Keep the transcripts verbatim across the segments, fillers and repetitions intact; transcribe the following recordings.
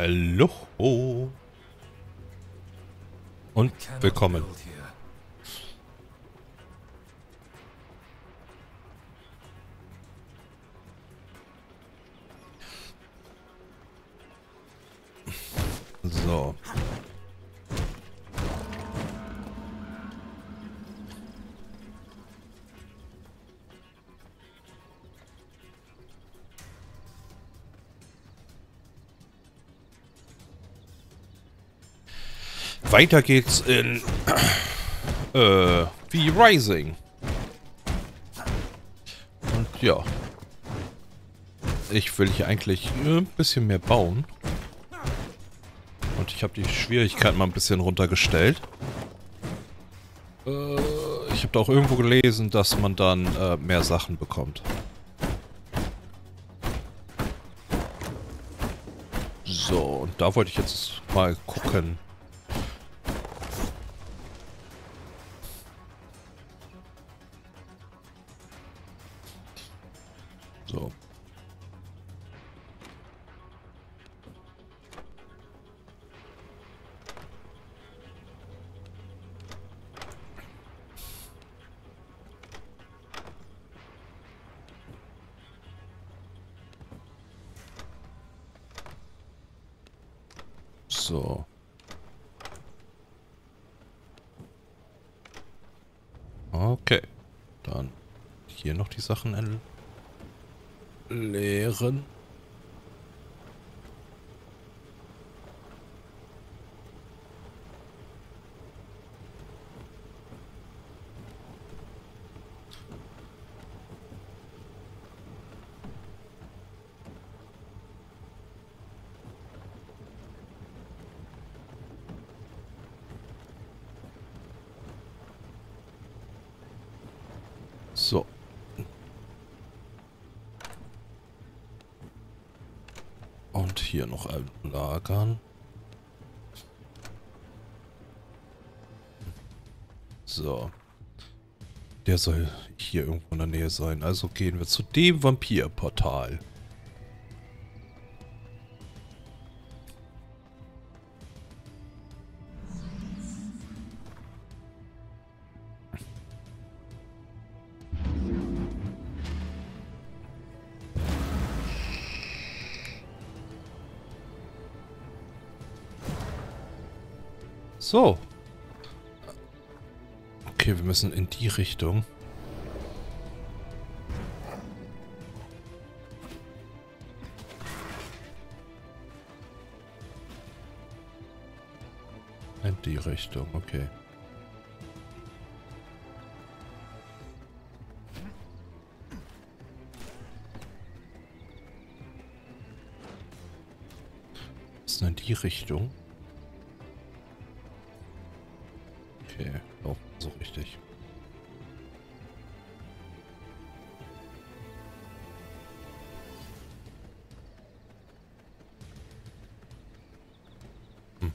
Hallo und willkommen. So. Weiter geht's in äh, V Rising. Und ja. Ich will hier eigentlich ein bisschen mehr bauen. Und ich habe die Schwierigkeit mal ein bisschen runtergestellt. Äh, ich habe da auch irgendwo gelesen, dass man dann äh, mehr Sachen bekommt. So, und da wollte ich jetzt mal gucken. So. So. Okay. Dann hier noch die Sachen ändern. Leeren. So. Hier noch ablagern. So. Der soll hier irgendwo in der Nähe sein. Also gehen wir zu dem Vampirportal. So. Okay, wir müssen in die Richtung. In die Richtung, okay. Was ist denn in die Richtung? Okay, auch so richtig. Hm.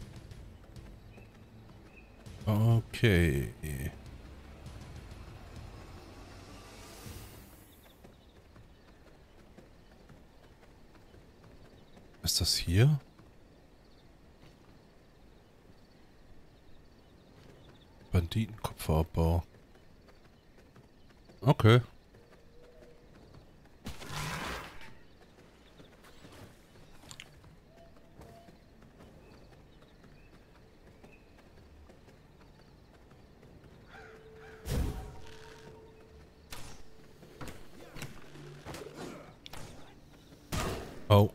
Okay. Ist das hier? Banditenkopfabbau. Okay. Oh.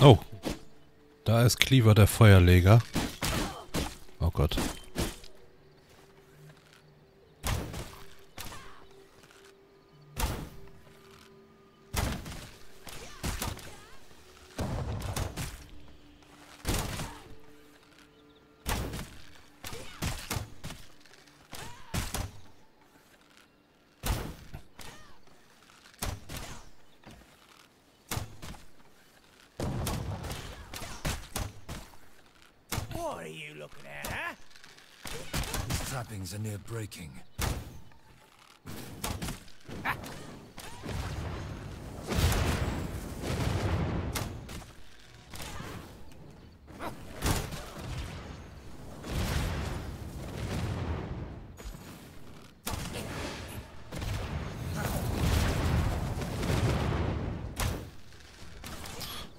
Oh. Da ist Cleaver, der Feuerleger. Oh Gott. Are near breaking. Ah.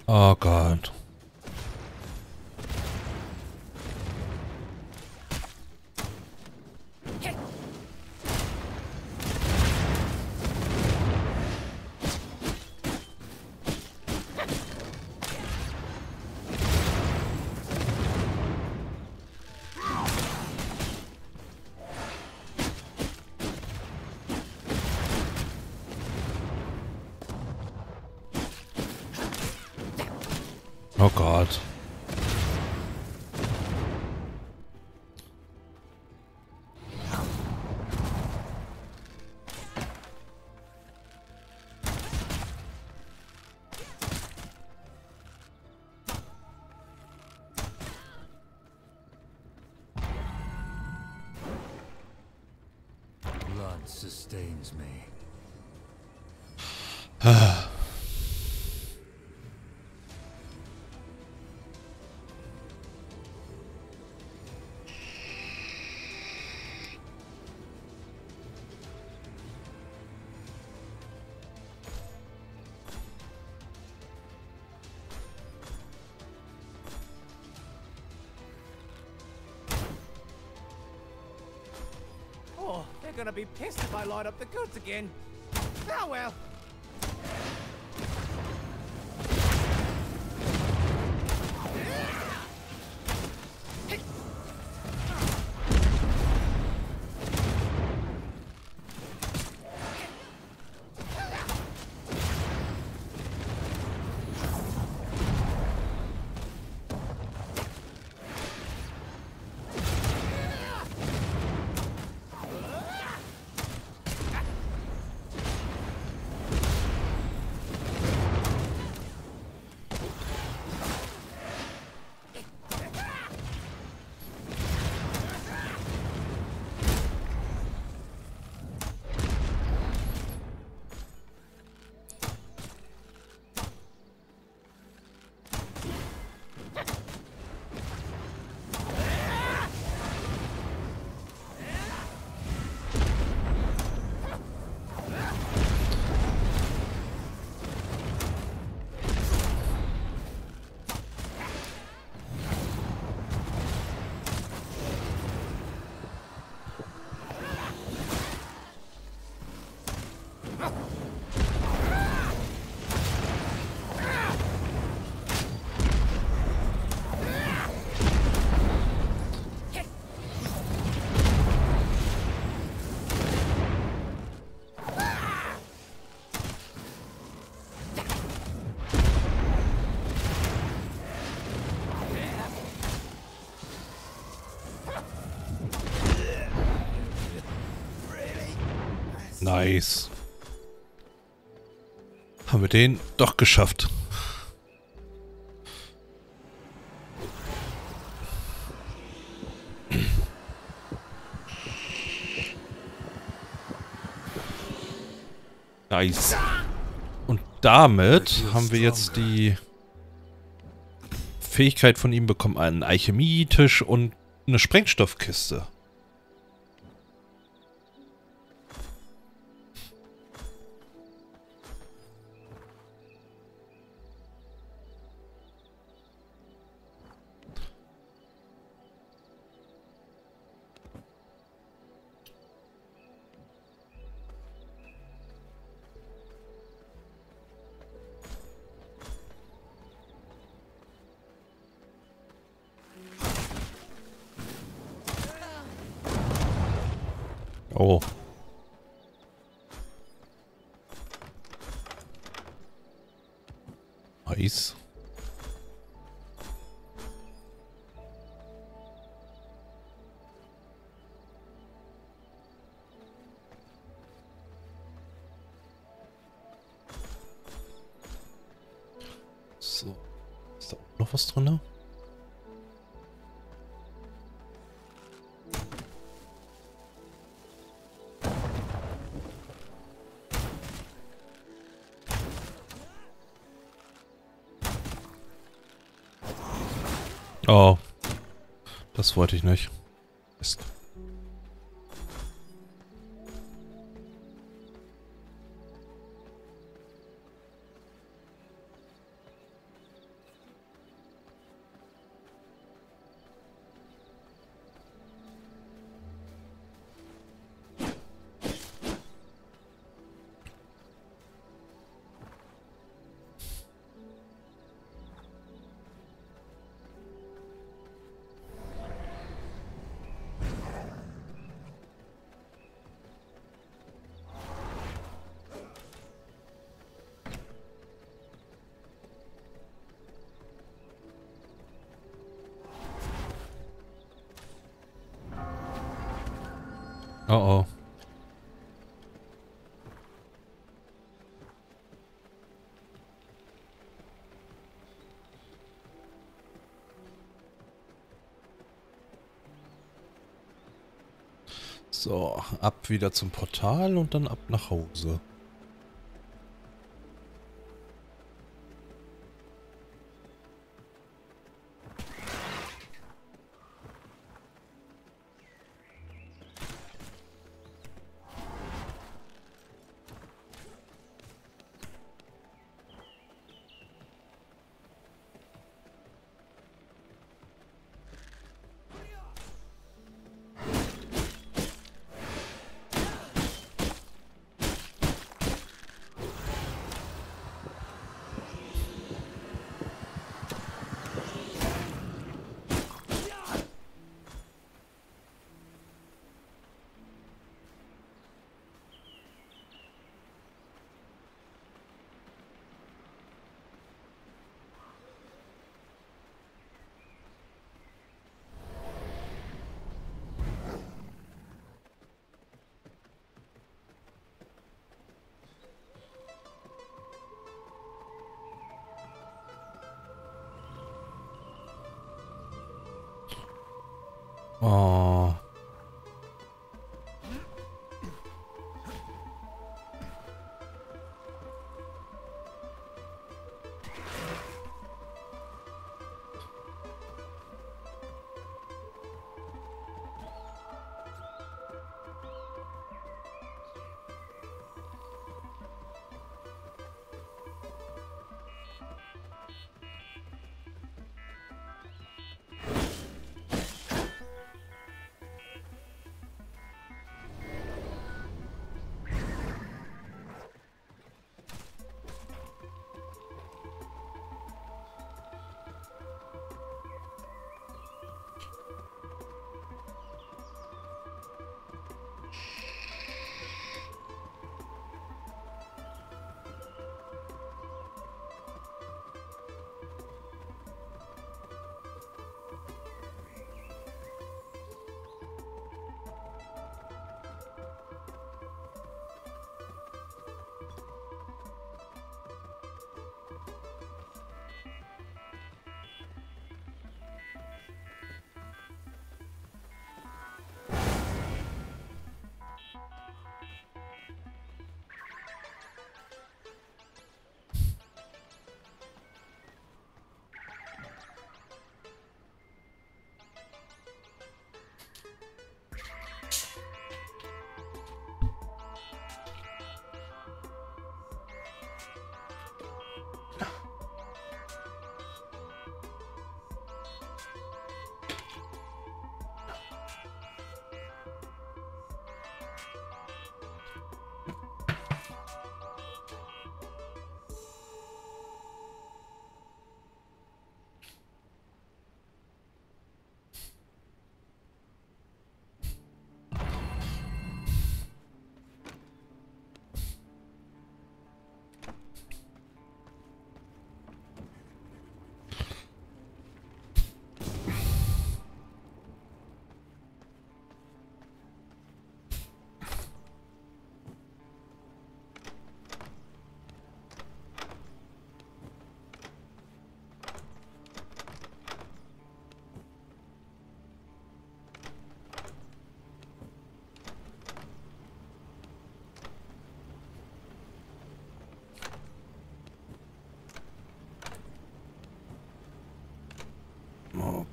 Oh God. Oh Gott. Blood sustains me. Ah. They're gonna be pissed if I light up the goods again. Oh well. Nice. Haben wir den doch geschafft. Nice. Und damit haben wir jetzt die Fähigkeit von ihm bekommen, einen Alchemietisch und eine Sprengstoffkiste. Oh. Nice. So, ist da noch was drin? Oh, das wollte ich nicht. Mist. Uh-oh. So, ab wieder zum Portal und dann ab nach Hause. Oh.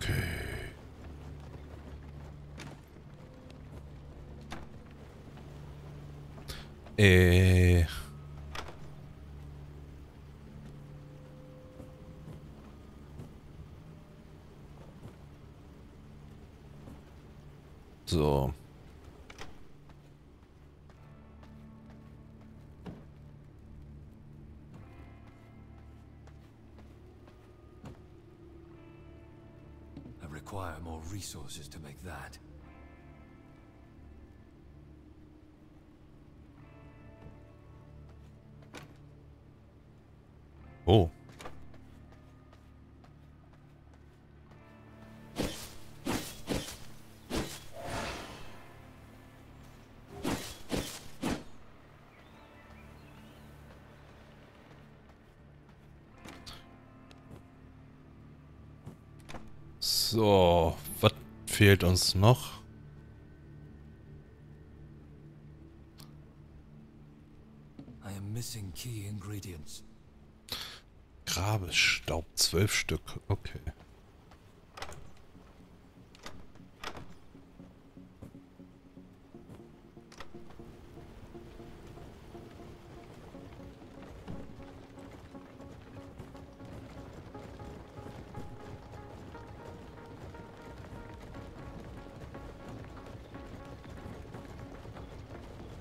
Okay. Äh. So. I require more resources to make that. Oh. So, was fehlt uns noch? I am missing key ingredients. Grabesstaub, zwölf Stück, okay.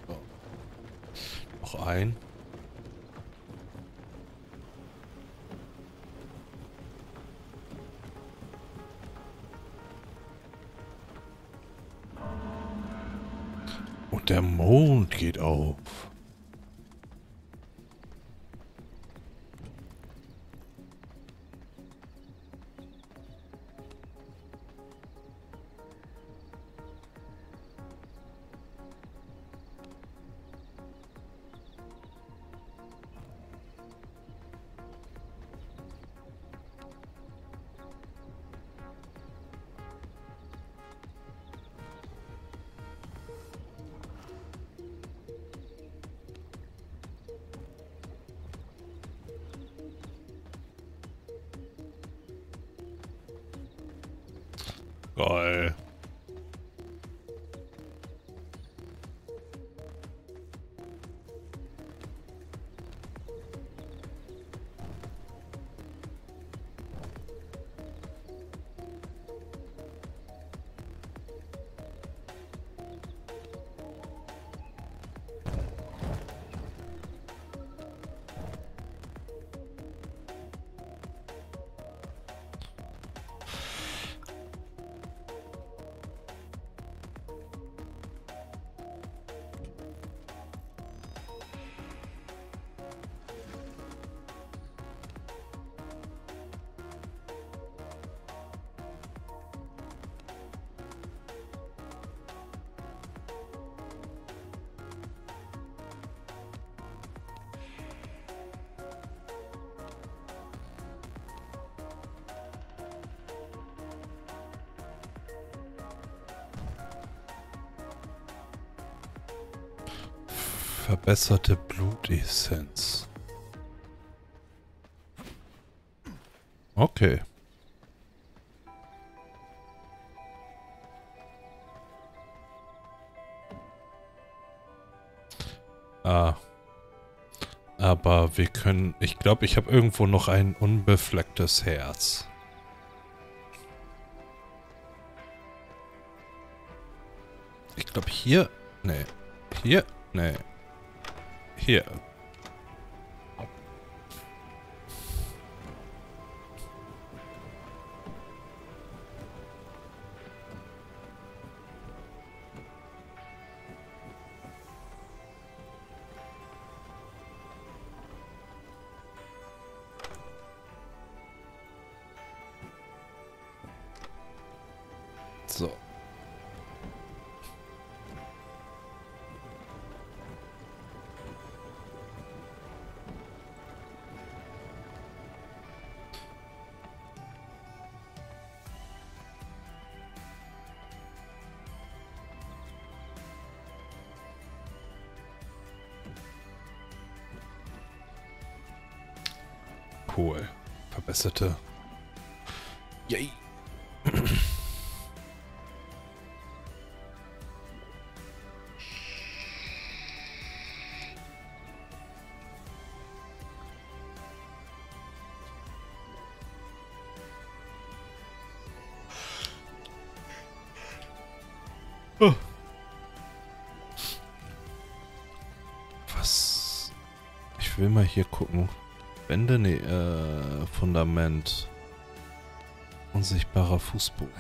So. Noch ein. Der Mond geht auf. Geil. Verbesserte Blutessenz. Okay. Ah. Aber wir können... Ich glaube, ich habe irgendwo noch ein unbeflecktes Herz. Ich glaube hier... Nee. Hier... Nee. Hier. So. Cool. Verbesserte. Yay. will mal hier gucken. Wände, nee, äh, Fundament. Unsichtbarer Fußboden.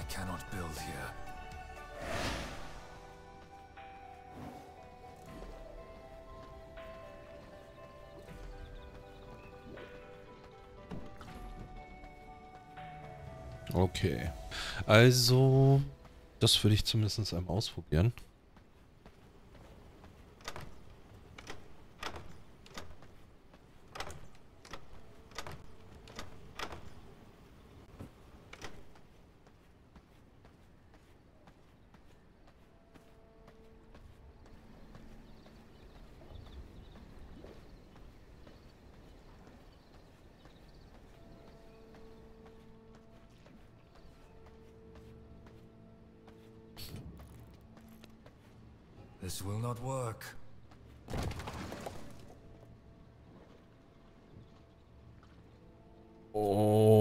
Okay. Also, das würde ich zumindest einmal ausprobieren. This will not work. Oh.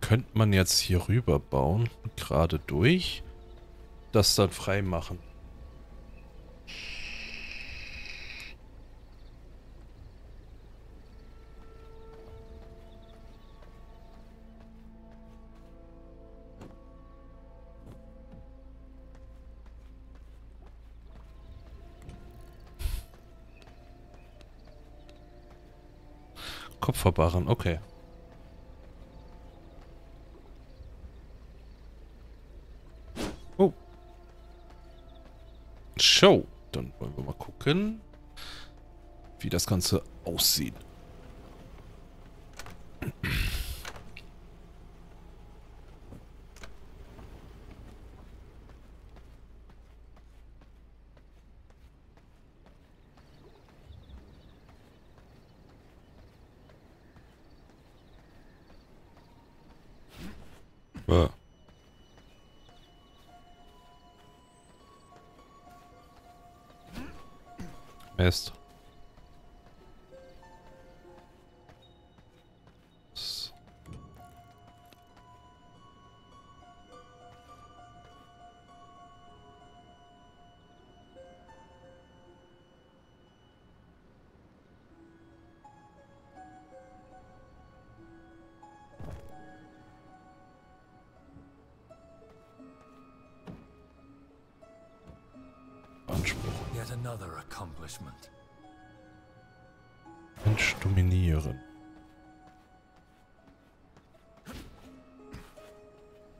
Könnte man jetzt hier rüber bauen, gerade durch, das dann frei machen. Kopfverbarren, okay. Show. Dann wollen wir mal gucken, wie das Ganze aussieht. Ah. Mist. Yet another accomplishment. Mensch dominieren.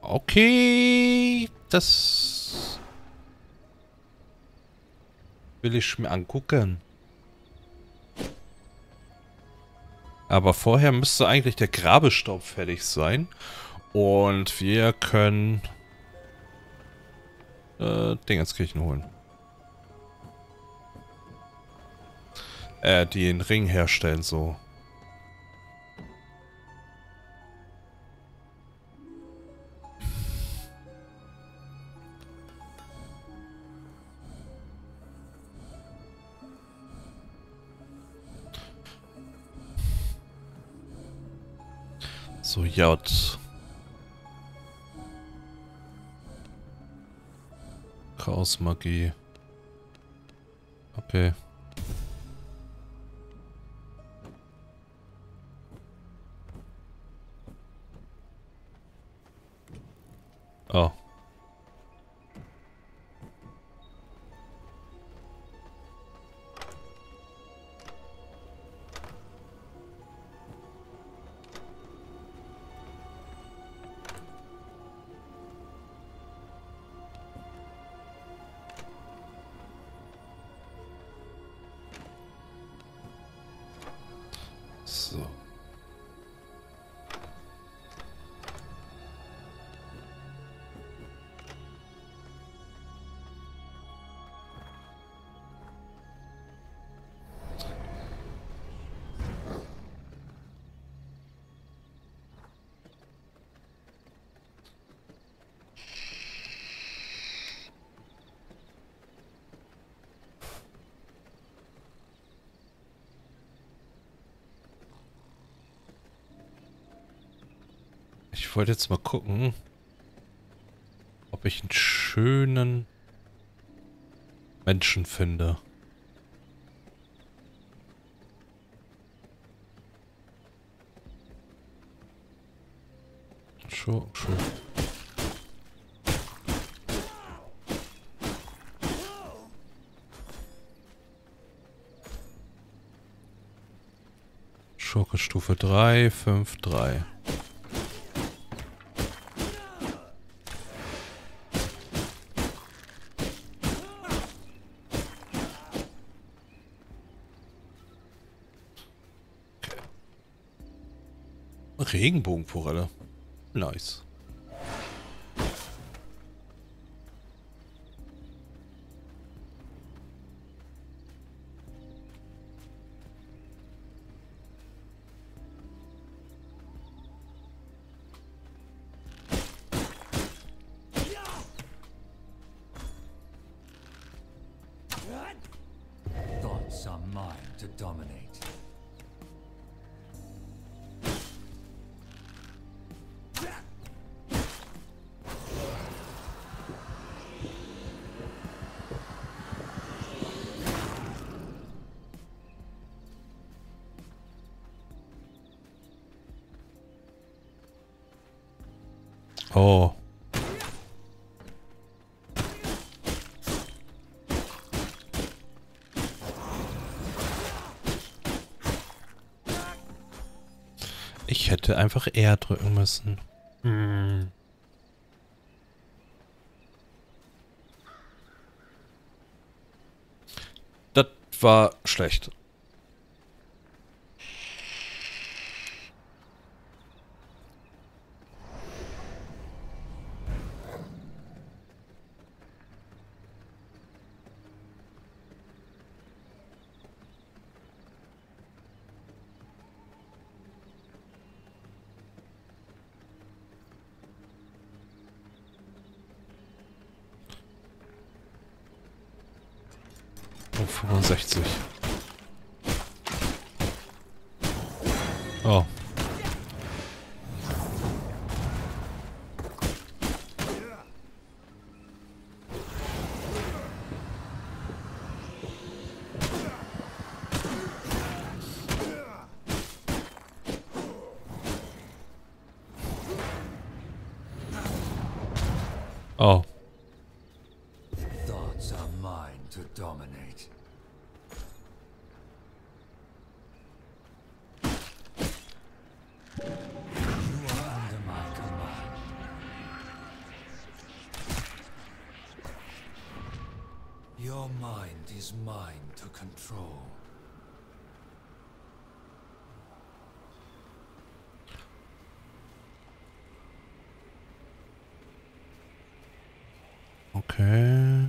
Okay, das will ich mir angucken. Aber vorher müsste eigentlich der Grabestaub fertig sein. Und wir können äh, Dingenskirchen holen. Äh, den Ring herstellen, so. So, J. Chaosmagie. Okay. Oh. So. Ich wollte jetzt mal gucken, ob ich einen schönen Menschen finde. Schon, schon. Schurke Stufe drei, fünf, drei. Okay. Regenbogenforelle. Nice. Thoughts are mine to dominate. Oh. Ich hätte einfach R drücken müssen. Hm. Das war schlecht. fünfundsechzig. Oh. Oh. Thoughts are mine to dominate. Your mind is mine to control. Okay.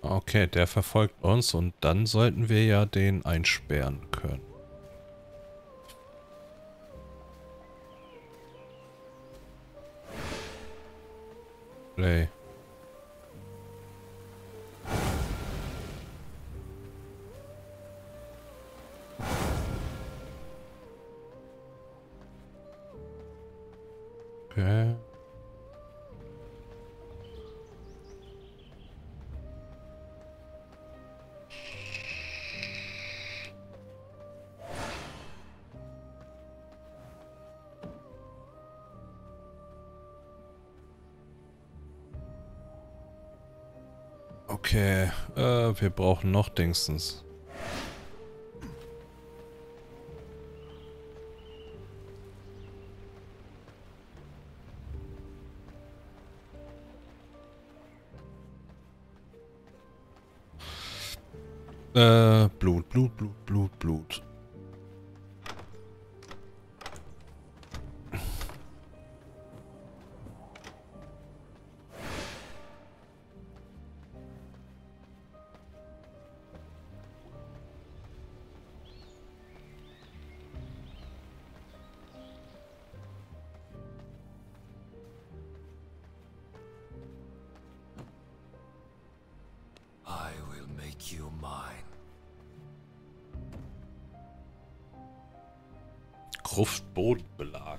Okay, der verfolgt uns und dann sollten wir ja den einsperren können. Play. Okay. Okay, äh, wir brauchen noch Dingstens. Äh, Blut, Blut, Blut, Blut, Blut. Gruftbodenbelag.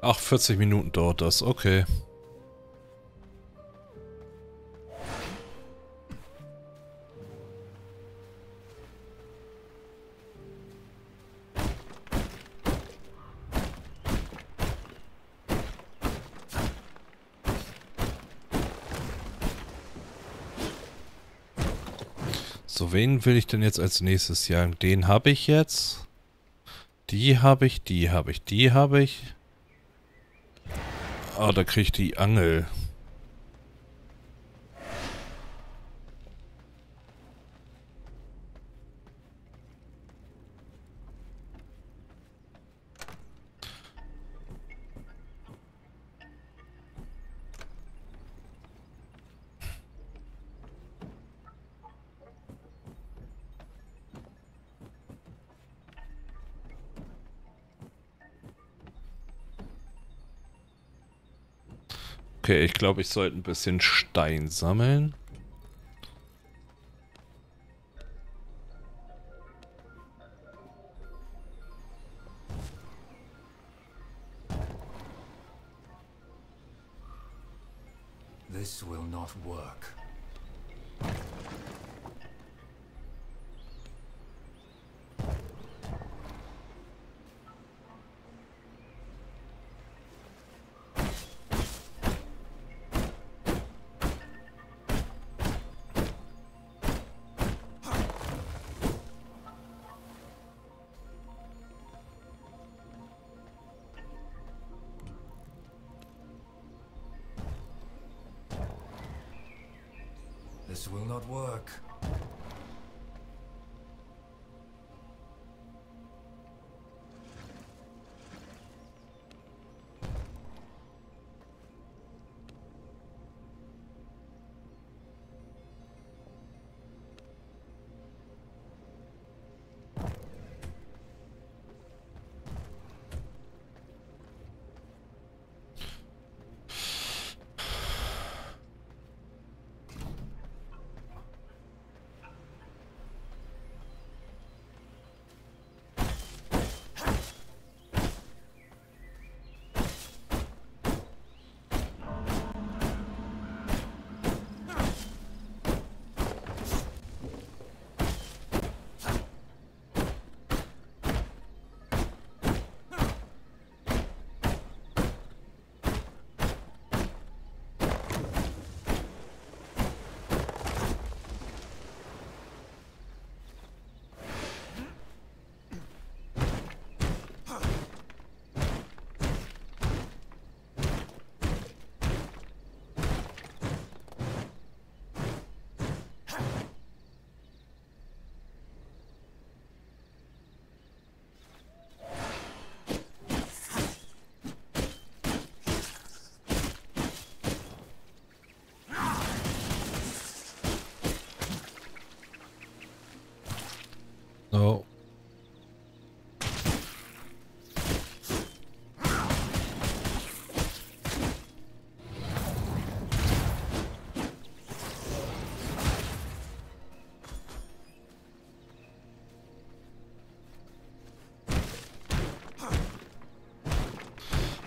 Ach, vierzig Minuten dauert das, okay. So, wen will ich denn jetzt als nächstes jagen? Den habe ich jetzt. Die habe ich, die habe ich, die habe ich. Ah, da kriege ich die Angel. Okay, ich glaube, ich sollte ein bisschen Stein sammeln. This will not work. This will not work.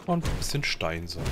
Und ein bisschen Steinsack.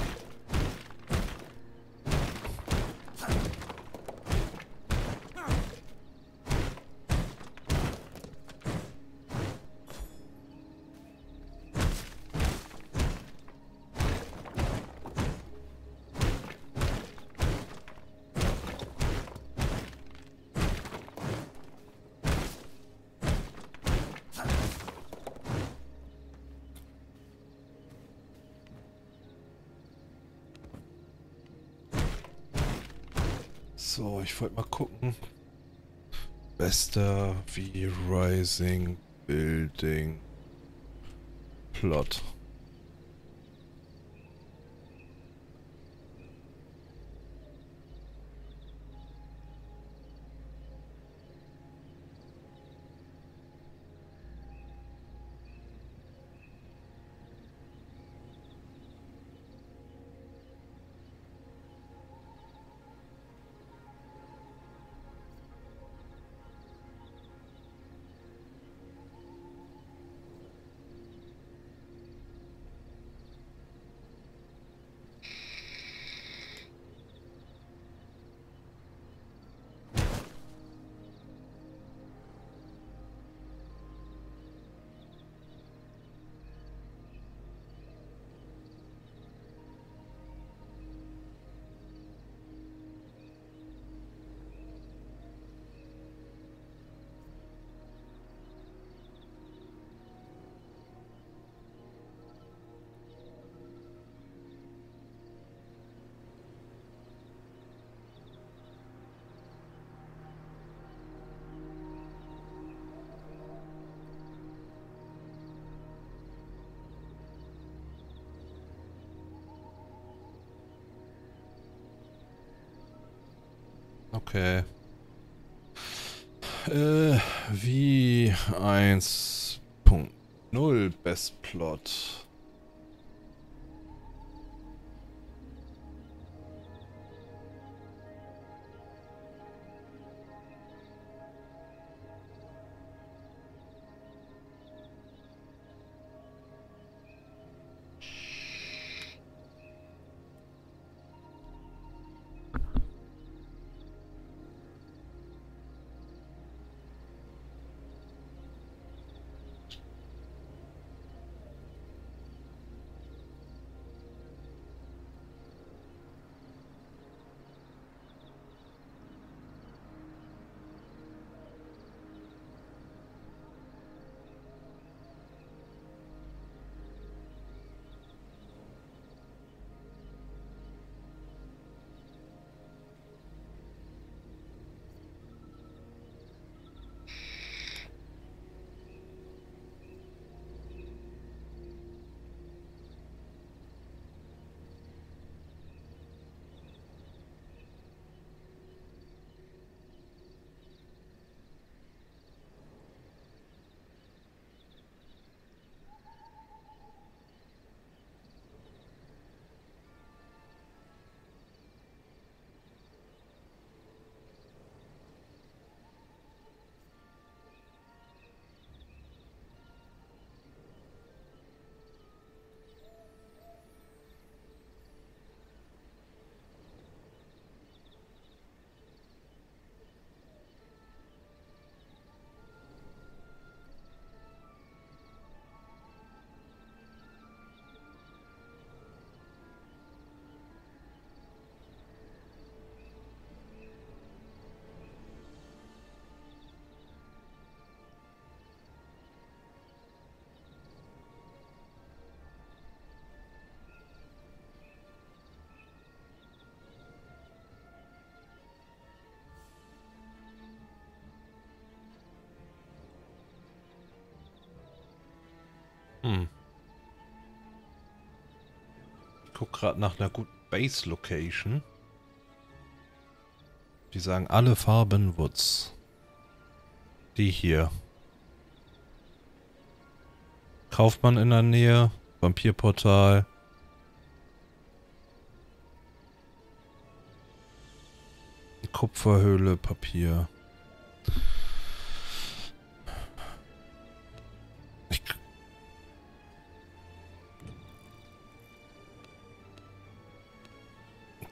So, ich wollte mal gucken. Bester V Rising Building Plot. Okay. Äh, wie eins Punkt null Best Plot. Hm. Ich guck gerade nach einer guten Base Location. Die sagen alle Farben Woods. Die hier. Kaufmann in der Nähe, Vampirportal. Kupferhöhle, Papier.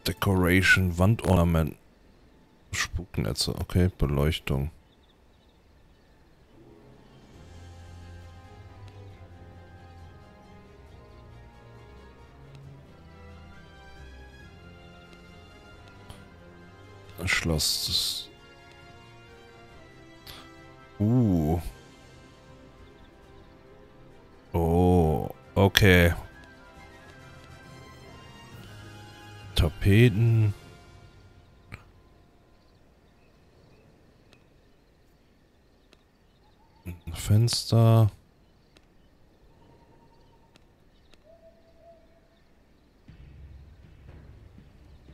Decoration, Wandornament. Spuknetze, okay, Beleuchtung. Schloss. Uh. Oh, okay. Tapeten. Fenster.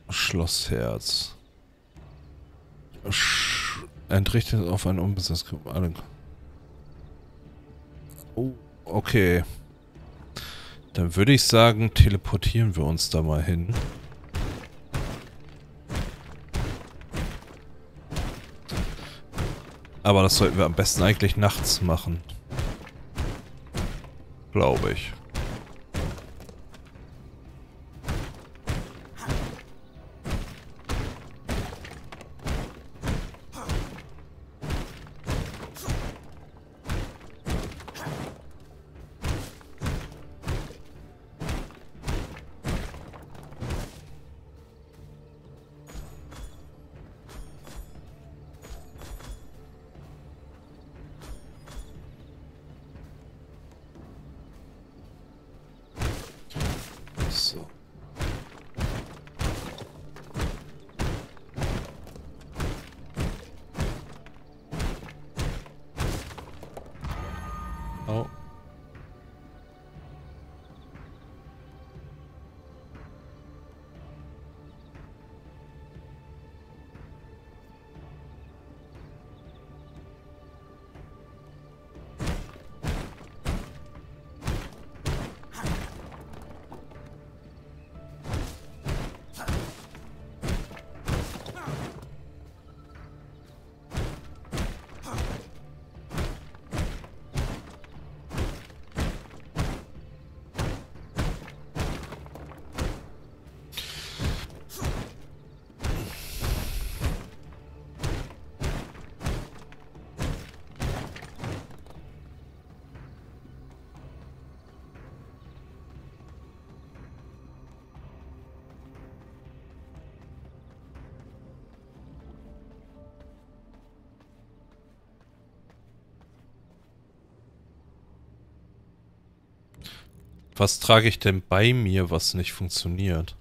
Schlossherz. Sch entrichtet auf ein unbesetztes Gebäude. Oh, okay. Dann würde ich sagen, teleportieren wir uns da mal hin. Aber das sollten wir am besten eigentlich nachts machen. Glaube ich. Was trage ich denn bei mir, was nicht funktioniert?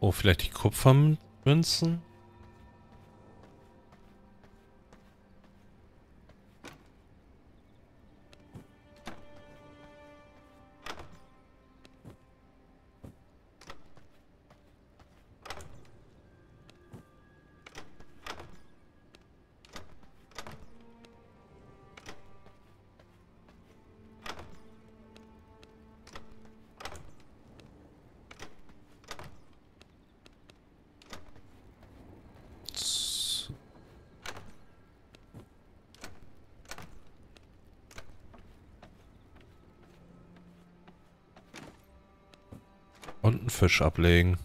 Oh, vielleicht die Kupfermünzen? Und einen Fisch ablegen.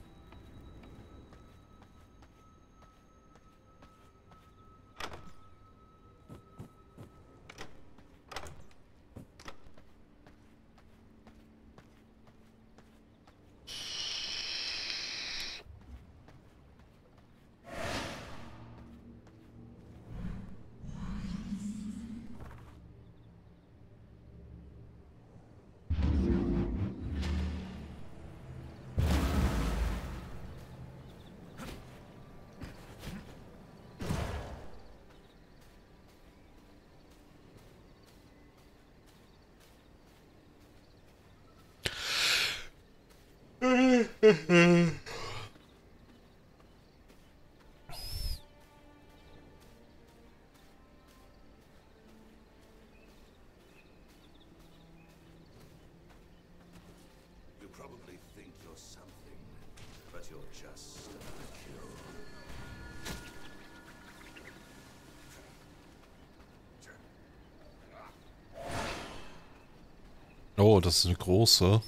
Oh, das ist eine große.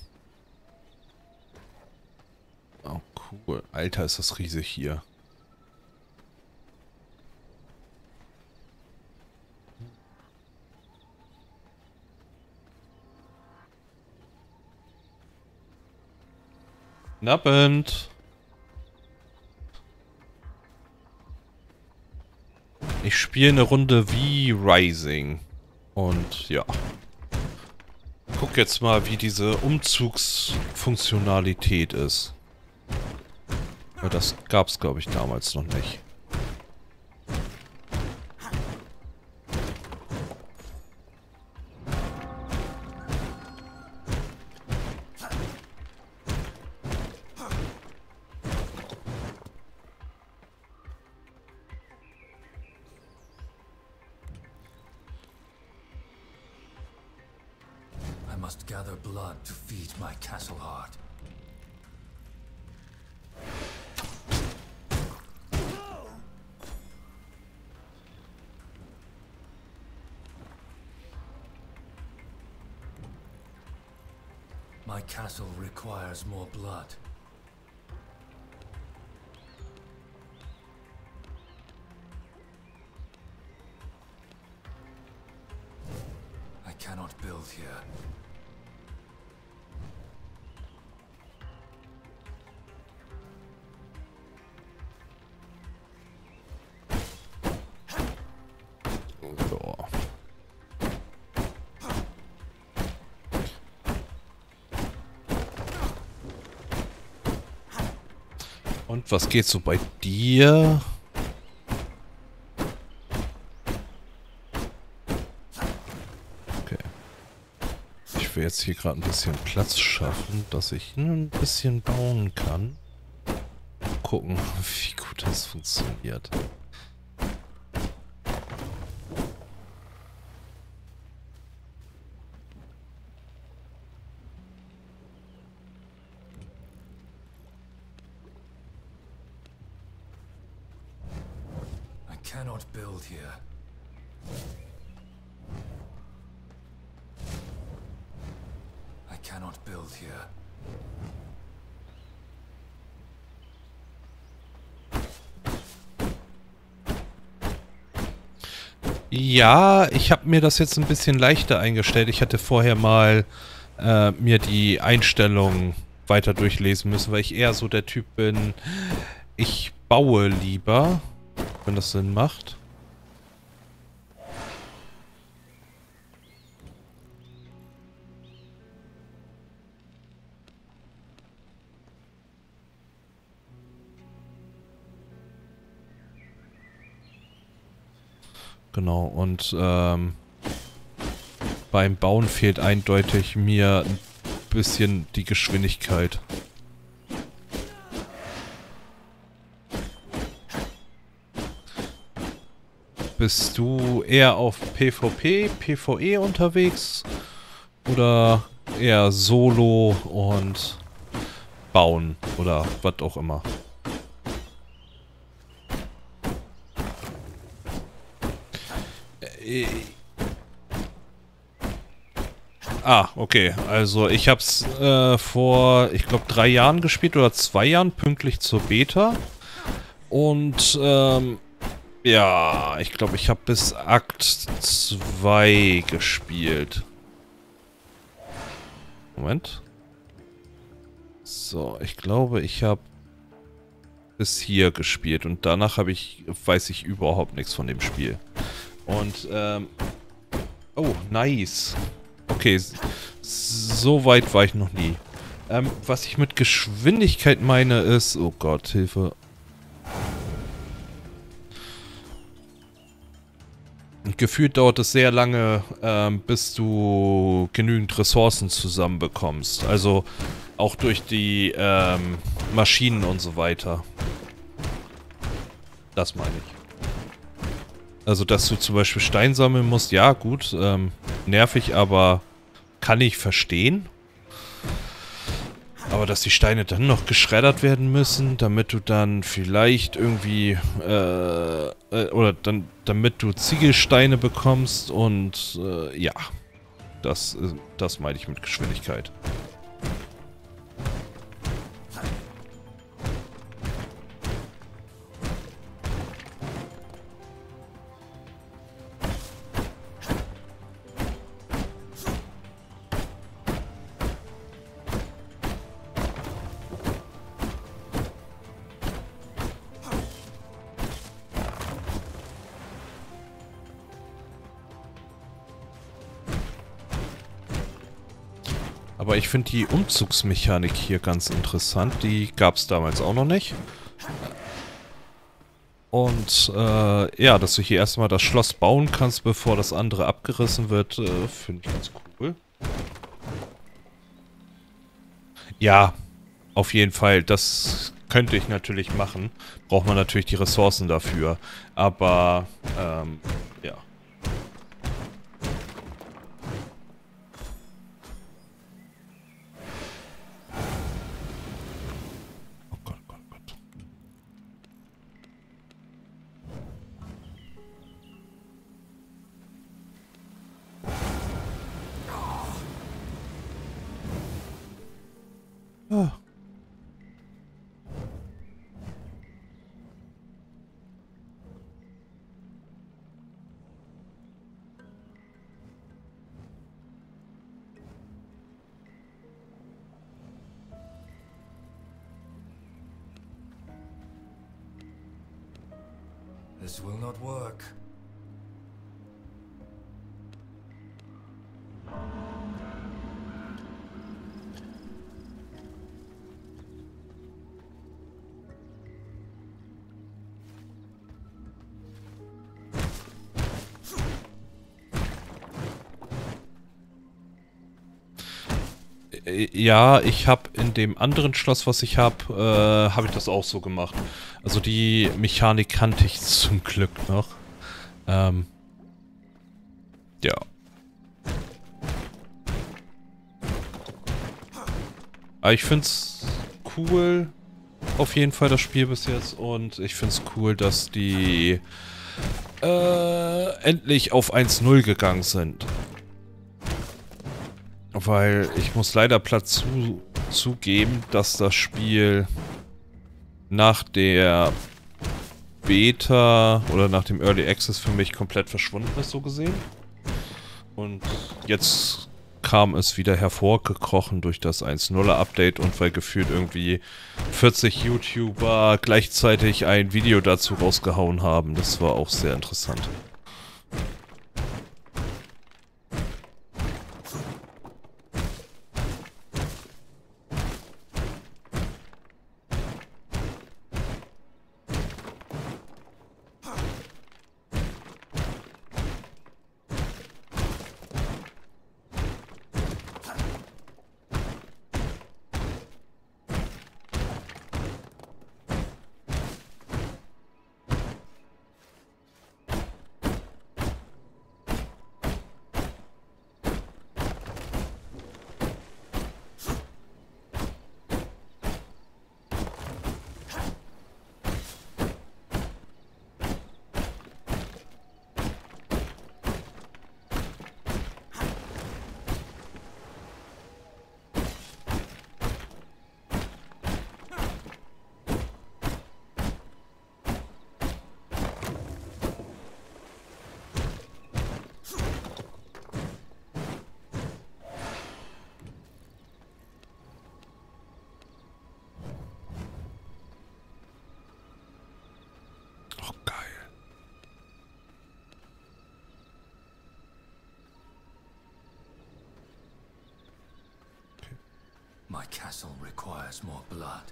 Oh, cool. Alter, ist das riesig hier. Knappend. Ich spiele eine Runde V Rising. Und ja. Guck jetzt mal, wie diese Umzugsfunktionalität ist. Aber das gab's, glaube ich, damals noch nicht. My castle requires more blood. I cannot build here. Und was geht so bei dir? Okay. Ich will jetzt hier gerade ein bisschen Platz schaffen, dass ich ein bisschen bauen kann. Gucken, wie gut das funktioniert. Cannot build here. I cannot build here. Ja, ich habe mir das jetzt ein bisschen leichter eingestellt. Ich hatte vorher mal äh, mir die Einstellungen weiter durchlesen müssen, weil ich eher so der Typ bin, ich baue lieber. Wenn das Sinn macht. Genau, und ähm, beim Bauen fehlt eindeutig mir ein bisschen die Geschwindigkeit. Bist du eher auf PvP, PvE unterwegs oder eher Solo und bauen oder was auch immer? Äh, ah, okay. Also ich habe es äh, vor, ich glaube, drei Jahren gespielt oder zwei Jahren pünktlich zur Beta und ähm, ja, ich glaube, ich habe bis Akt zwei gespielt. Moment. So, ich glaube, ich habe bis hier gespielt und danach habe ich, weiß ich überhaupt nichts von dem Spiel. Und, ähm... oh, nice. Okay, so weit war ich noch nie. Ähm, was ich mit Geschwindigkeit meine ist... oh Gott, Hilfe. Gefühlt dauert es sehr lange, ähm, bis du genügend Ressourcen zusammenbekommst. Also auch durch die ähm, Maschinen und so weiter. Das meine ich. Also dass du zum Beispiel Stein sammeln musst, ja gut, ähm, nervig, aber kann ich verstehen. Aber dass die Steine dann noch geschreddert werden müssen, damit du dann vielleicht irgendwie, äh, äh oder dann, damit du Ziegelsteine bekommst und, äh, ja. Das, das meine ich mit Geschwindigkeit. Aber ich finde die Umzugsmechanik hier ganz interessant. Die gab es damals auch noch nicht. Und äh, ja, dass du hier erstmal das Schloss bauen kannst, bevor das andere abgerissen wird, äh, finde ich ganz cool. Ja, auf jeden Fall. Das könnte ich natürlich machen. Braucht man natürlich die Ressourcen dafür. Aber ähm, ja. This will not work. Ja, ich habe in dem anderen Schloss, was ich habe, äh, habe ich das auch so gemacht. Also die Mechanik kannte ich zum Glück noch. Ähm, ja. Aber ich find's cool, auf jeden Fall das Spiel bis jetzt. Und ich find's cool, dass die äh, endlich auf eins null gegangen sind. Weil ich muss leider platt zu, zugeben, dass das Spiel nach der Beta oder nach dem Early Access für mich komplett verschwunden ist, so gesehen. Und jetzt kam es wieder hervorgekrochen durch das eins null Update und weil gefühlt irgendwie vierzig YouTuber gleichzeitig ein Video dazu rausgehauen haben. Das war auch sehr interessant. My castle requires more blood.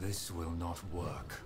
This will not work.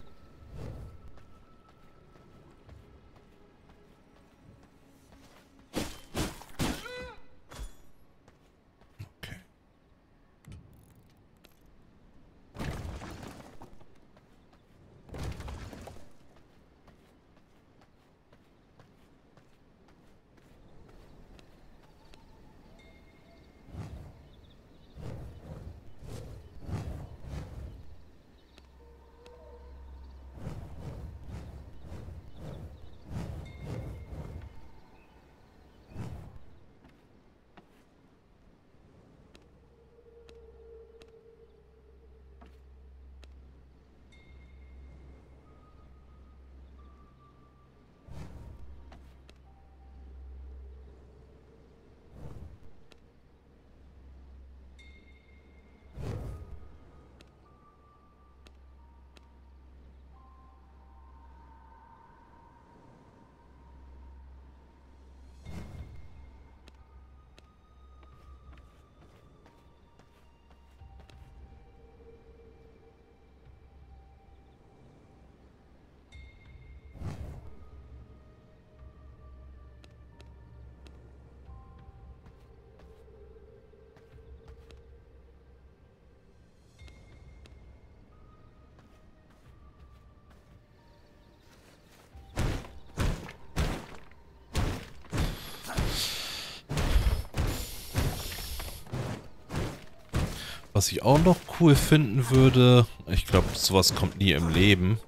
Was ich auch noch cool finden würde, ich glaube, sowas kommt nie im Leben,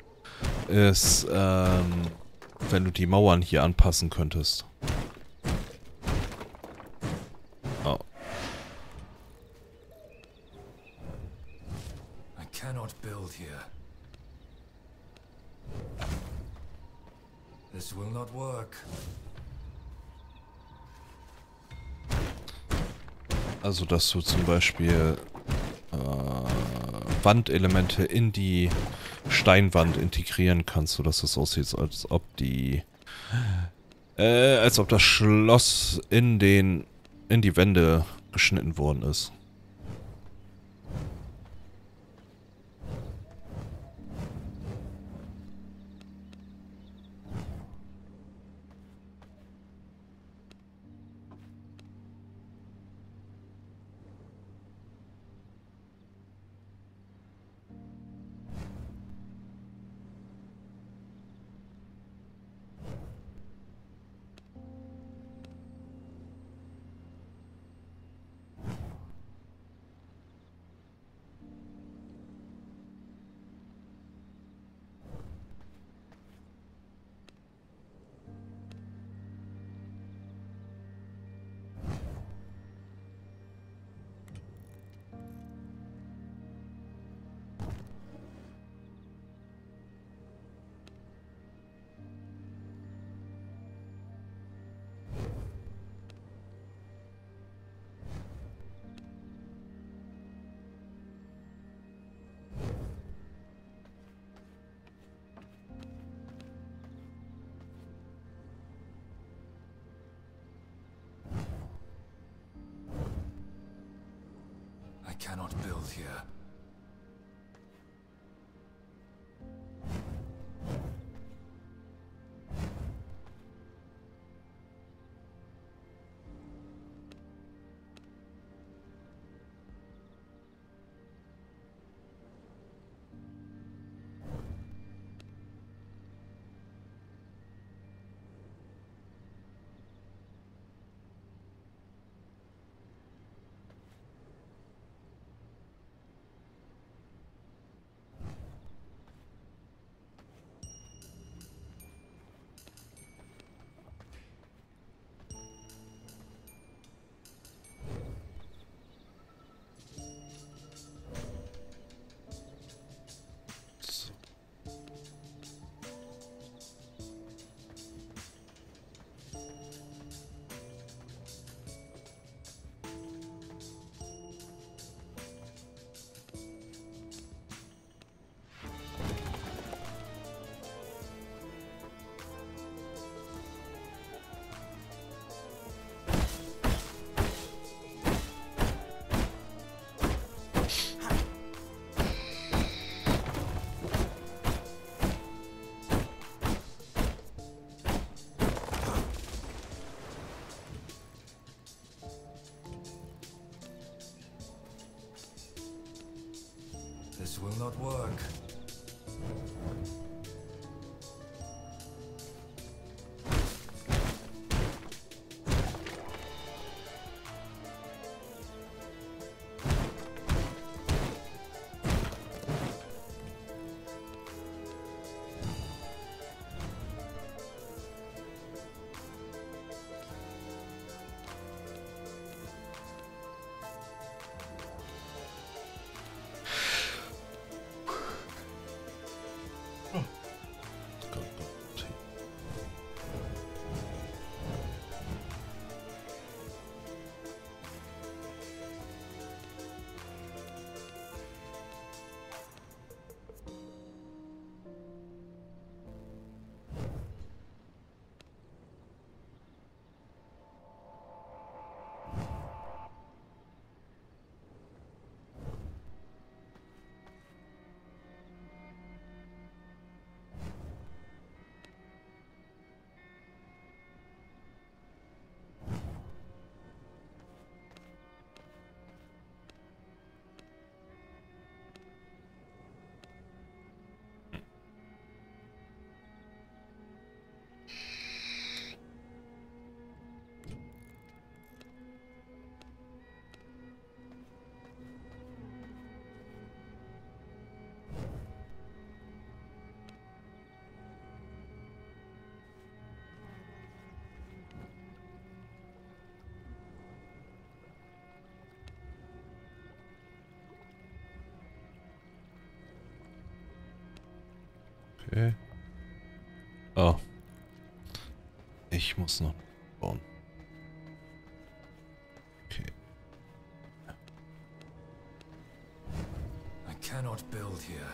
ist, ähm, wenn du die Mauern hier anpassen könntest. Oh. I cannot build here. This will not work. Also, dass du zum Beispiel äh, Wandelemente in die Steinwand integrieren kannst, sodass es aussieht, als ob die, äh, als ob das Schloss in den, in die Wände geschnitten worden ist. Cannot build here. Will not work. Okay. Oh. Ich muss noch bauen. Okay. I cannot build here.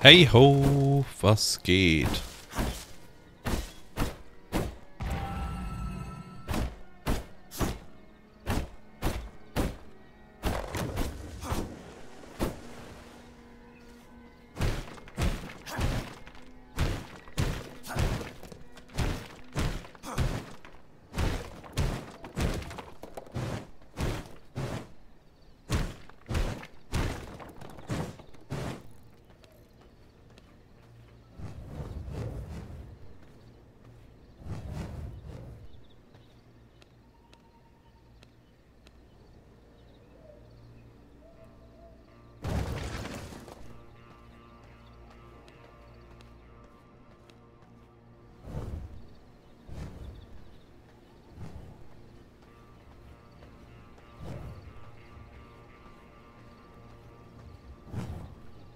Hey ho, was geht?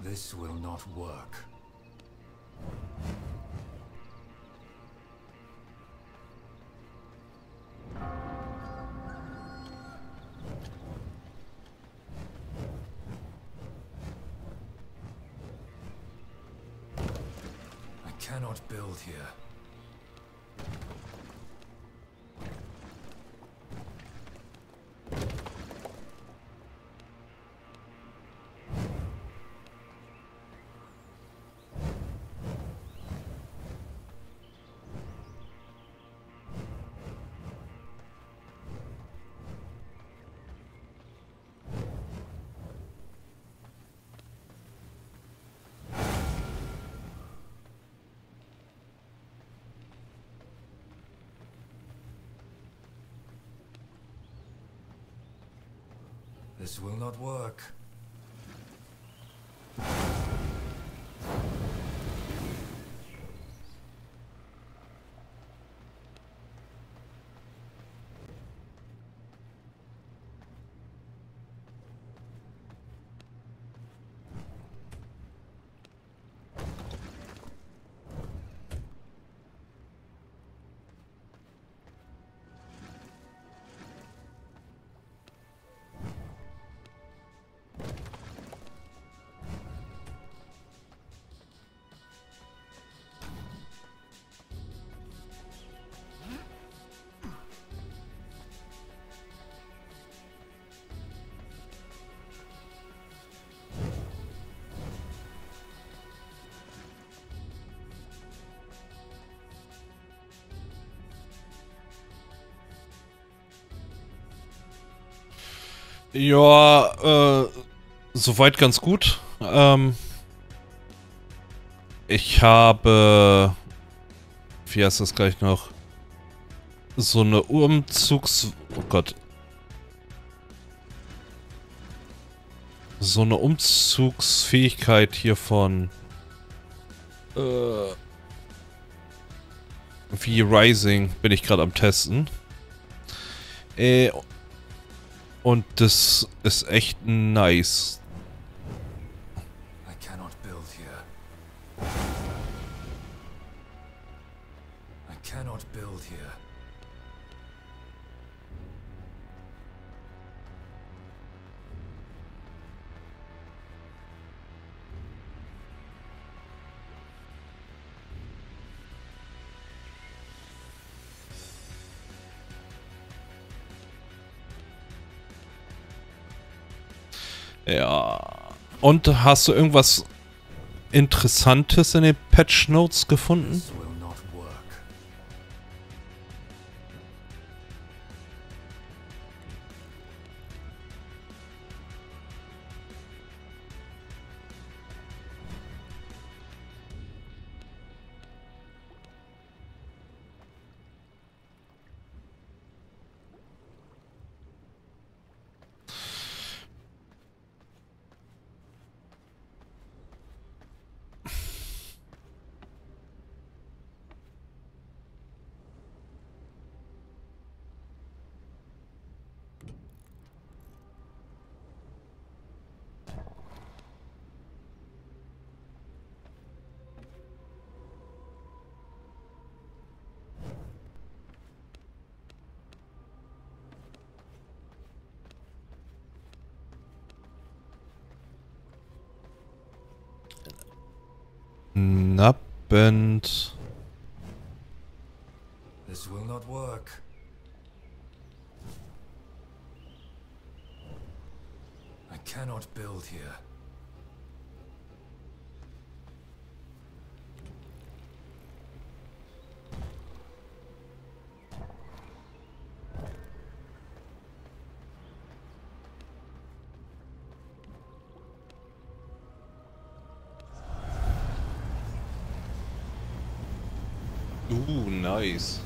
This will not work. I cannot build here. This will not work. Ja, äh, soweit ganz gut. Ähm, ich habe, wie heißt das gleich noch, so eine Umzugs... Oh Gott. So eine Umzugsfähigkeit hier von äh, V Rising bin ich gerade am Testen. Äh... Und das ist echt nice. I cannot build here. I cannot build here. Ja. Und hast du irgendwas Interessantes in den Patch Notes gefunden? Abend. This will not work. I cannot build here. Ooh, nice.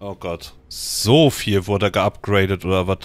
Oh Gott. So viel wurde geupgradet, oder was?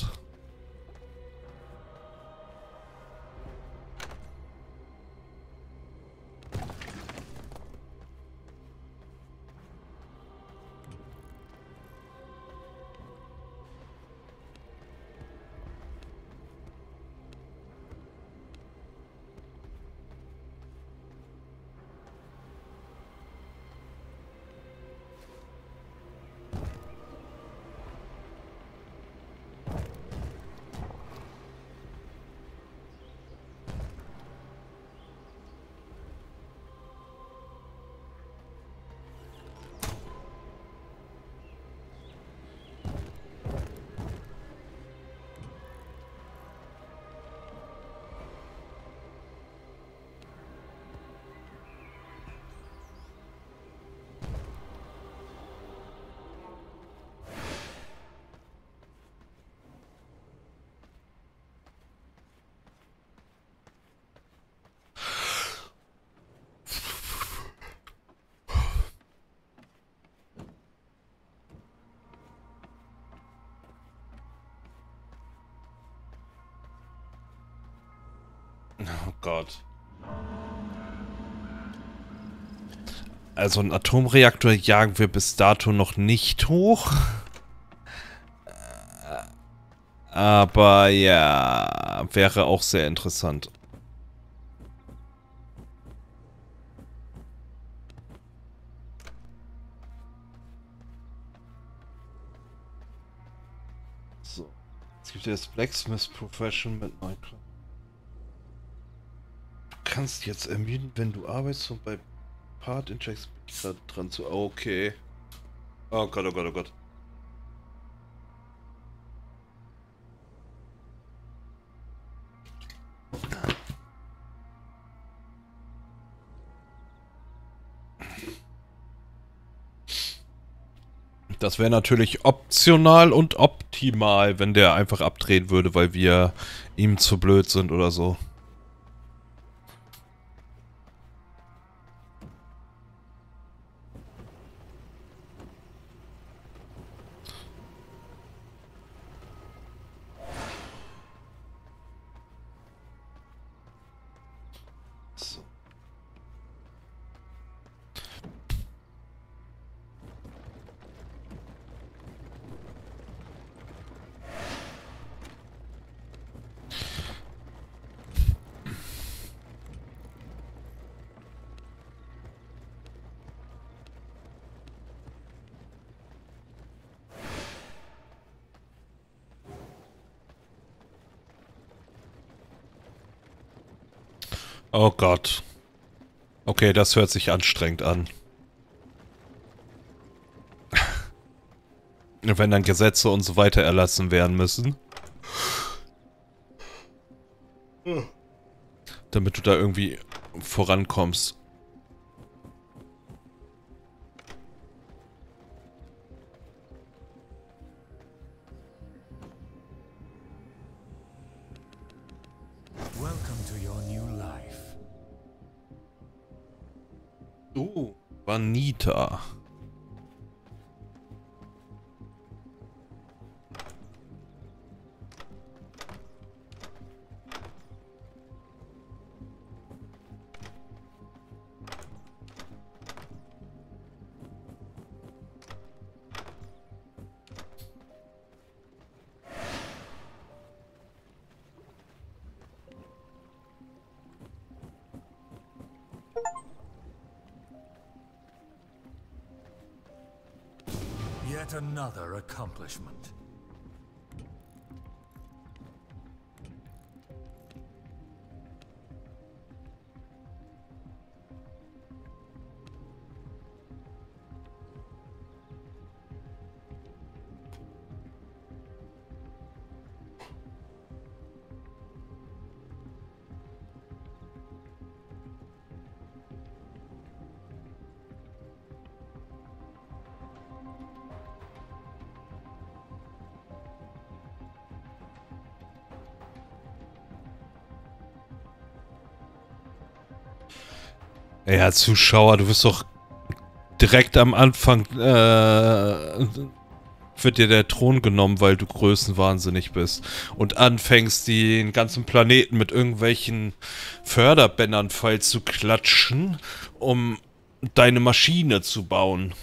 Oh Gott. Also einen Atomreaktor jagen wir bis dato noch nicht hoch. Aber ja, wäre auch sehr interessant. So, es gibt jetzt Blacksmith Profession mit Minecraft. Du kannst jetzt ermüden, wenn du arbeitest und bei Part Injects dran zu... Okay. Oh Gott, oh Gott, oh Gott. Das wäre natürlich optional und optimal, wenn der einfach abdrehen würde, weil wir ihm zu blöd sind oder so. Oh Gott. Okay, das hört sich anstrengend an. Wenn dann Gesetze und so weiter erlassen werden müssen. Damit du da irgendwie vorankommst. Vanita. Yet another accomplishment. Ja, Zuschauer, du wirst doch direkt am Anfang, äh, wird dir der Thron genommen, weil du größenwahnsinnig bist und anfängst, den ganzen Planeten mit irgendwelchen Förderbändern voll zu klatschen, um deine Maschine zu bauen.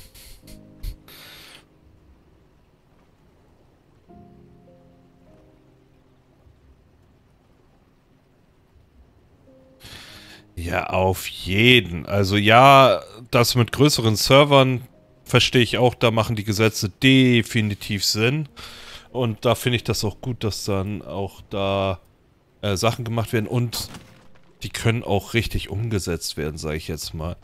Ja, auf jeden. Also ja, das mit größeren Servern verstehe ich auch, da machen die Gesetze definitiv Sinn. Und da finde ich das auch gut, dass dann auch da äh, Sachen gemacht werden und die können auch richtig umgesetzt werden, sage ich jetzt mal.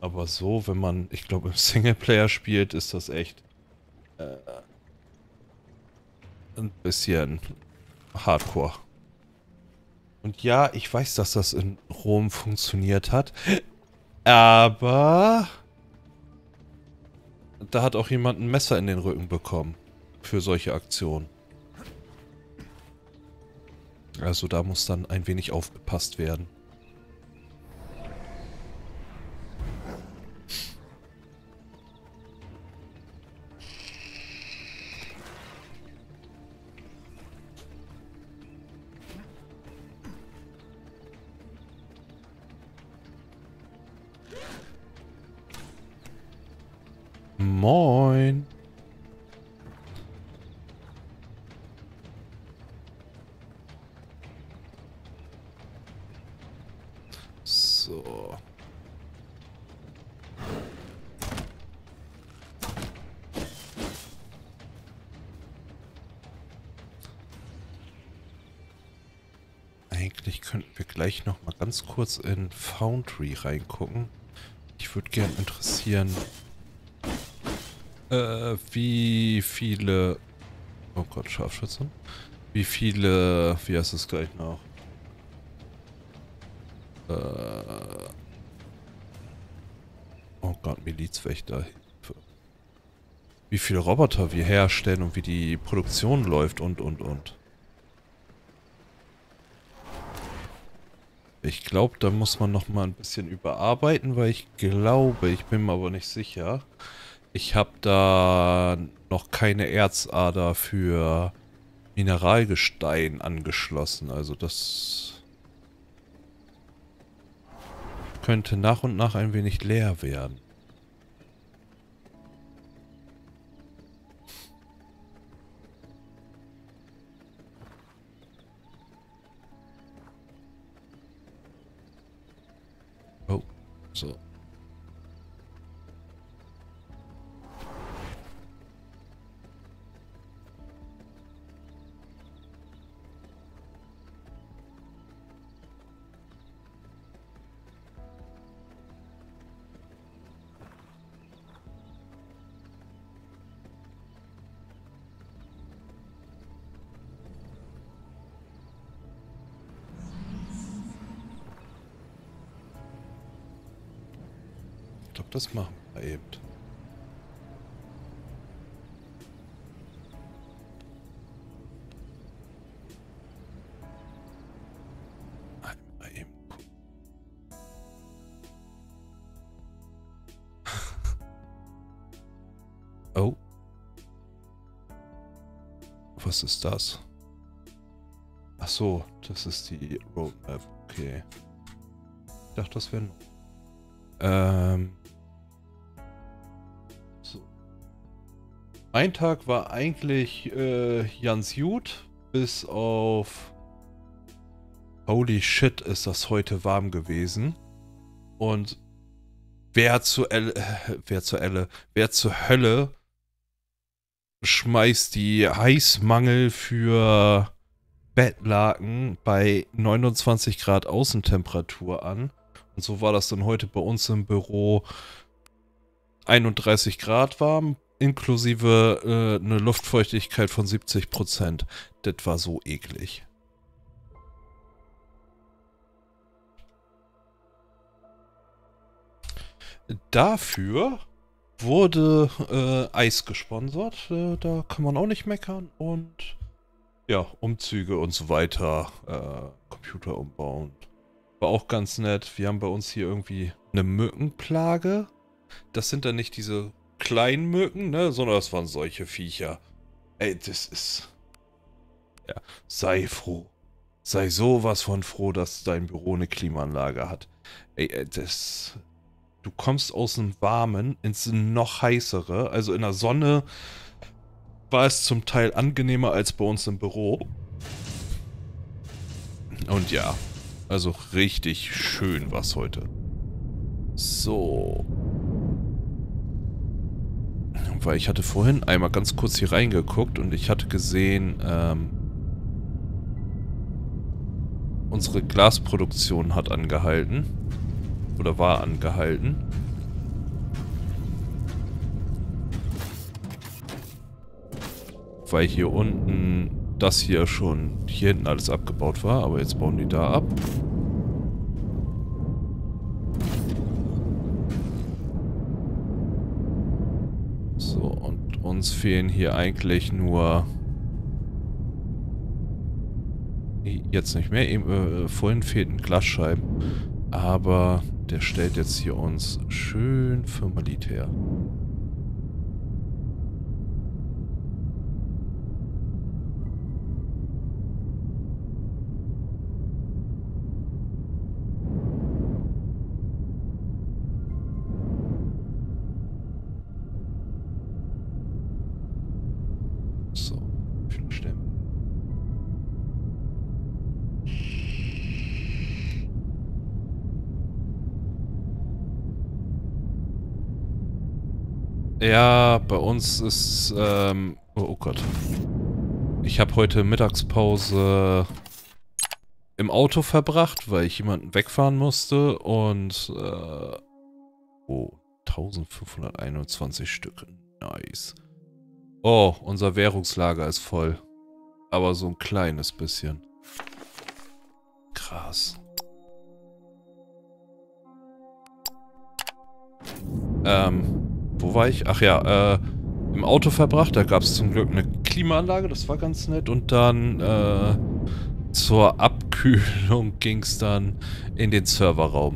Aber so, wenn man, ich glaube, im Singleplayer spielt, ist das echt äh, ein bisschen hardcore. Und ja, ich weiß, dass das in Rom funktioniert hat, aber da hat auch jemand ein Messer in den Rücken bekommen für solche Aktionen. Also da muss dann ein wenig aufgepasst werden. Moin. So. Eigentlich könnten wir gleich noch mal ganz kurz in Foundry reingucken. Ich würde gern interessieren, Äh, wie viele... Oh Gott, Scharfschützen. Wie viele... Wie heißt das gleich noch? Äh... Oh Gott, Milizwächter. Wie viele Roboter wir herstellen und wie die Produktion läuft und, und, und. Ich glaube, da muss man nochmal ein bisschen überarbeiten, weil ich glaube, ich bin mir aber nicht sicher... Ich habe da noch keine Erzader für Mineralgestein angeschlossen, also das könnte nach und nach ein wenig leer werden. Oh, so. Das machen wir eben. Einmal eben. Oh. Was ist das? Ach so, das ist die Roadmap. Okay. Ich dachte, das wäre... Ähm... Mein Tag war eigentlich äh, ganz gut, bis auf... Holy shit, ist das heute warm gewesen. Und wer zur Elle, äh, wer zur Elle, wer zur Hölle schmeißt die Heißmangel für Bettlaken bei neunundzwanzig Grad Außentemperatur an? Und so war das dann heute bei uns im Büro einunddreißig Grad warm. Inklusive äh, eine Luftfeuchtigkeit von siebzig Prozent. Das war so eklig. Dafür wurde äh, Eis gesponsert. Äh, da kann man auch nicht meckern. Und Ja, Umzüge und so weiter, äh, Computer umbauen. War auch ganz nett. Wir haben bei uns hier irgendwie eine Mückenplage. Das sind dann nicht diese kleinen Mücken, ne, sondern das waren solche Viecher. Ey, das ist... Ja, sei froh. Sei sowas von froh, dass dein Büro eine Klimaanlage hat. Ey, das... Du kommst aus dem Warmen ins noch heißere. Also in der Sonne war es zum Teil angenehmer als bei uns im Büro. Und ja, also richtig schön war's heute. So. Weil ich hatte vorhin einmal ganz kurz hier reingeguckt und ich hatte gesehen, ähm, unsere Glasproduktion hat angehalten. Oder war angehalten. Weil hier unten das hier schon hier hinten alles abgebaut war, aber jetzt bauen die da ab. So, und uns fehlen hier eigentlich nur... Jetzt nicht mehr, eben, äh, vorhin fehlten Glasscheiben, aber... Der stellt jetzt hier uns schön Firmalit her. So, schön stellen. Ja, bei uns ist, ähm, oh, oh Gott. Ich habe heute Mittagspause im Auto verbracht, weil ich jemanden wegfahren musste und, äh, oh, eintausendfünfhunderteinundzwanzig Stücke, nice. Oh, unser Währungslager ist voll, aber so ein kleines bisschen. Krass. Ähm. Wo war ich? Ach ja, äh, im Auto verbracht. Da gab es zum Glück eine Klimaanlage, das war ganz nett. Und dann äh, zur Abkühlung ging es dann in den Serverraum.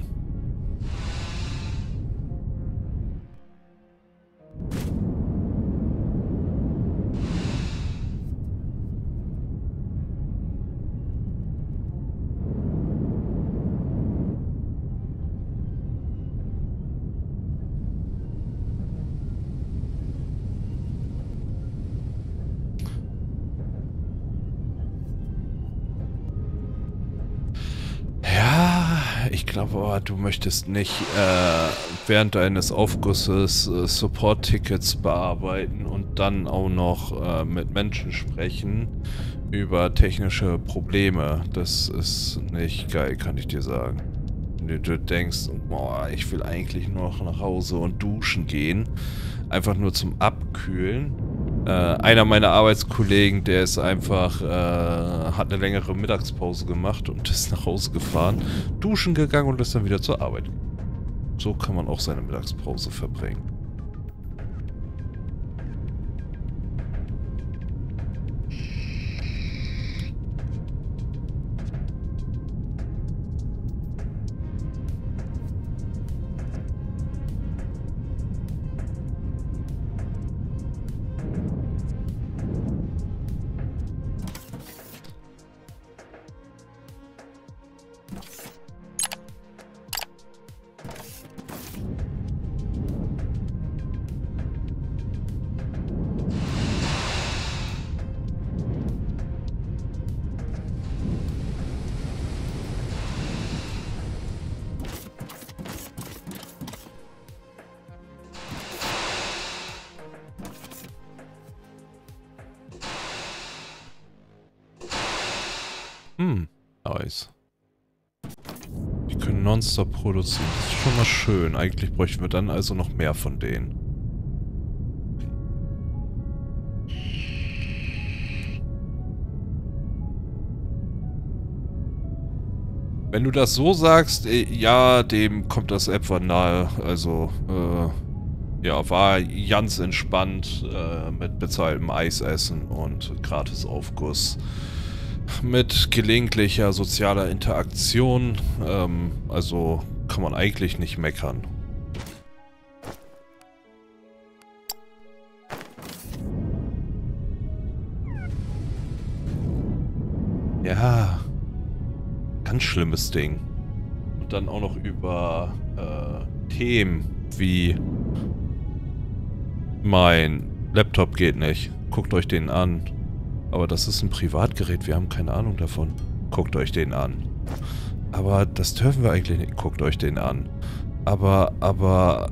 Du möchtest nicht äh, während deines Aufgusses äh, Support-Tickets bearbeiten und dann auch noch äh, mit Menschen sprechen über technische Probleme. Das ist nicht geil, kann ich dir sagen. Wenn du denkst, boah, ich will eigentlich nur noch nach Hause und duschen gehen, einfach nur zum Abkühlen. Äh, einer meiner Arbeitskollegen, der ist einfach, äh, hat eine längere Mittagspause gemacht und ist nach Hause gefahren, duschen gegangen und ist dann wieder zur Arbeit. So kann man auch seine Mittagspause verbringen. Produzieren. Das ist schon mal schön. Eigentlich bräuchten wir dann also noch mehr von denen. Wenn du das so sagst, ja, dem kommt das etwa nahe. Also, äh, Ja, war ganz entspannt äh, mit bezahltem Eisessen und Gratisaufguss. Mit gelegentlicher sozialer Interaktion. Ähm, also kann man eigentlich nicht meckern. Ja. Ganz schlimmes Ding. Und dann auch noch über äh, Themen wie... Mein Laptop geht nicht. Guckt euch den an. Aber das ist ein Privatgerät, wir haben keine Ahnung davon. Guckt euch den an. Aber das dürfen wir eigentlich nicht. Guckt euch den an. Aber, aber...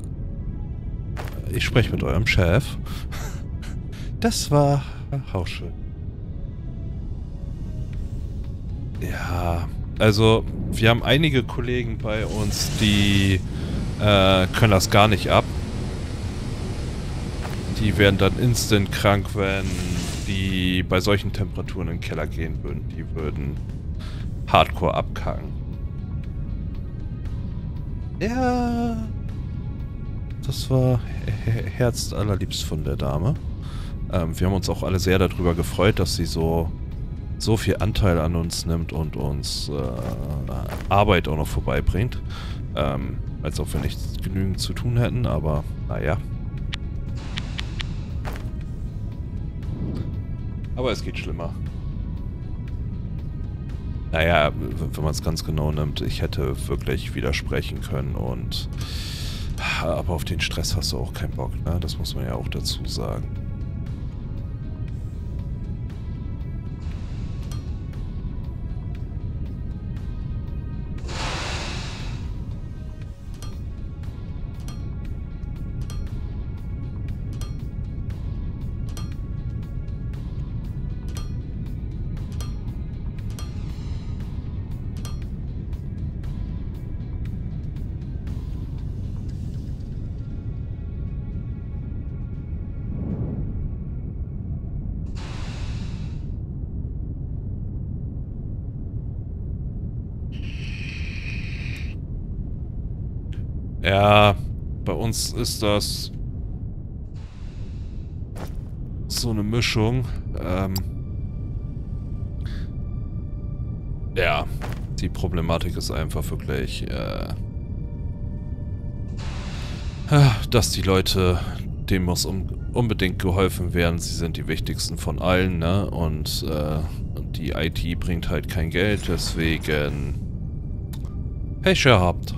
Ich spreche mit eurem Chef. Das war... auch schön. Ja, also wir haben einige Kollegen bei uns, die äh, können das gar nicht ab. Die werden dann instant krank, wenn die bei solchen Temperaturen in den Keller gehen würden. Die würden hardcore abkacken. Ja, das war Herz allerliebst von der Dame. Ähm, wir haben uns auch alle sehr darüber gefreut, dass sie so, so viel Anteil an uns nimmt und uns äh, Arbeit auch noch vorbeibringt. Ähm, als ob wir nicht genügend zu tun hätten, aber naja. Aber es geht schlimmer. Naja, wenn man es ganz genau nimmt, ich hätte wirklich widersprechen können und... Aber auf den Stress hast du auch keinen Bock, ne? Das muss man ja auch dazu sagen. Ja, bei uns ist das so eine Mischung. Ähm ja, die Problematik ist einfach wirklich, äh dass die Leute, denen muss unbedingt geholfen werden. Sie sind die wichtigsten von allen, ne? Und äh, die I T bringt halt kein Geld, deswegen Pech gehabt.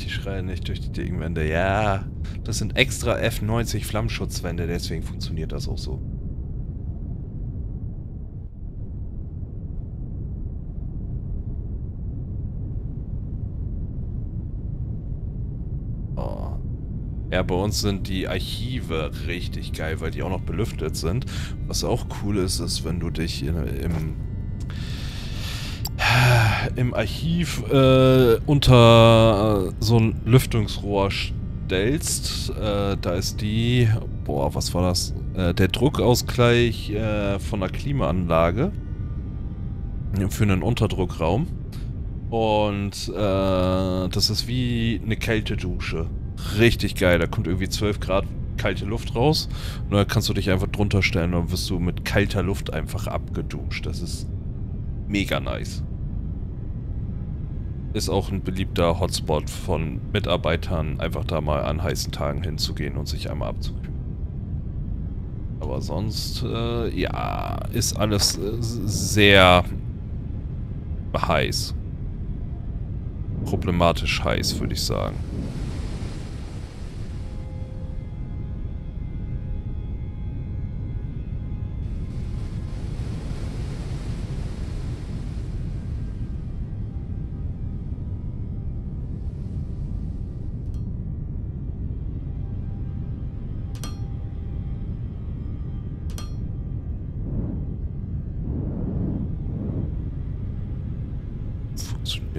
Die schreien nicht durch die Degenwände. Ja, das sind extra F neunzig Flammschutzwände, deswegen funktioniert das auch so. Oh. Ja, bei uns sind die Archive richtig geil, weil die auch noch belüftet sind. Was auch cool ist, ist, wenn du dich in, im... im Archiv äh, unter äh, so ein Lüftungsrohr stellst. Äh, da ist die, boah, was war das? Äh, der Druckausgleich äh, von der Klimaanlage für einen Unterdruckraum. Und äh, das ist wie eine Kältedusche. Richtig geil. Da kommt irgendwie zwölf Grad kalte Luft raus. Und da kannst du dich einfach drunter stellen und dann wirst du mit kalter Luft einfach abgeduscht. Das ist mega nice. Ist auch ein beliebter Hotspot von Mitarbeitern, einfach da mal an heißen Tagen hinzugehen und sich einmal abzukühlen. Aber sonst, äh, ja, ist alles äh, sehr heiß. Problematisch heiß, würde ich sagen.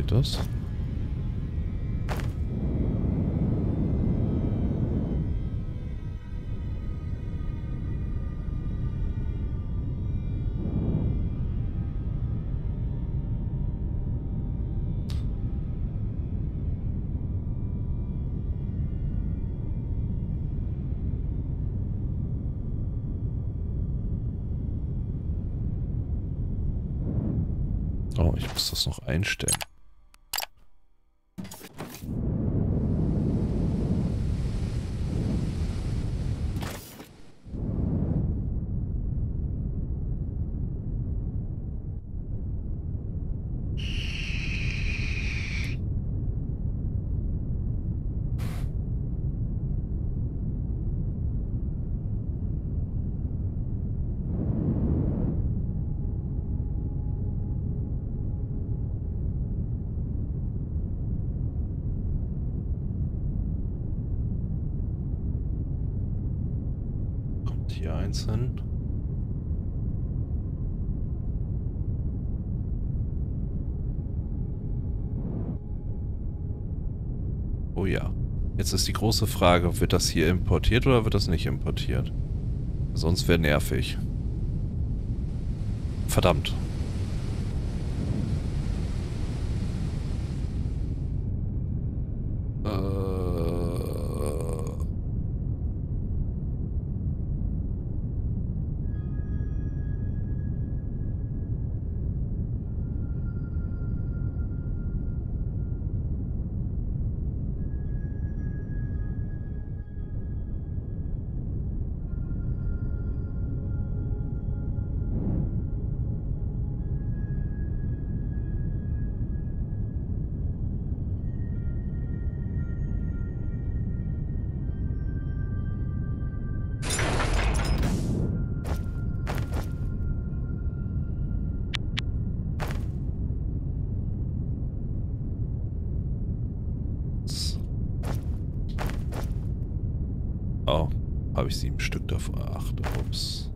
Das? Oh, ich muss das noch einstellen. Hier einzeln. Oh ja. Jetzt ist die große Frage, wird das hier importiert oder wird das nicht importiert? Sonst wäre nervig. Verdammt. Oh, habe ich sieben Stück davon. Ach, ups.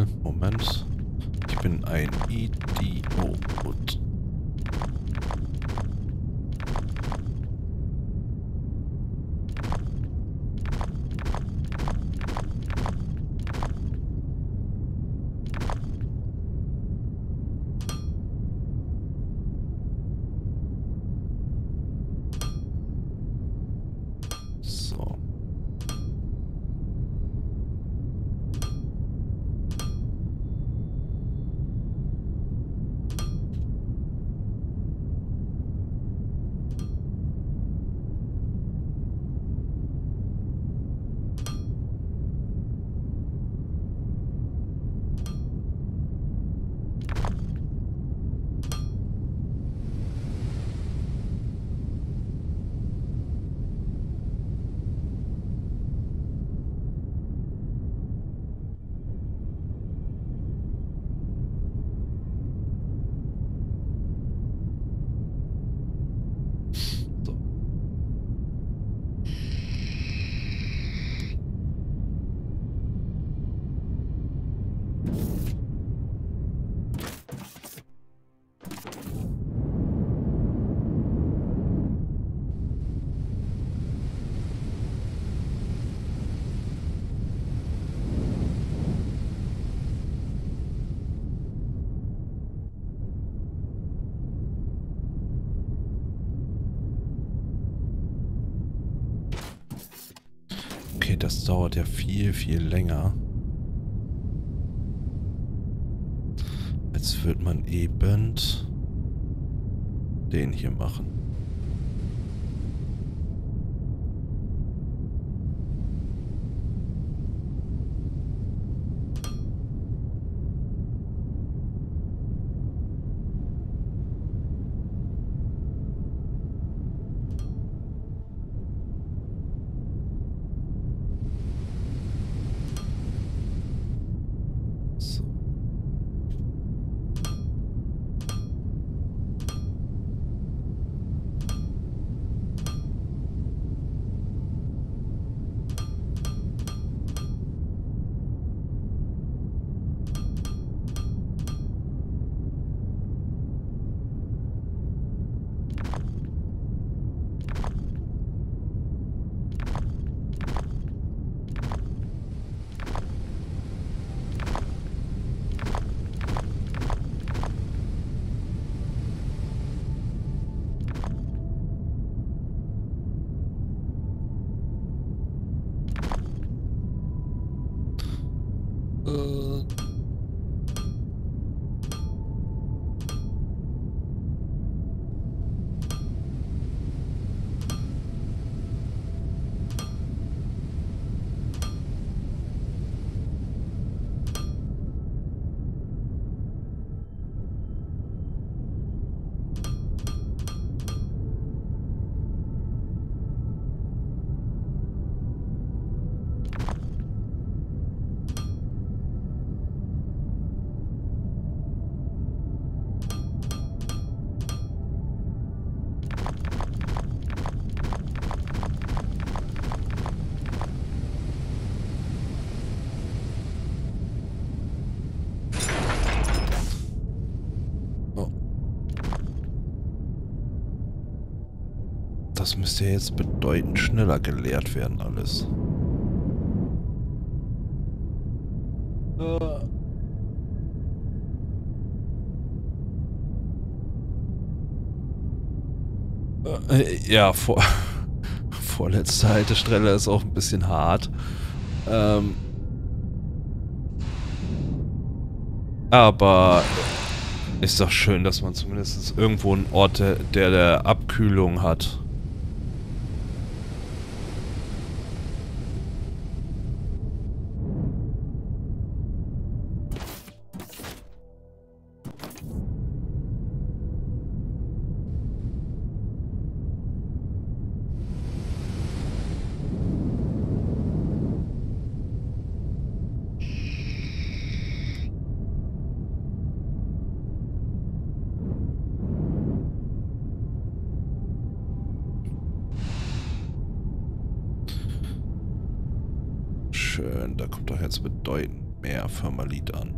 mal. Moment. Ich bin ein Idiot. Das dauert ja viel, viel länger. Jetzt wird man eben den hier machen. Das müsste jetzt bedeutend schneller geleert werden, alles. Äh. Äh, ja, vor vorletzte Haltestelle ist auch ein bisschen hart. Ähm. Aber ist doch schön, dass man zumindest irgendwo einen Ort, der der Abkühlung hat. Da kommt doch jetzt bedeuten. mehr Thermalit an.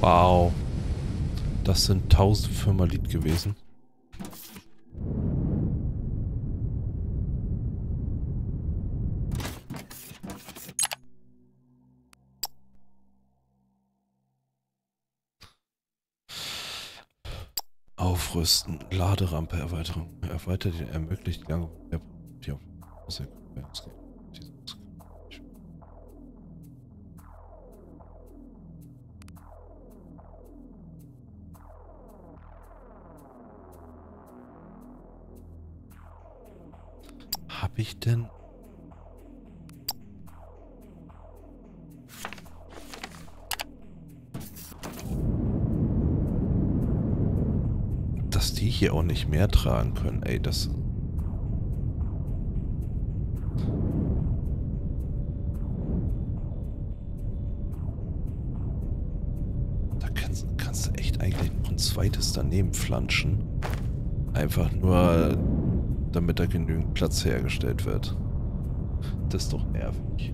Wow, das sind tausend Thermalit gewesen. Aufrüsten, Laderampe, Erweiterung, erweitert den ermöglicht lange. Hab ich denn? Dass die hier auch nicht mehr tragen können, ey, das... Da kannst, kannst du echt eigentlich noch ein zweites daneben flanschen. Einfach nur... damit da genügend Platz hergestellt wird. Das ist doch nervig.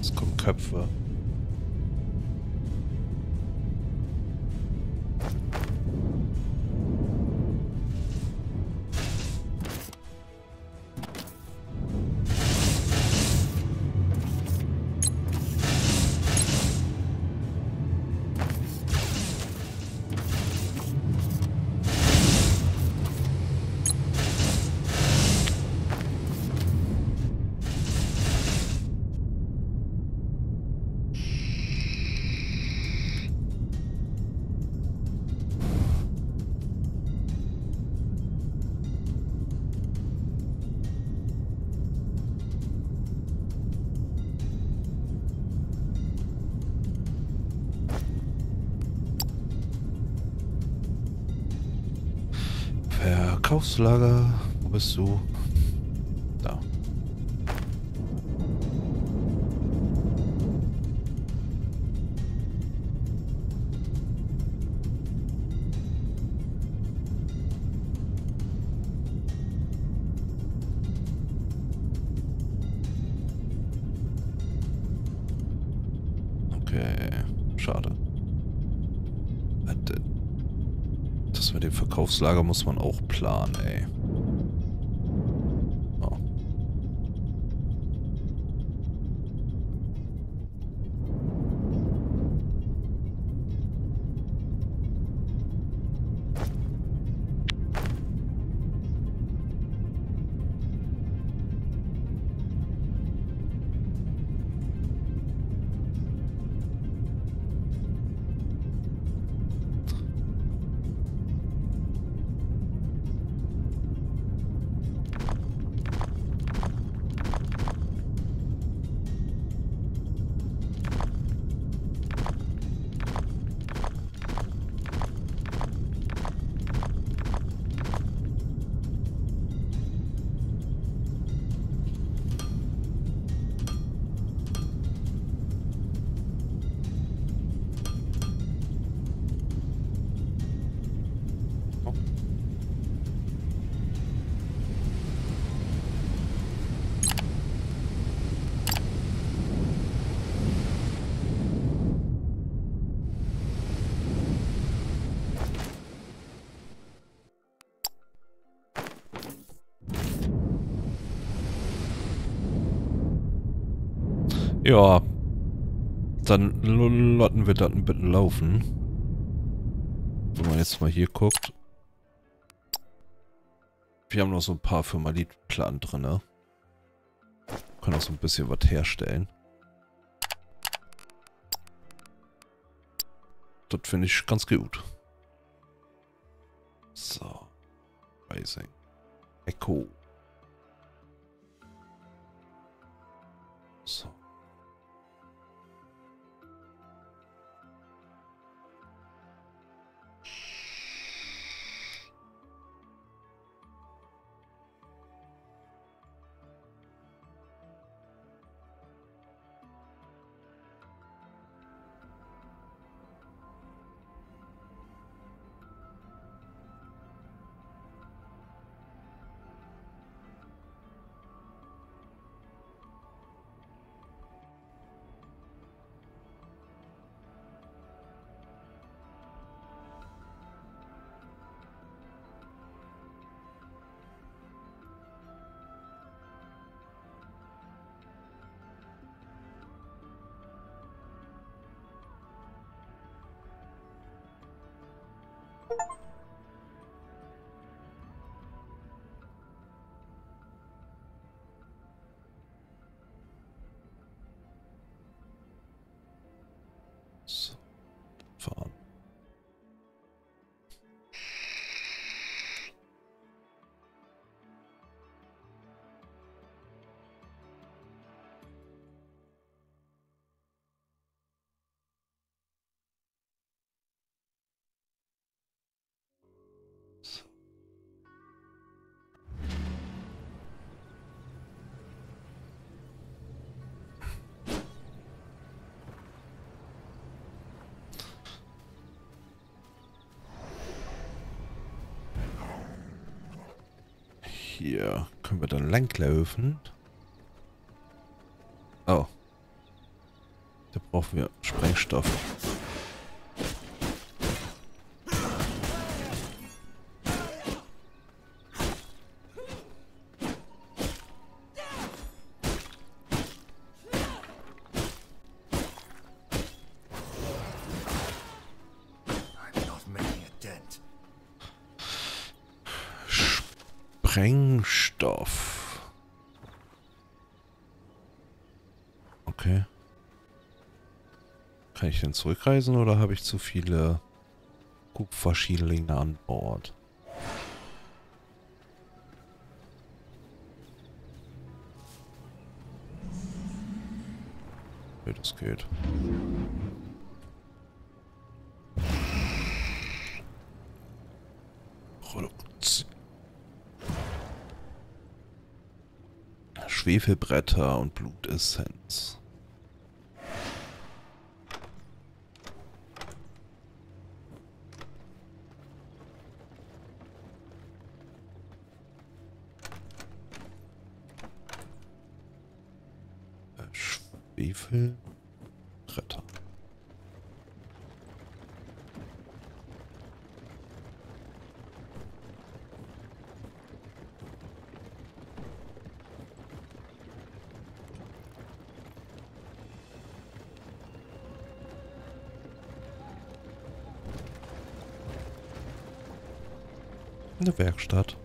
Es kommen Köpfe. Verkaufslager. Wo bist du? Da. Okay, schade. Das mit dem Verkaufslager muss man auch planen, ey. Oh. Ja, dann lotten wir das ein bisschen laufen. Wenn man jetzt mal hier guckt. Wir haben noch so ein paar Firmalid-Platten drin, ne? Können auch so ein bisschen was herstellen. Das finde ich ganz gut. So. Rising. Echo. So. Fahren. Hier können wir dann langlaufen. Oh. Da brauchen wir Sprengstoff. Sprengstoff. Okay. Kann ich denn zurückreisen oder habe ich zu viele Kupferschielinge an Bord? Wie das geht. Produktion. Schwefelbretter und Blutessenz. Schwefelbretter. Eine Werkstatt.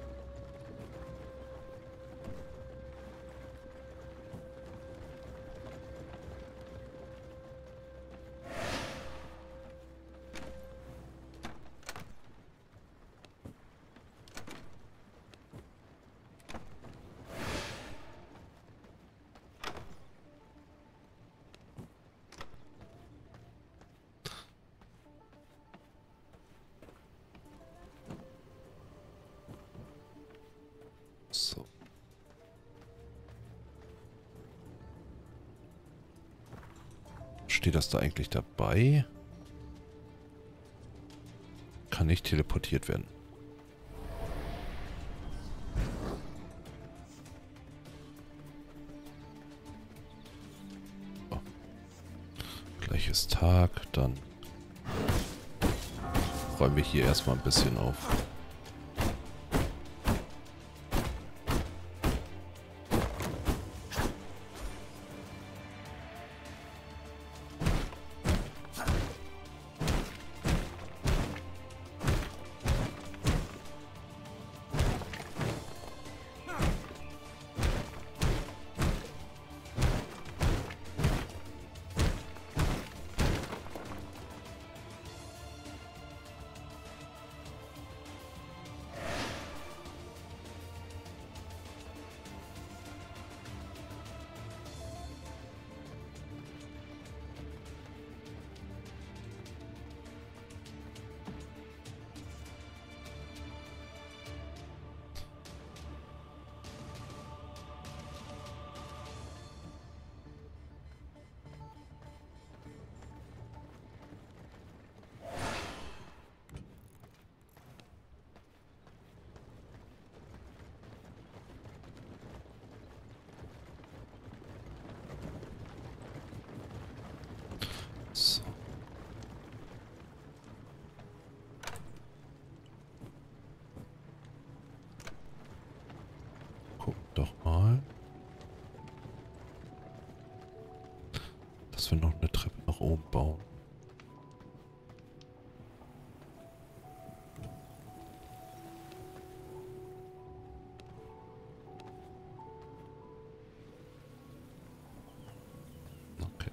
So. Steht das da eigentlich dabei? Kann nicht teleportiert werden. So. Gleich ist Tag, dann räumen wir hier erstmal ein bisschen auf. Doch mal. Dass wir noch eine Treppe nach oben bauen. Okay.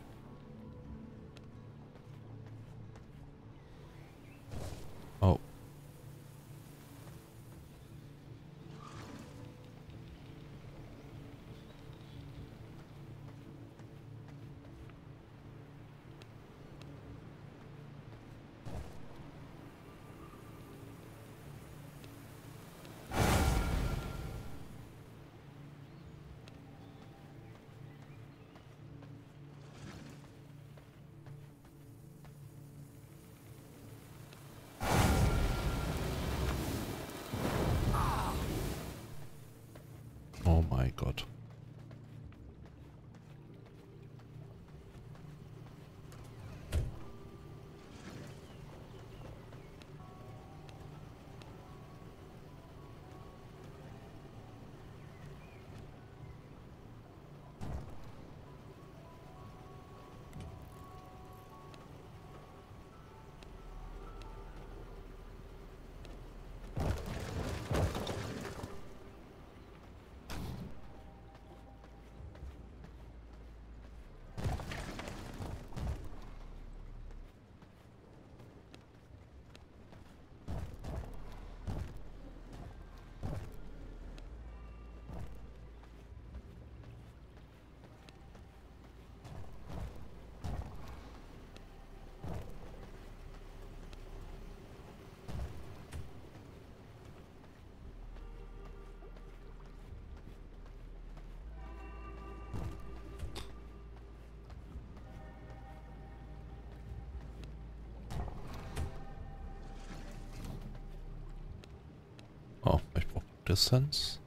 Distanz.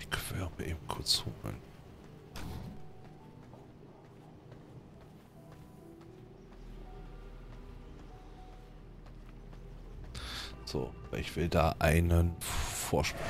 Die Querbe eben kurz holen. So, ich will da einen Vorsprung.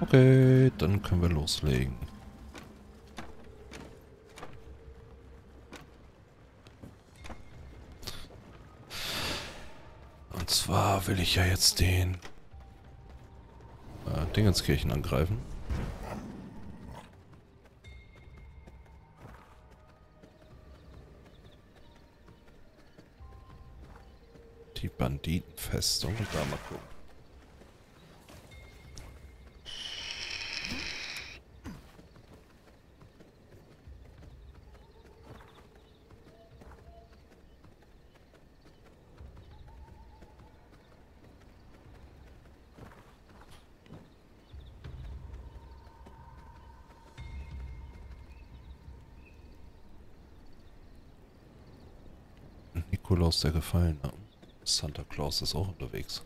Okay, dann können wir loslegen. Und zwar will ich ja jetzt den äh, Dingenskirchen angreifen. Die Banditenfestung, da mal gucken. Nikolaus der Gefallene. Santa Claus ist auch unterwegs.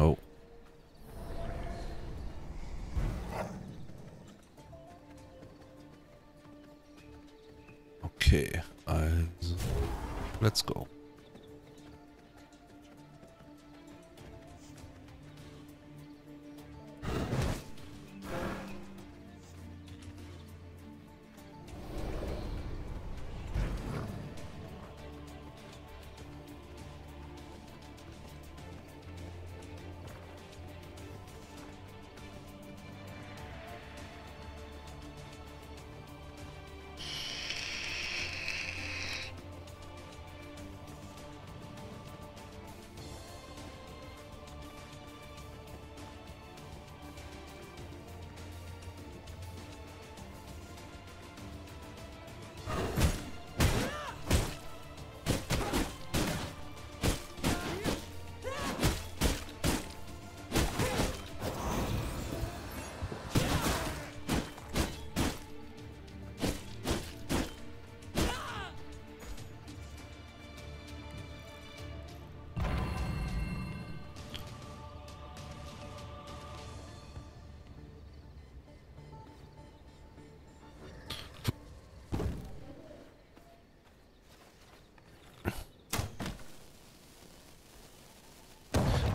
Oh. Okay, also let's go.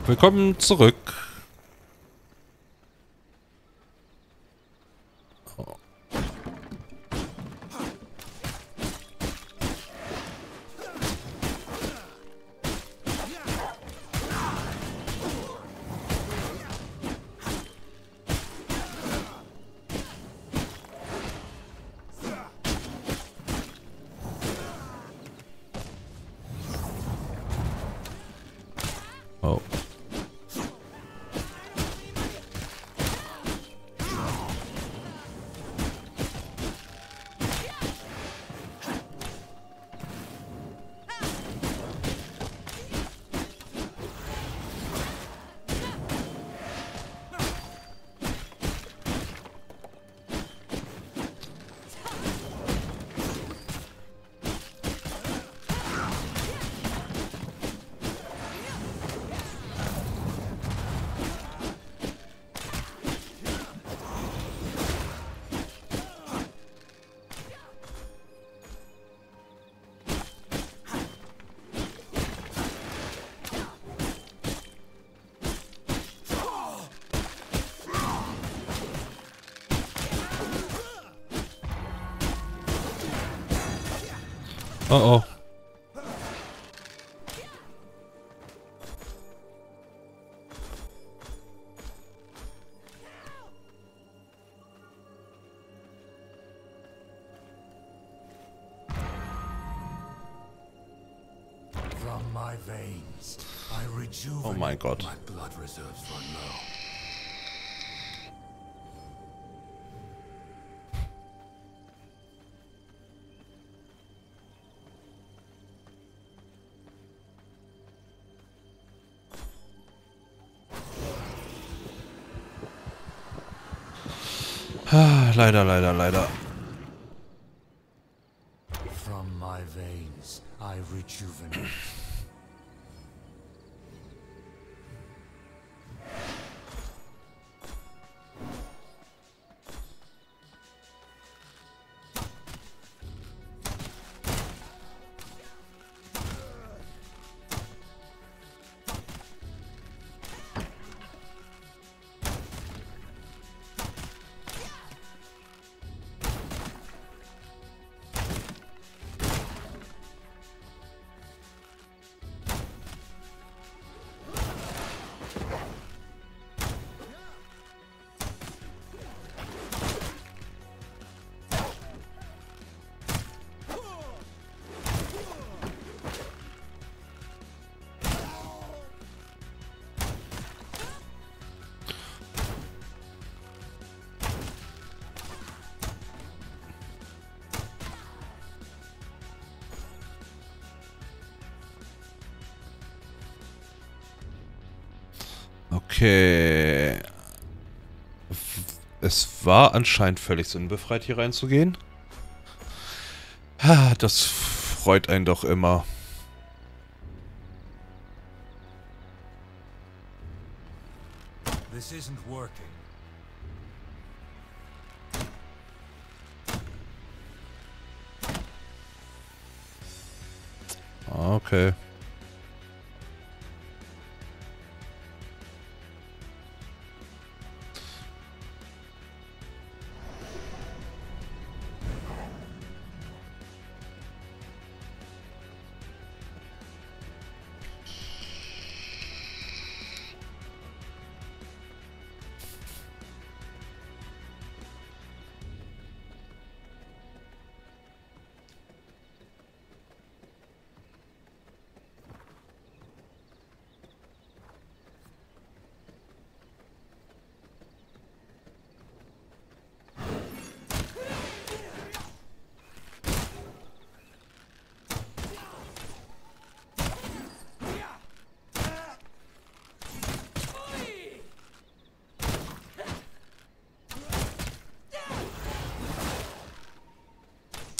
Willkommen zurück. Oh. Uh-oh. From my veins, I rejuvenate. Oh my God. My blood reserves run low. Leider, leider, leider. From my veins, I rejuvenate. Okay. Es war anscheinend völlig sinnbefreit, hier reinzugehen. Das freut einen doch immer. This isn't working. Okay.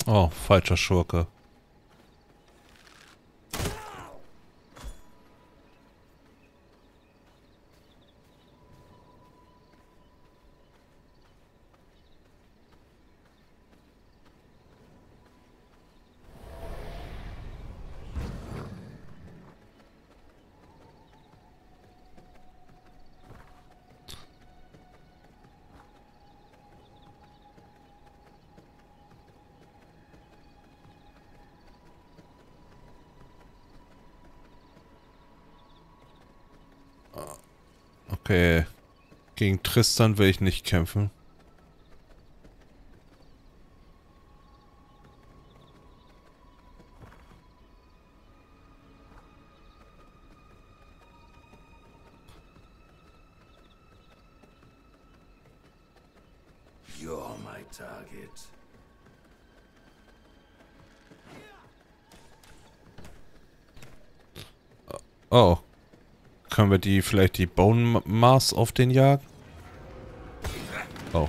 Oh, falscher Schurke. Okay. Gegen Tristan will ich nicht kämpfen. You're my target. Oh. Können wir die vielleicht die Bone Mass auf den jagen? Oh.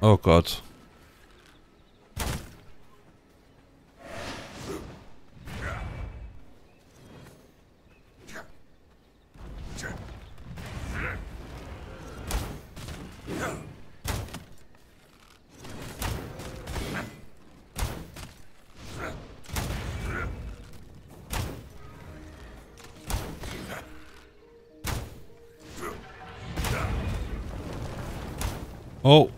Oh Gott. Oh.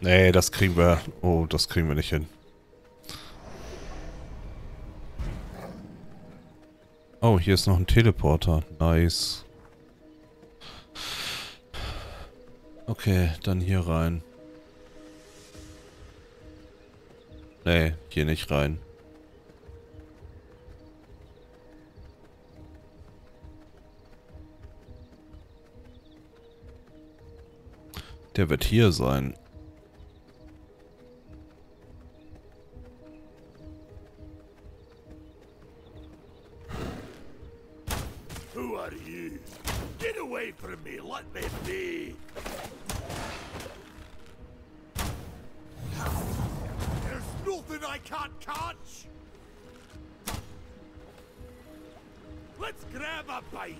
Nee, das kriegen wir. Oh, das kriegen wir nicht hin. Oh, hier ist noch ein Teleporter. Nice. Okay, dann hier rein. Nee, hier nicht rein. Der wird hier sein. Who are you? Get away from me, let me be. Nothing I can't catch. Let's grab a bite.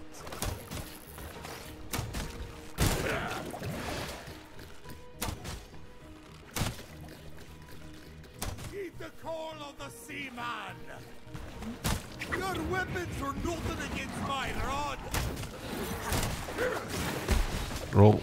Heed the call of the seaman. Your weapons are nothing against my rod. Roll.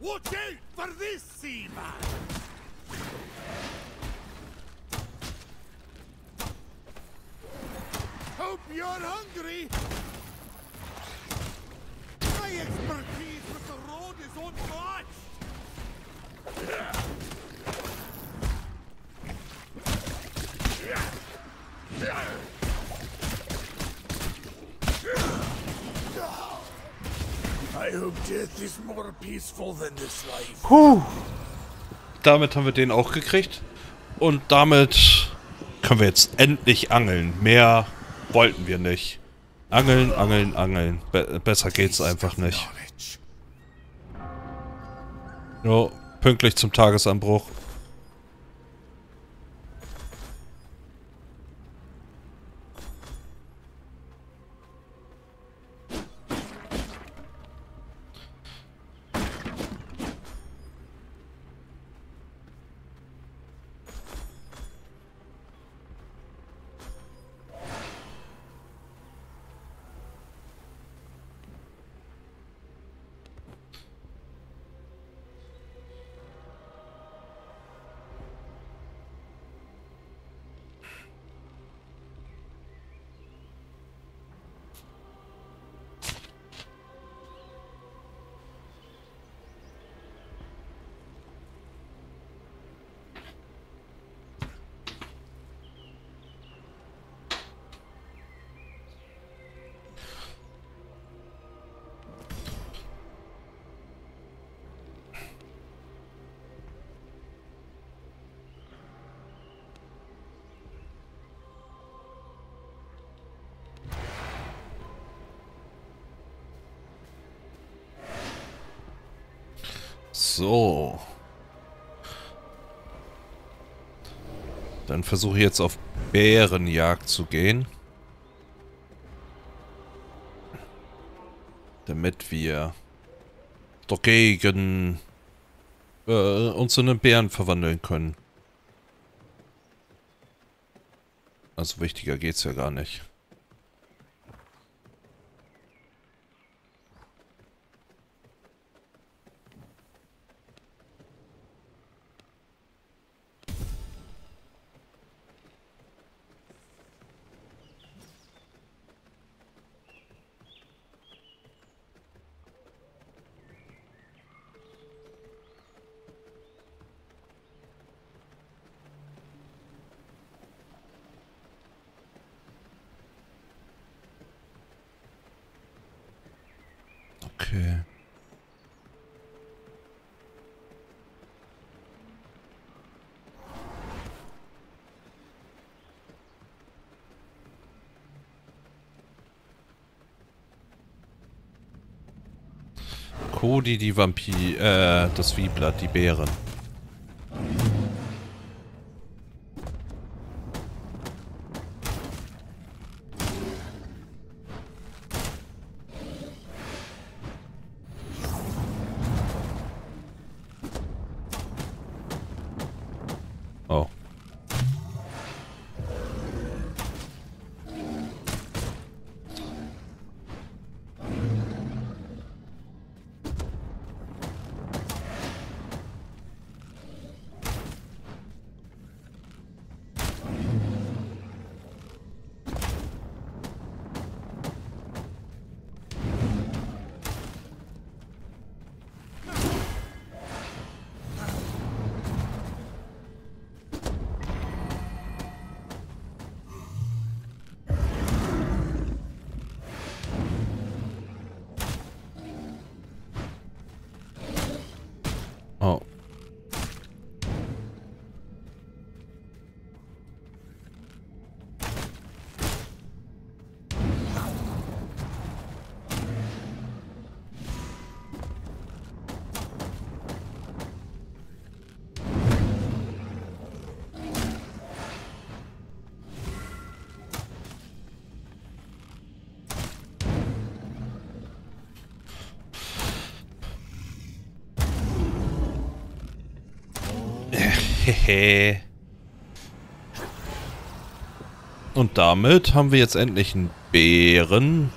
Watch out for this seaman! Hope you're hungry! My expertise with the road is unmatched! I hope death is more peaceful than this life. Puh. Damit haben wir den auch gekriegt. Und damit können wir jetzt endlich angeln. Mehr wollten wir nicht. Angeln, angeln, angeln. Be- besser geht's einfach nicht. Nur pünktlich zum Tagesanbruch. So. Dann versuche ich jetzt auf Bärenjagd zu gehen. Damit wir dagegen äh, uns in einen Bären verwandeln können. Also wichtiger geht's ja gar nicht. Okay. Cody, die Vampir, äh, das Viehblatt, die Bären. Und damit haben wir jetzt endlich einen Bären.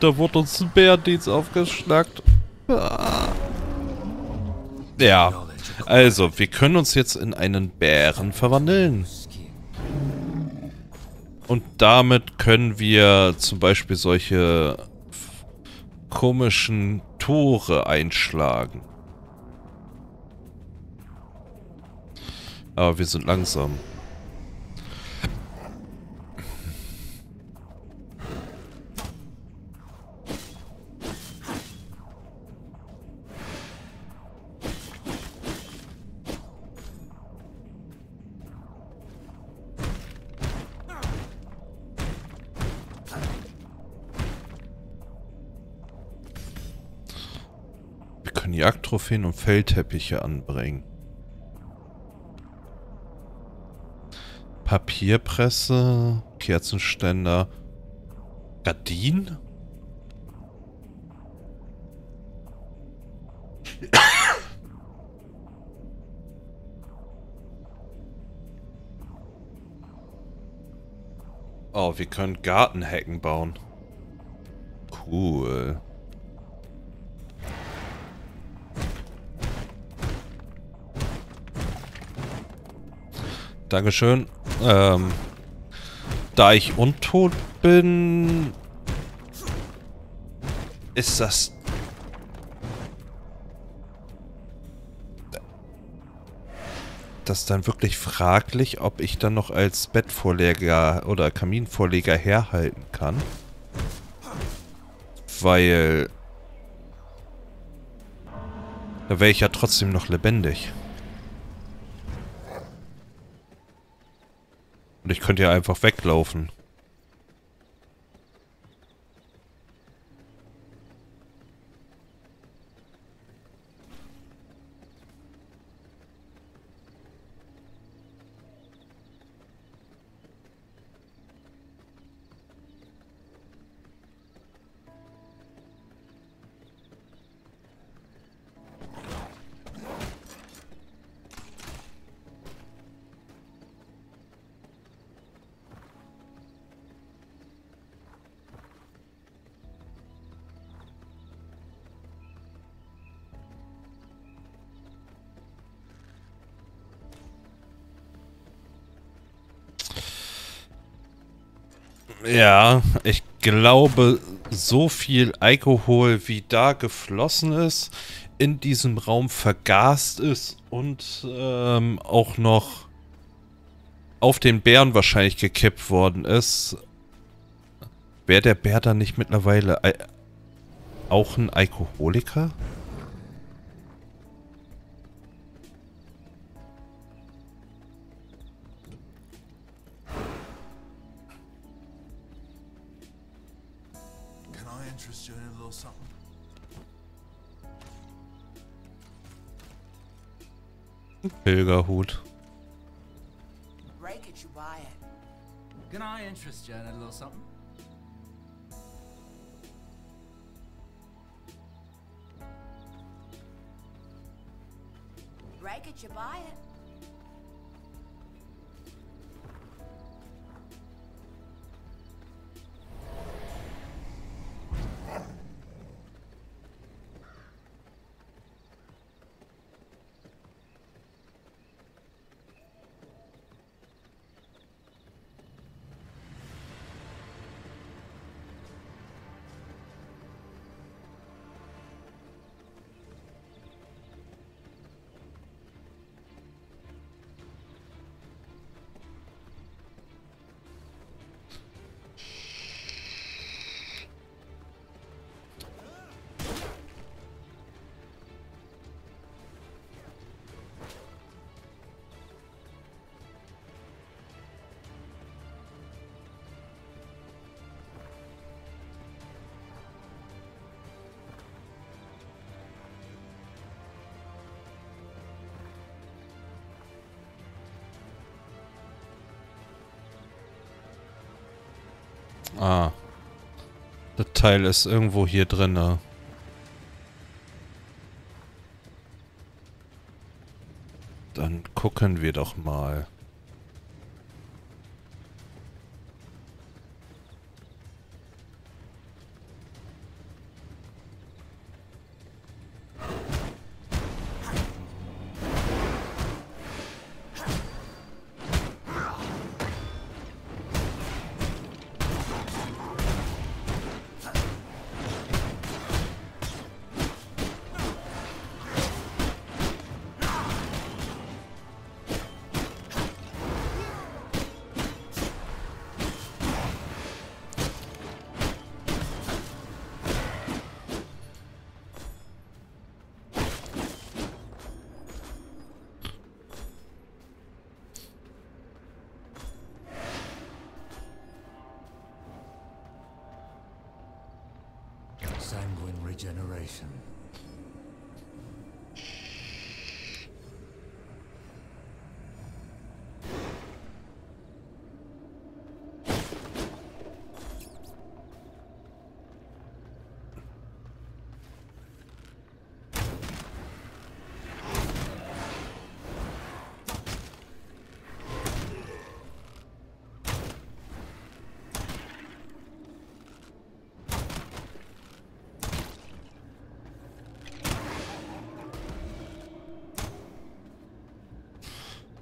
Da wurde uns ein Bärendienst aufgeschnackt. Ja, also wir können uns jetzt in einen Bären verwandeln. Und damit können wir zum Beispiel solche komischen Tore einschlagen. Aber wir sind langsam. Wir können Jagdtrophäen und Fellteppiche anbringen. Papierpresse, Kerzenständer, Gardinen? Oh, wir können Gartenhecken bauen. Cool. Dankeschön. Ähm, da ich untot bin, ist das... das dann wirklich fraglich, ob ich dann noch als Bettvorleger oder Kaminvorleger herhalten kann. Weil... da wäre ich ja trotzdem noch lebendig. Und ich könnte ja einfach weglaufen. Ja, ich glaube, so viel Alkohol, wie da geflossen ist, in diesem Raum vergast ist und ähm, auch noch auf den Bären wahrscheinlich gekippt worden ist. Wäre der Bär dann nicht mittlerweile auch ein Alkoholiker? Pilgerhut. Can I interest you in a little something? Break it, you buy it. Ah, das Teil ist irgendwo hier drin. Dann gucken wir doch mal.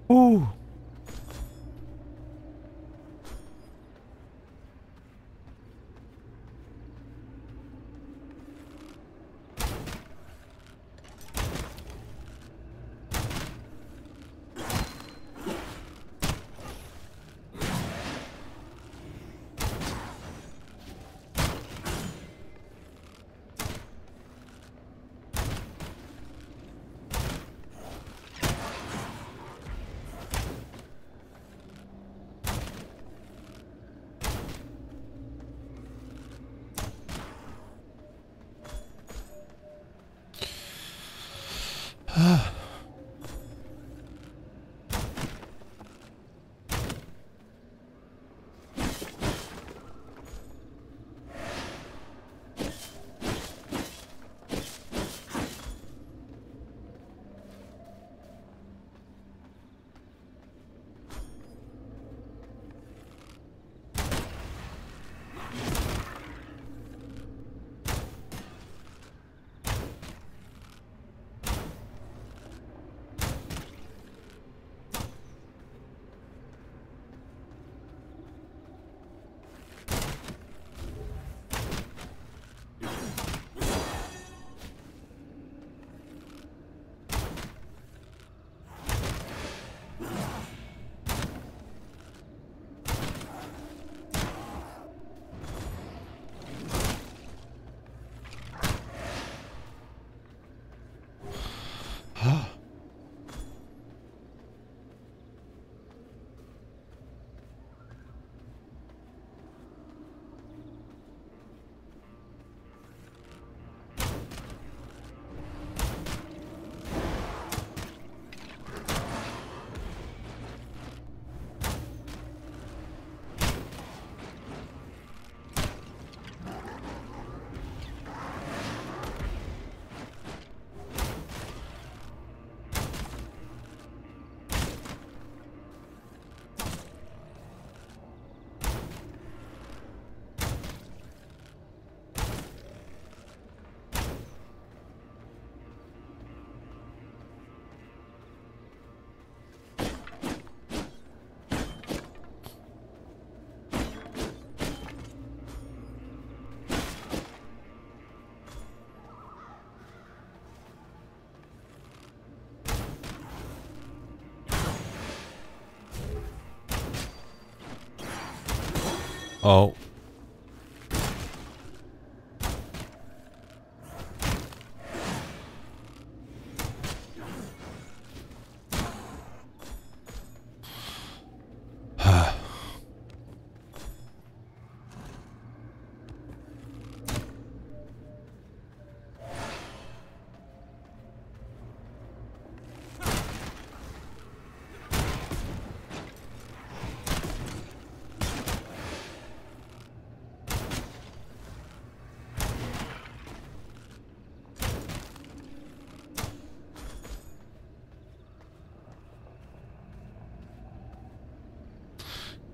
Ooh. Oh.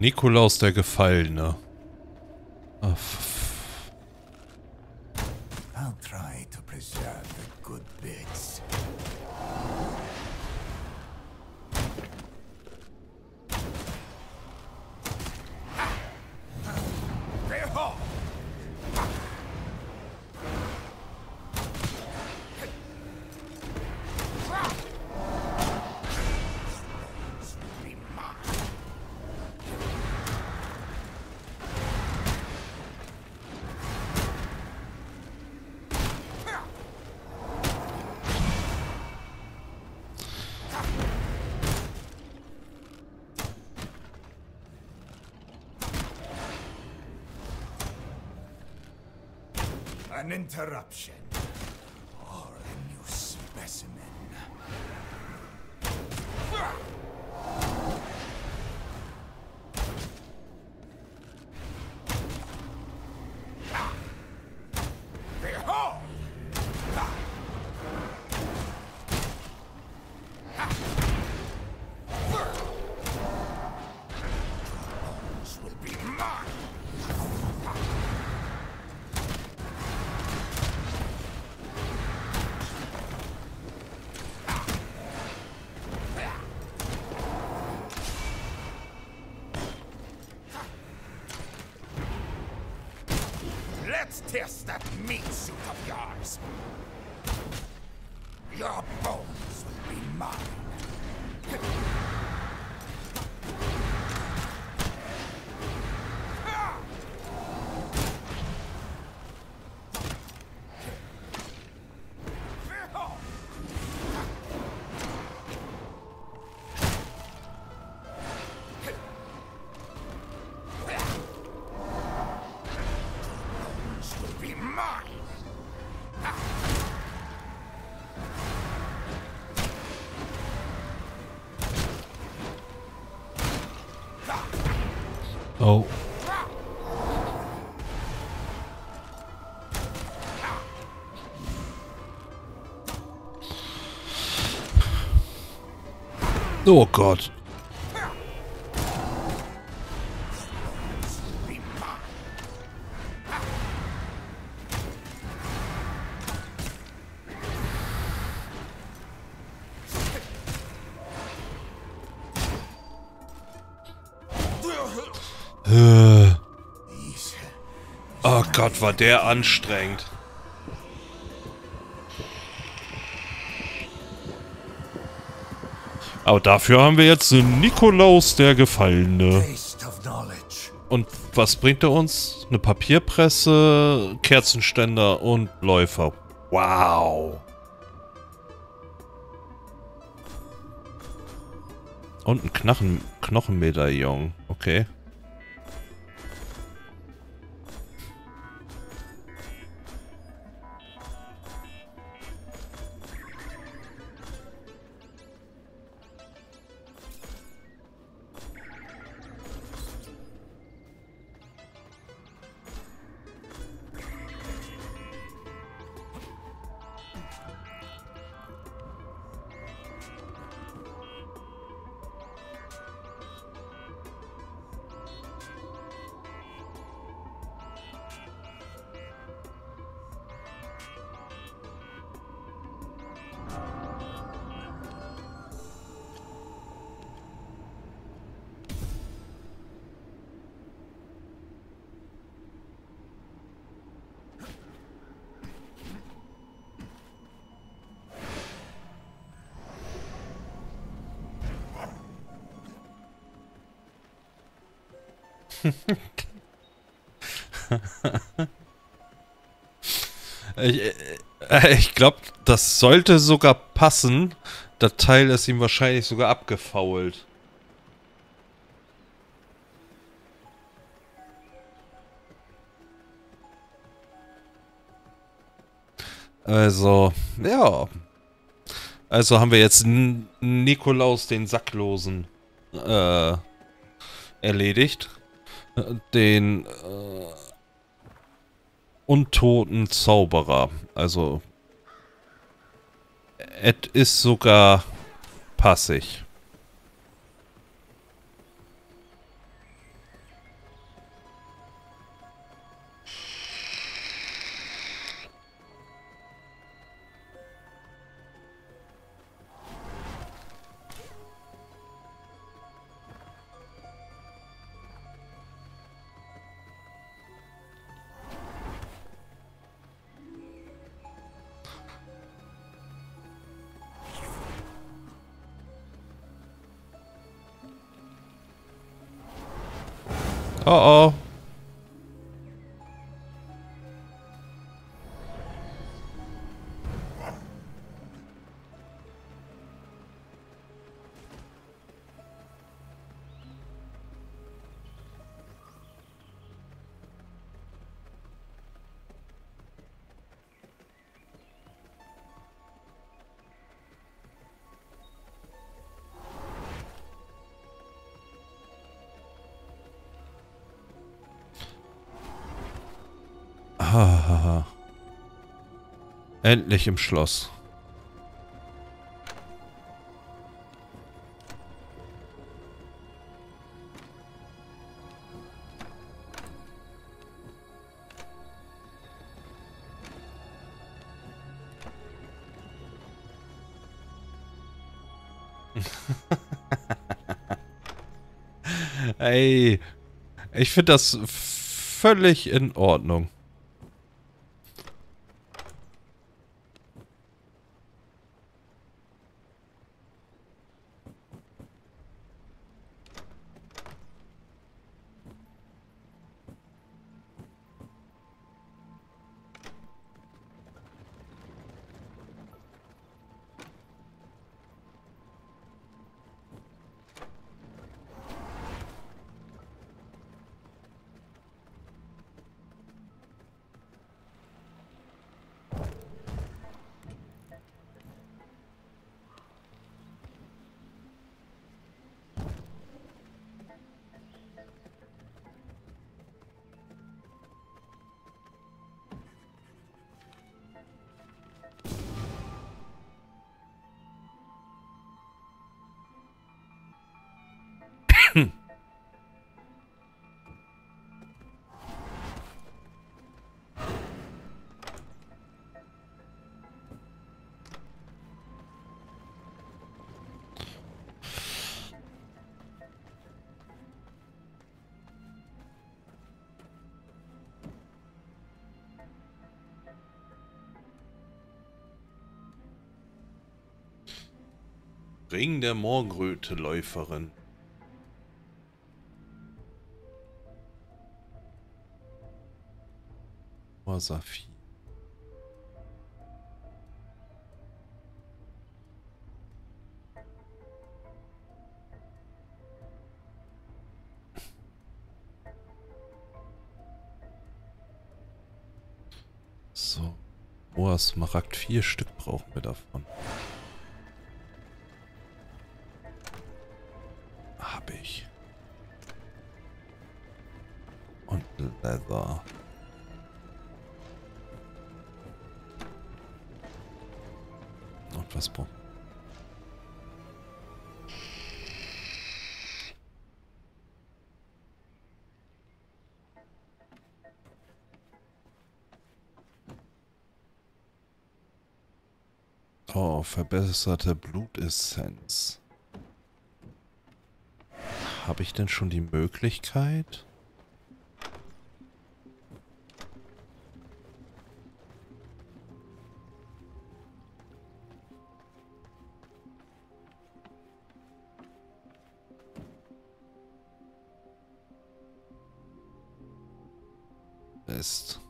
Nikolaus der Gefallene. Oh, I'll try to preserve the good bits. An interruption, or a new specimen. Test that meat suit of yours. Your bones will be mine. Oh. Oh Gott. Oh Gott, war der anstrengend. Aber dafür haben wir jetzt den Nikolaus der Gefallene. Und was bringt er uns? Eine Papierpresse, Kerzenständer und Läufer. Wow. Und ein Knochen Knochenmedaillon. Okay. Ich, äh, ich glaube, das sollte sogar passen. Das Teil ist ihm wahrscheinlich sogar abgefault. Also, ja. Also haben wir jetzt N- Nikolaus den Sacklosen äh, erledigt. Den äh, untoten Zauberer. Also, es ist sogar passig. Oh oh. Endlich im Schloss. Ey, ich finde das völlig in Ordnung. Ring der Morgenröte-Läuferin. Wasservieh. So, Boah, Smaragd, vier Stück brauchen wir davon. Leather. Und was braucht? Oh, verbesserte Blutessenz. Habe ich denn schon die Möglichkeit? ist.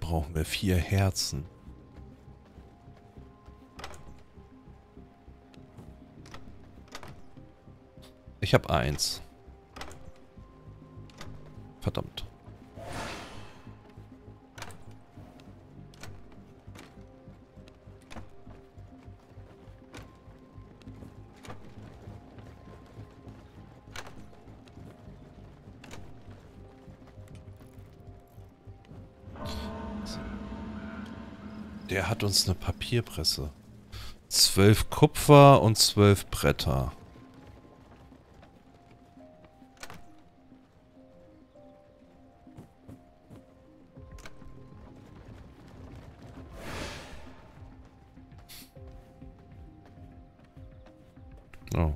Brauchen wir vier Herzen. Ich habe eins. Verdammt. Der hat uns eine Papierpresse. Zwölf Kupfer und zwölf Bretter. Oh.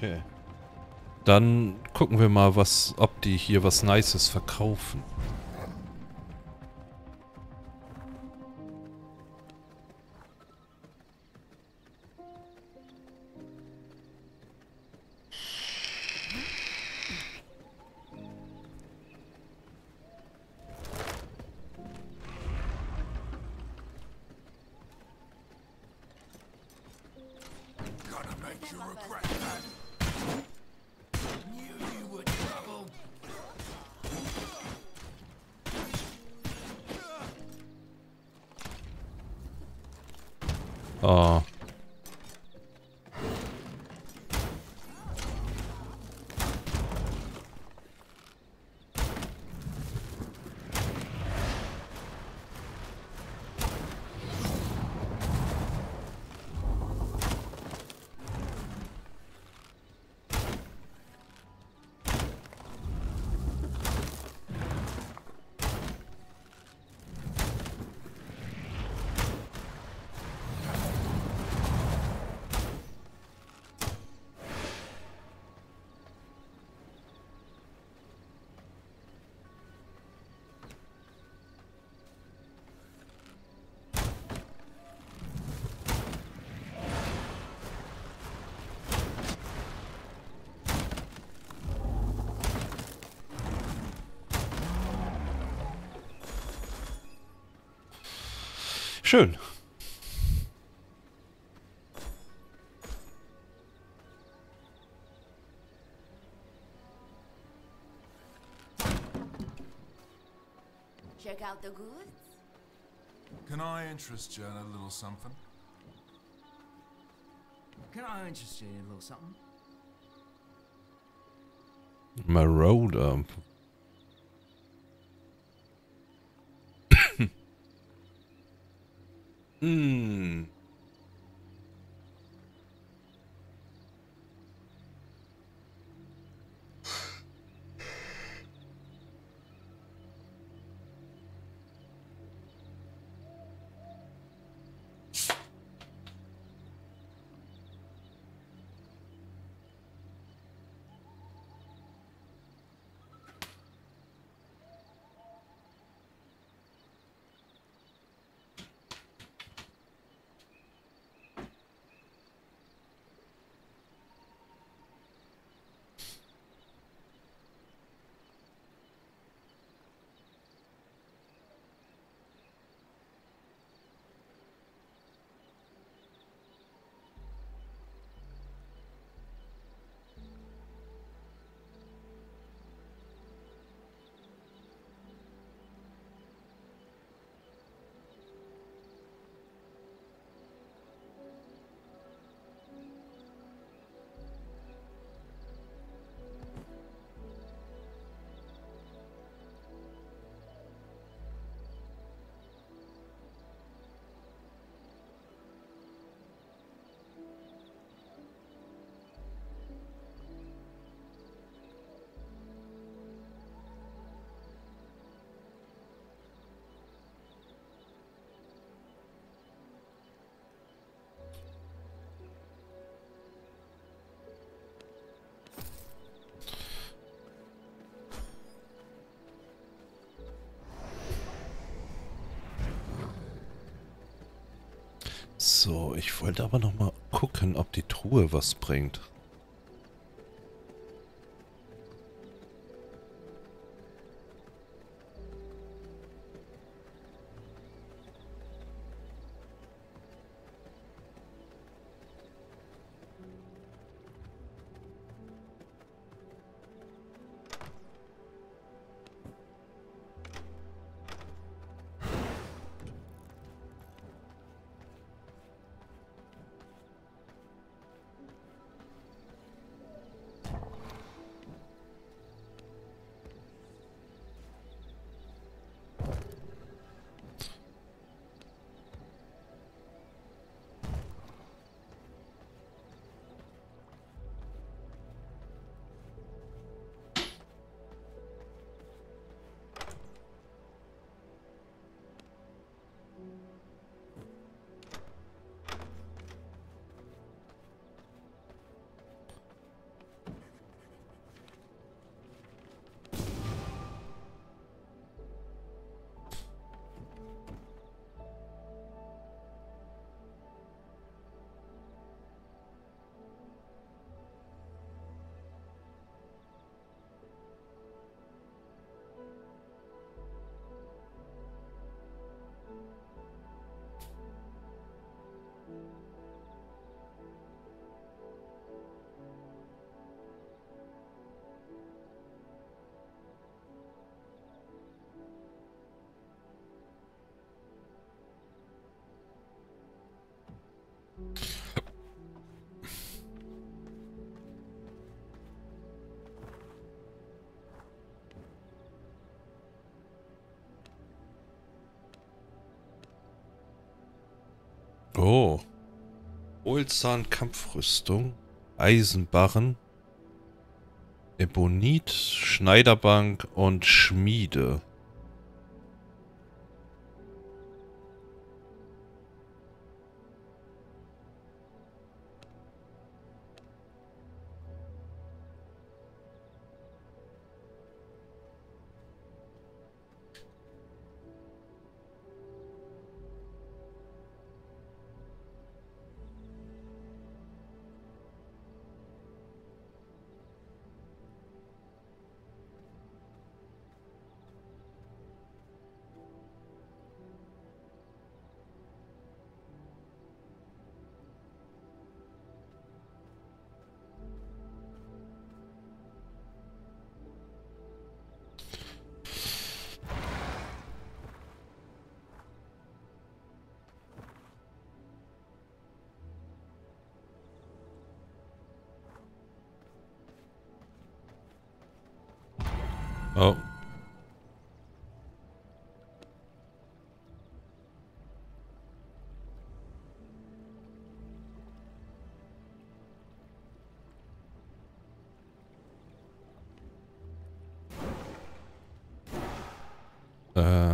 Okay. Dann gucken wir mal, was, ob die hier was Nices verkaufen. Oh. Schön. Check out the goods. Can I interest you in a little something? Can I interest you in a little something? Marauder. Hm. So, ich wollte aber noch mal gucken, ob die Truhe was bringt. Oh. Olzahn-Kampfrüstung, Eisenbarren, Ebonit, Schneiderbank und Schmiede. Oh. Äh.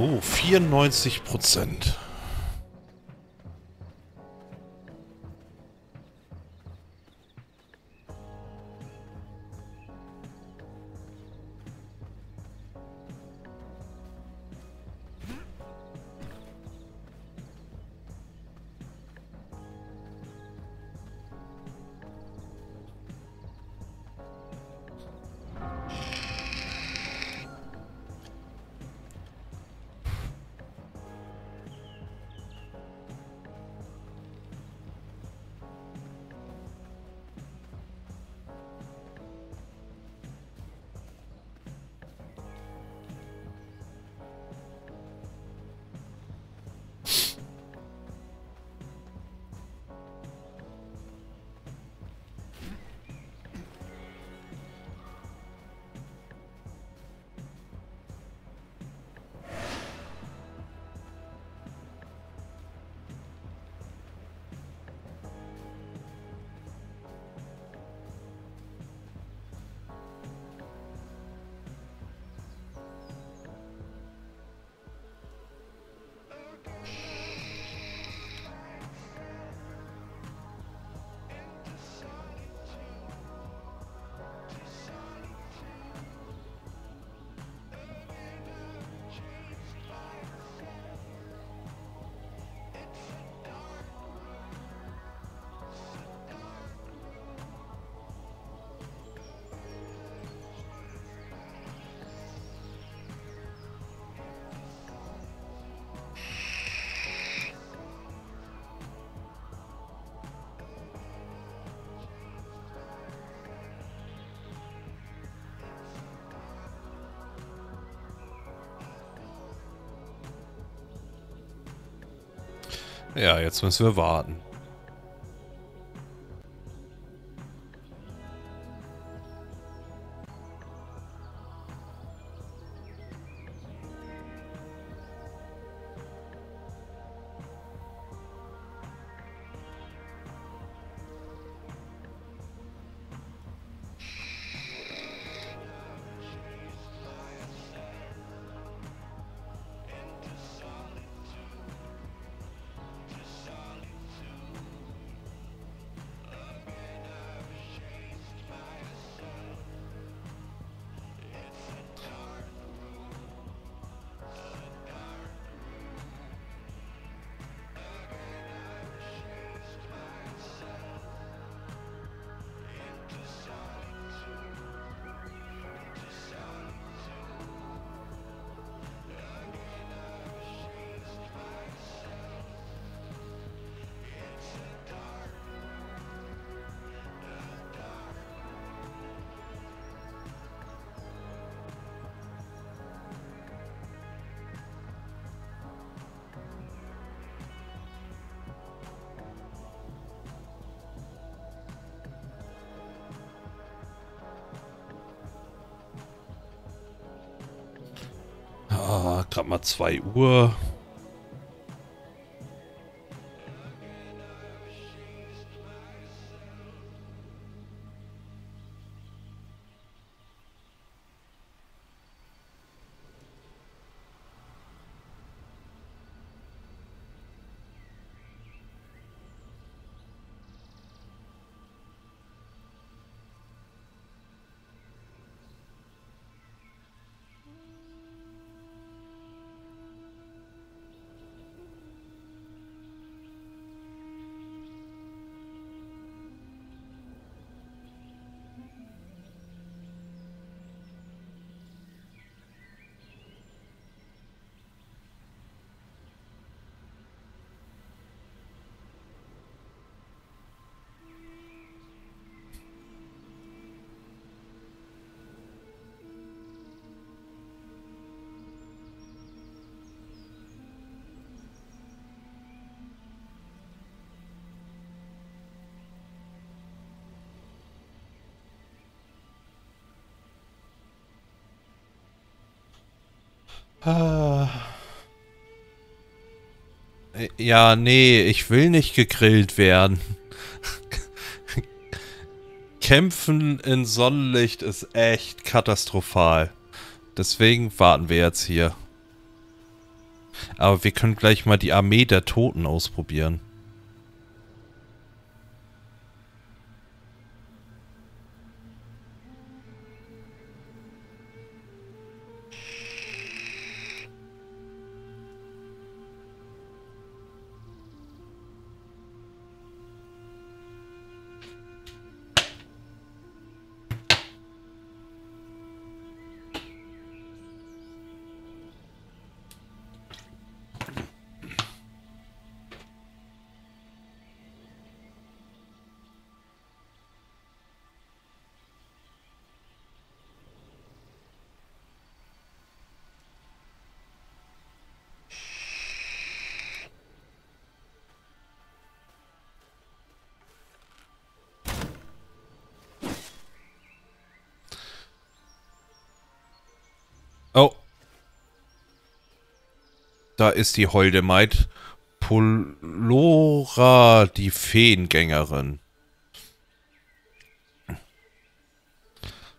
Oh, vierundneunzig Prozent. Ja, jetzt müssen wir warten. Gerade mal zwei Uhr. Ja, nee, ich will nicht gegrillt werden. Kämpfen in Sonnenlicht ist echt katastrophal. Deswegen warten wir jetzt hier. Aber wir können gleich mal die Armee der Toten ausprobieren. Da ist die holde Maid Polora, die Feengängerin.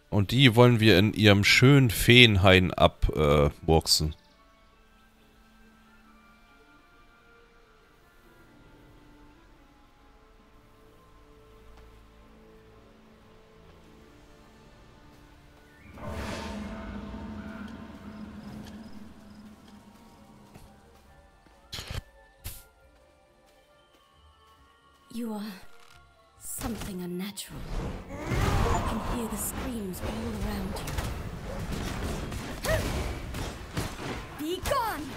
Und die wollen wir in ihrem schönen Feenhain abmurksen. Äh, You are something unnatural. I can hear the screams all around you. Be gone!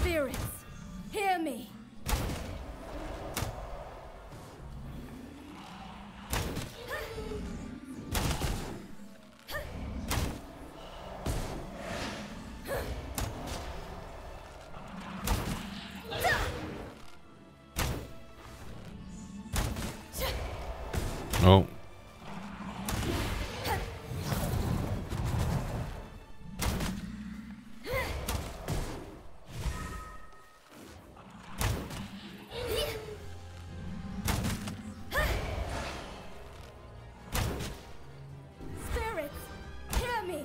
Spirits, hear me! Oh. Spirits, hear me.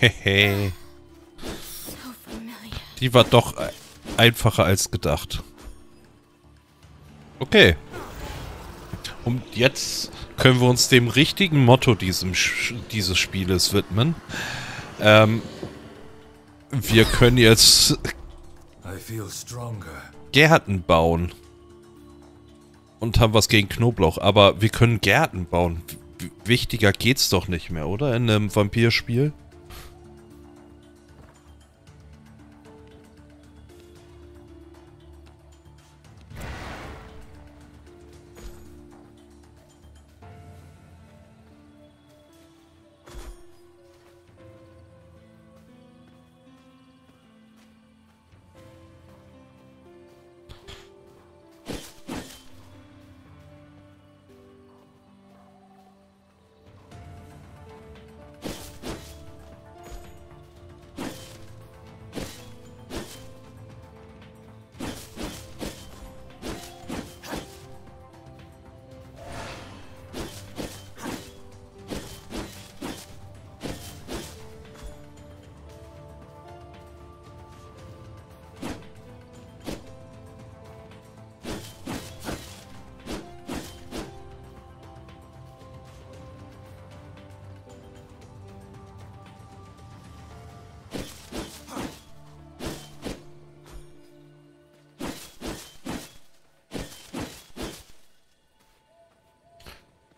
Hehe. Die war doch einfacher als gedacht. Okay. Und jetzt können wir uns dem richtigen Motto diesem, dieses Spieles widmen. Ähm, wir können jetzt Gärten bauen. Und haben was gegen Knoblauch. Aber wir können Gärten bauen. W- wichtiger geht's doch nicht mehr, oder? In einem Vampirspiel?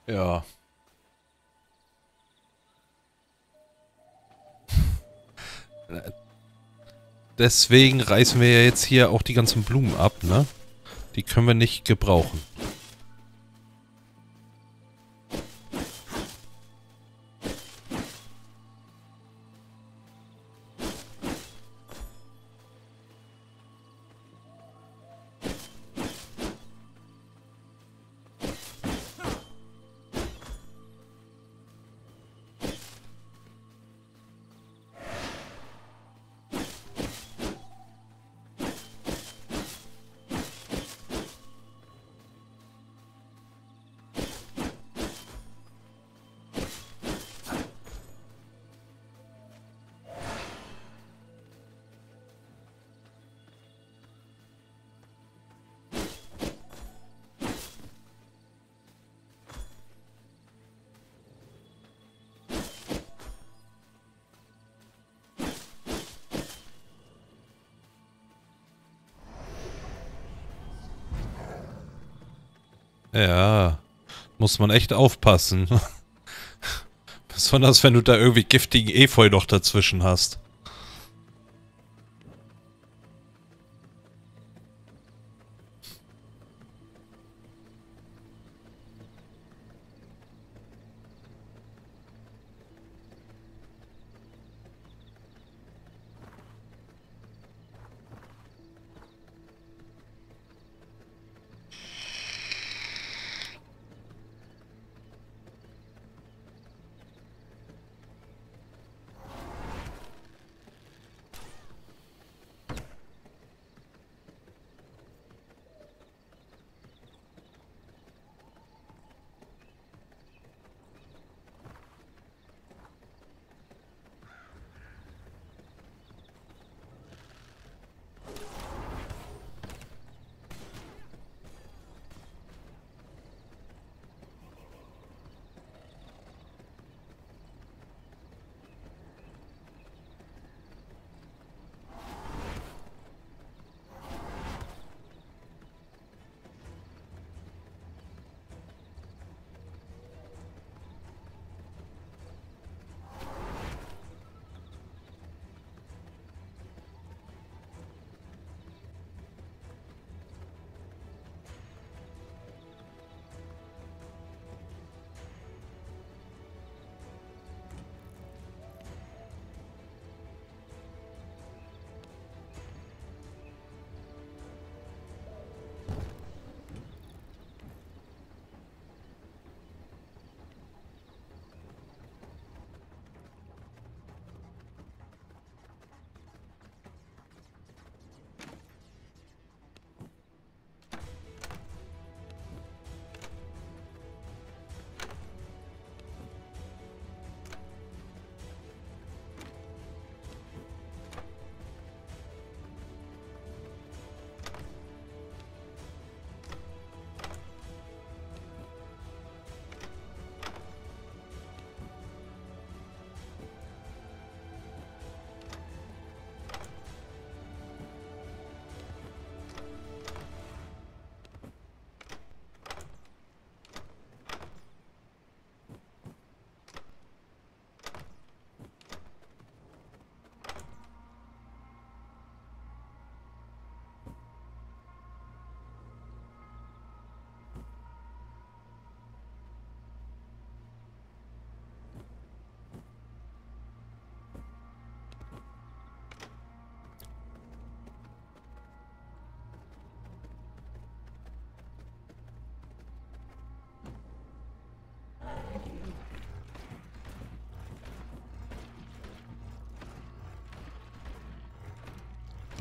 Ja. deswegen reißen wir ja jetzt hier auch die ganzen Blumen ab, ne? Die können wir nicht gebrauchen. Ja, muss man echt aufpassen. Besonders wenn du da irgendwie giftigen Efeu noch dazwischen hast.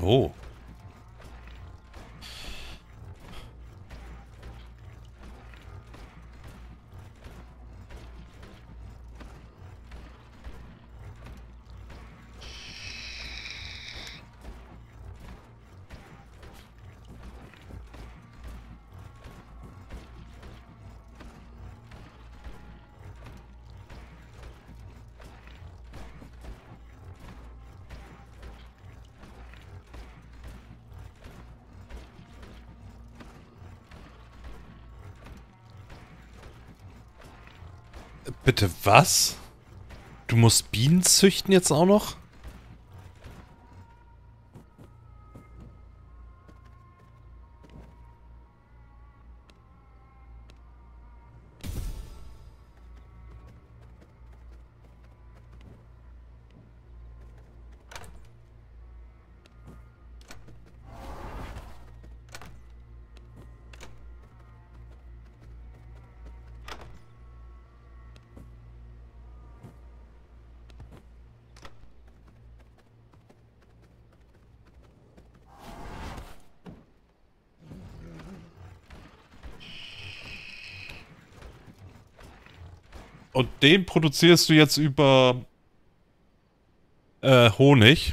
Oh. Bitte was? Du musst Bienen züchten jetzt auch noch? Und den produzierst du jetzt über äh, Honig.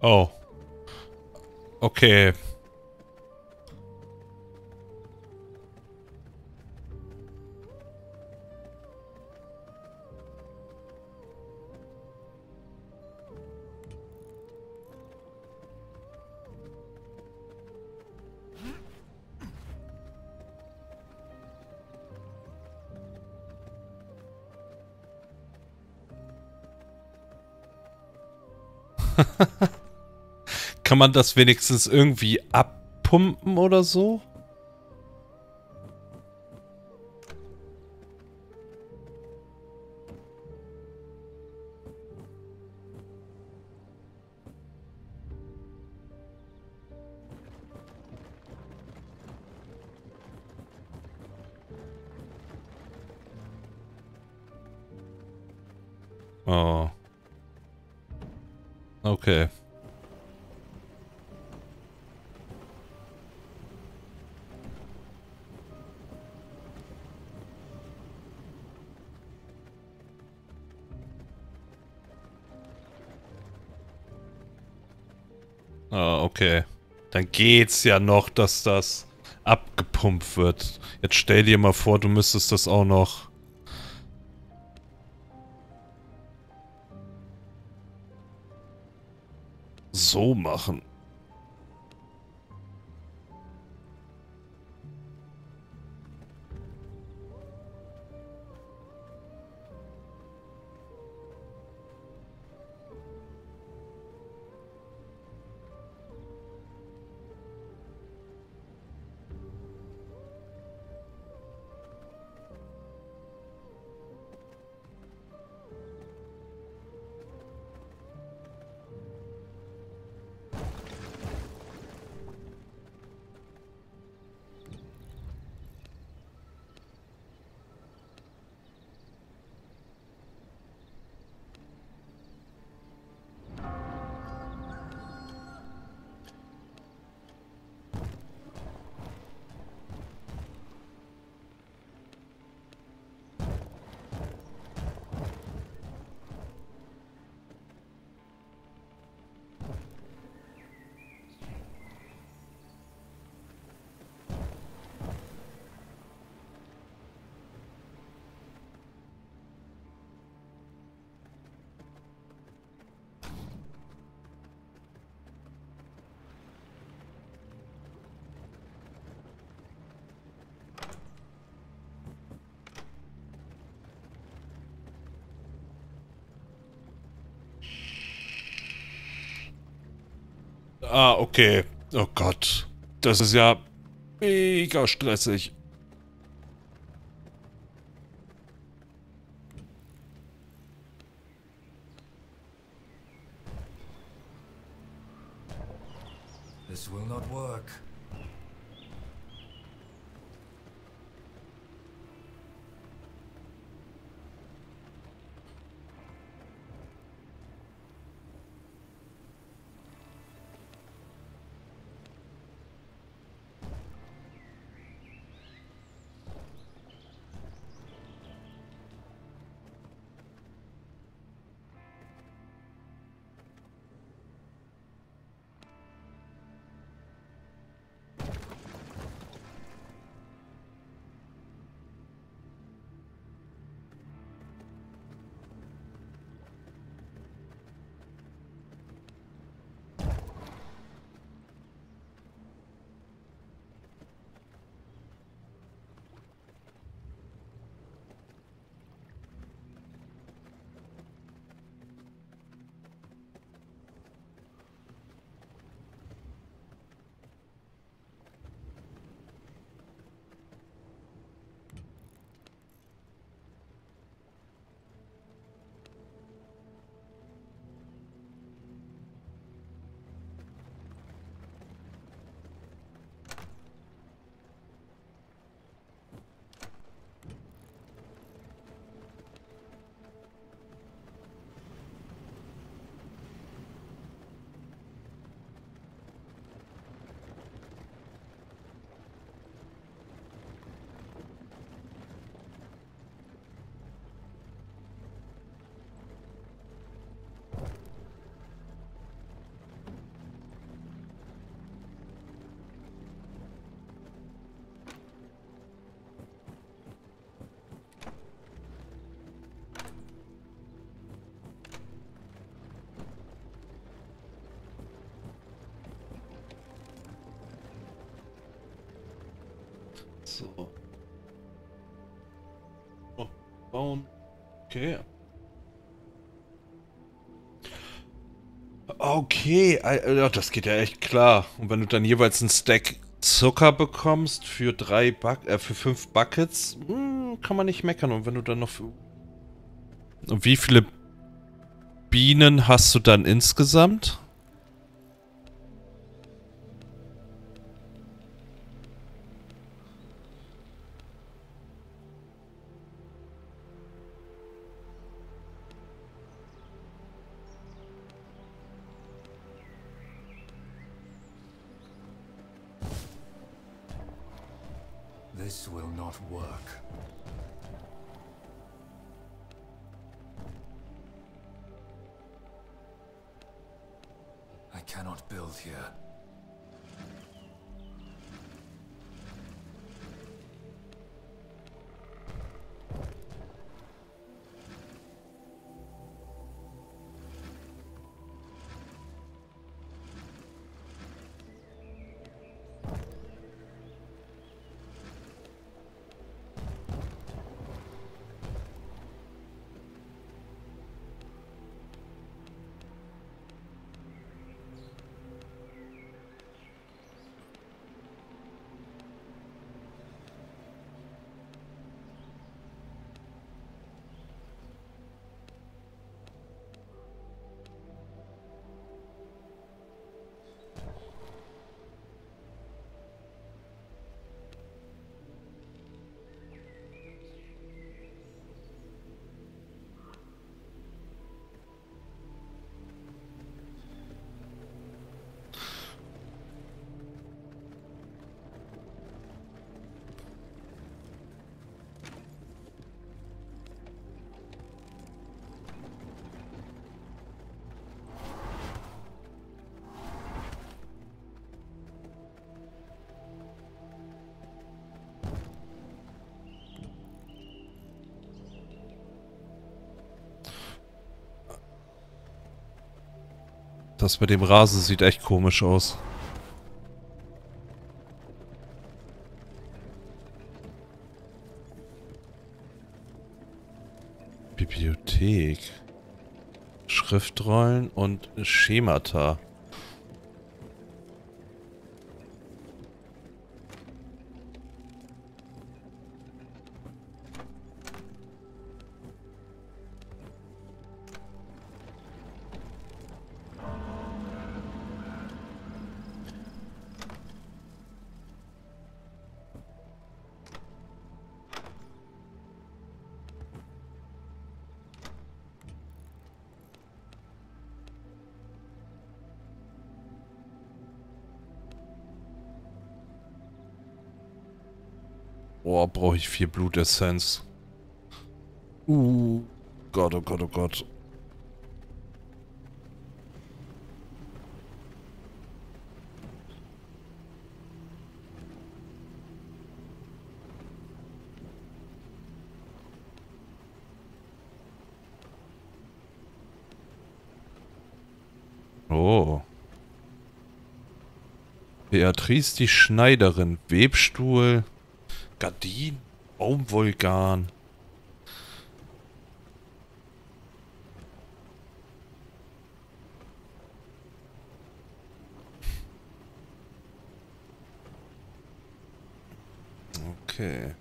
Oh. Okay. Kann man das wenigstens irgendwie abpumpen oder so? Oh. Okay. Ah, okay. Dann geht's ja noch, dass das abgepumpt wird. Jetzt stell dir mal vor, du müsstest das auch noch... so machen. Ah, okay. Oh Gott. Das ist ja mega stressig. This will not work. So. Oh, bauen. Okay. Okay, ja, das geht ja echt klar. Und wenn du dann jeweils einen Stack Zucker bekommst für drei Buck äh, für fünf Buckets, mh, kann man nicht meckern. Und wenn du dann noch... Und wie viele Bienen hast du dann insgesamt? This will not work. I cannot build here. Das mit dem Rasen sieht echt komisch aus. Bibliothek. Schriftrollen und Schemata. Boah, brauche ich viel Blutessenz. Uh, Gott, oh Gott, oh Gott. Oh. Beatrice, die Schneiderin. Webstuhl. Gardin, Baumvulkan. Okay.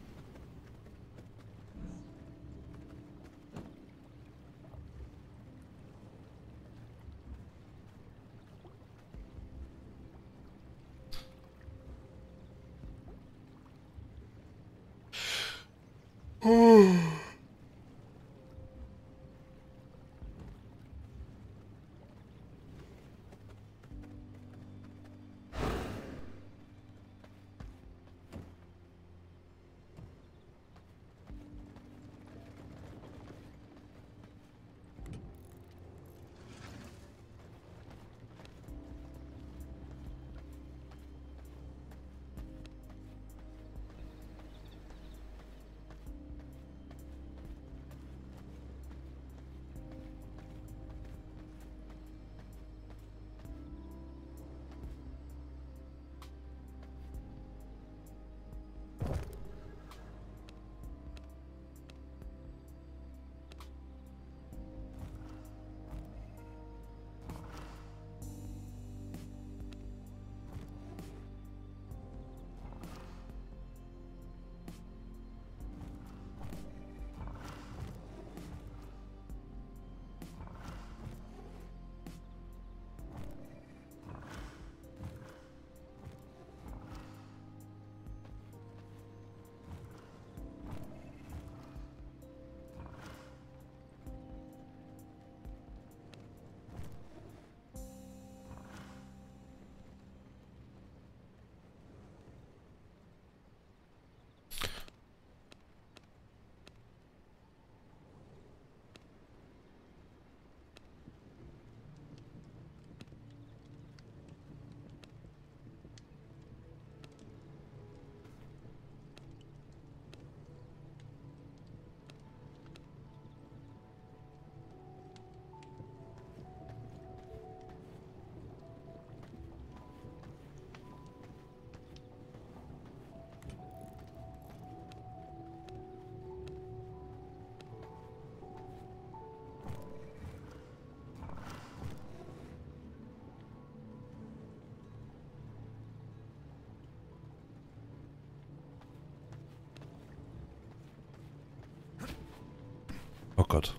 Gott.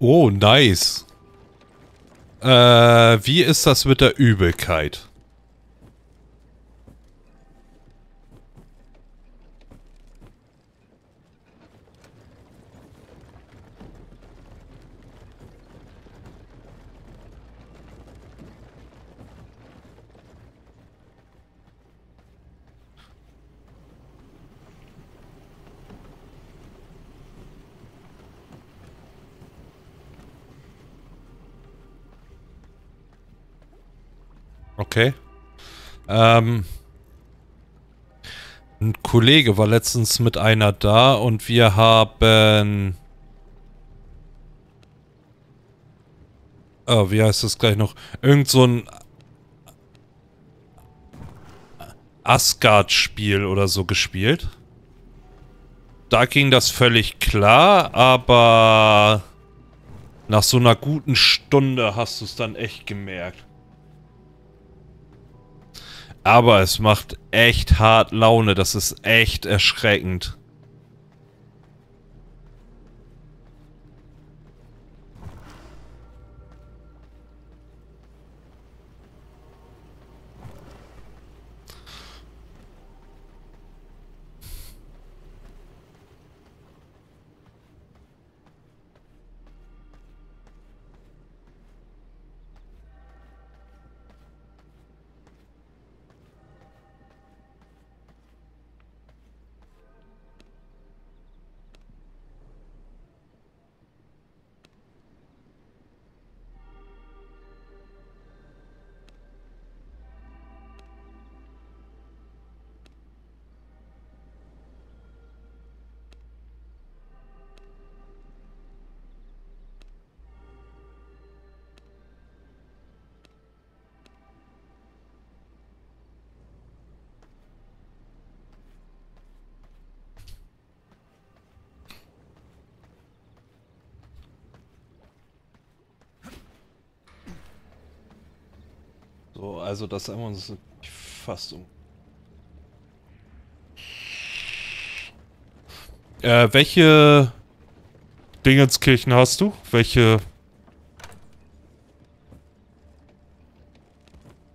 Oh, nice. Äh, wie ist das mit der Übelkeit? Okay. Ähm, ein Kollege war letztens mit einer da und wir haben... Oh, wie heißt das gleich noch? Irgend so ein Asgard-Spiel oder so gespielt. Da ging das völlig klar, aber nach so einer guten Stunde hast du es dann echt gemerkt. Aber es macht echt hart Laune. Das ist echt erschreckend. Also das haben wir uns fast um. Äh, welche Dingenskirchen hast du? Welche...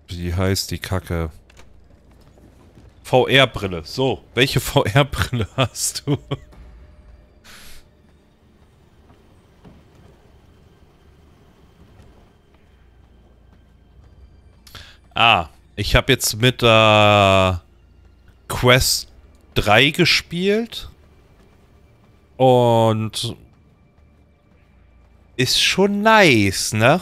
Wie heißt die Kacke? V R-Brille. So, welche V R-Brille hast du? Ah, ich habe jetzt mit der äh, Quest drei gespielt und ist schon nice, ne?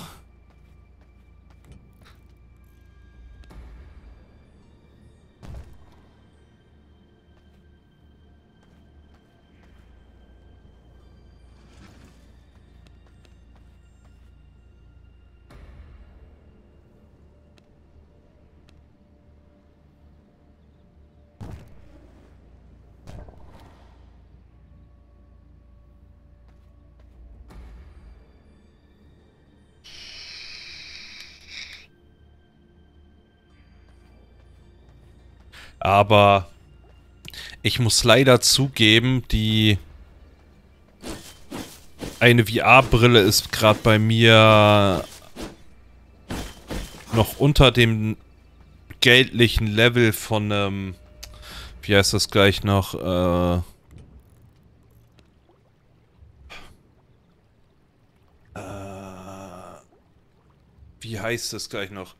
Aber ich muss leider zugeben, die eine V R-Brille ist gerade bei mir noch unter dem geldlichen Level von einem, wie heißt das gleich noch, äh, äh, wie heißt das gleich noch?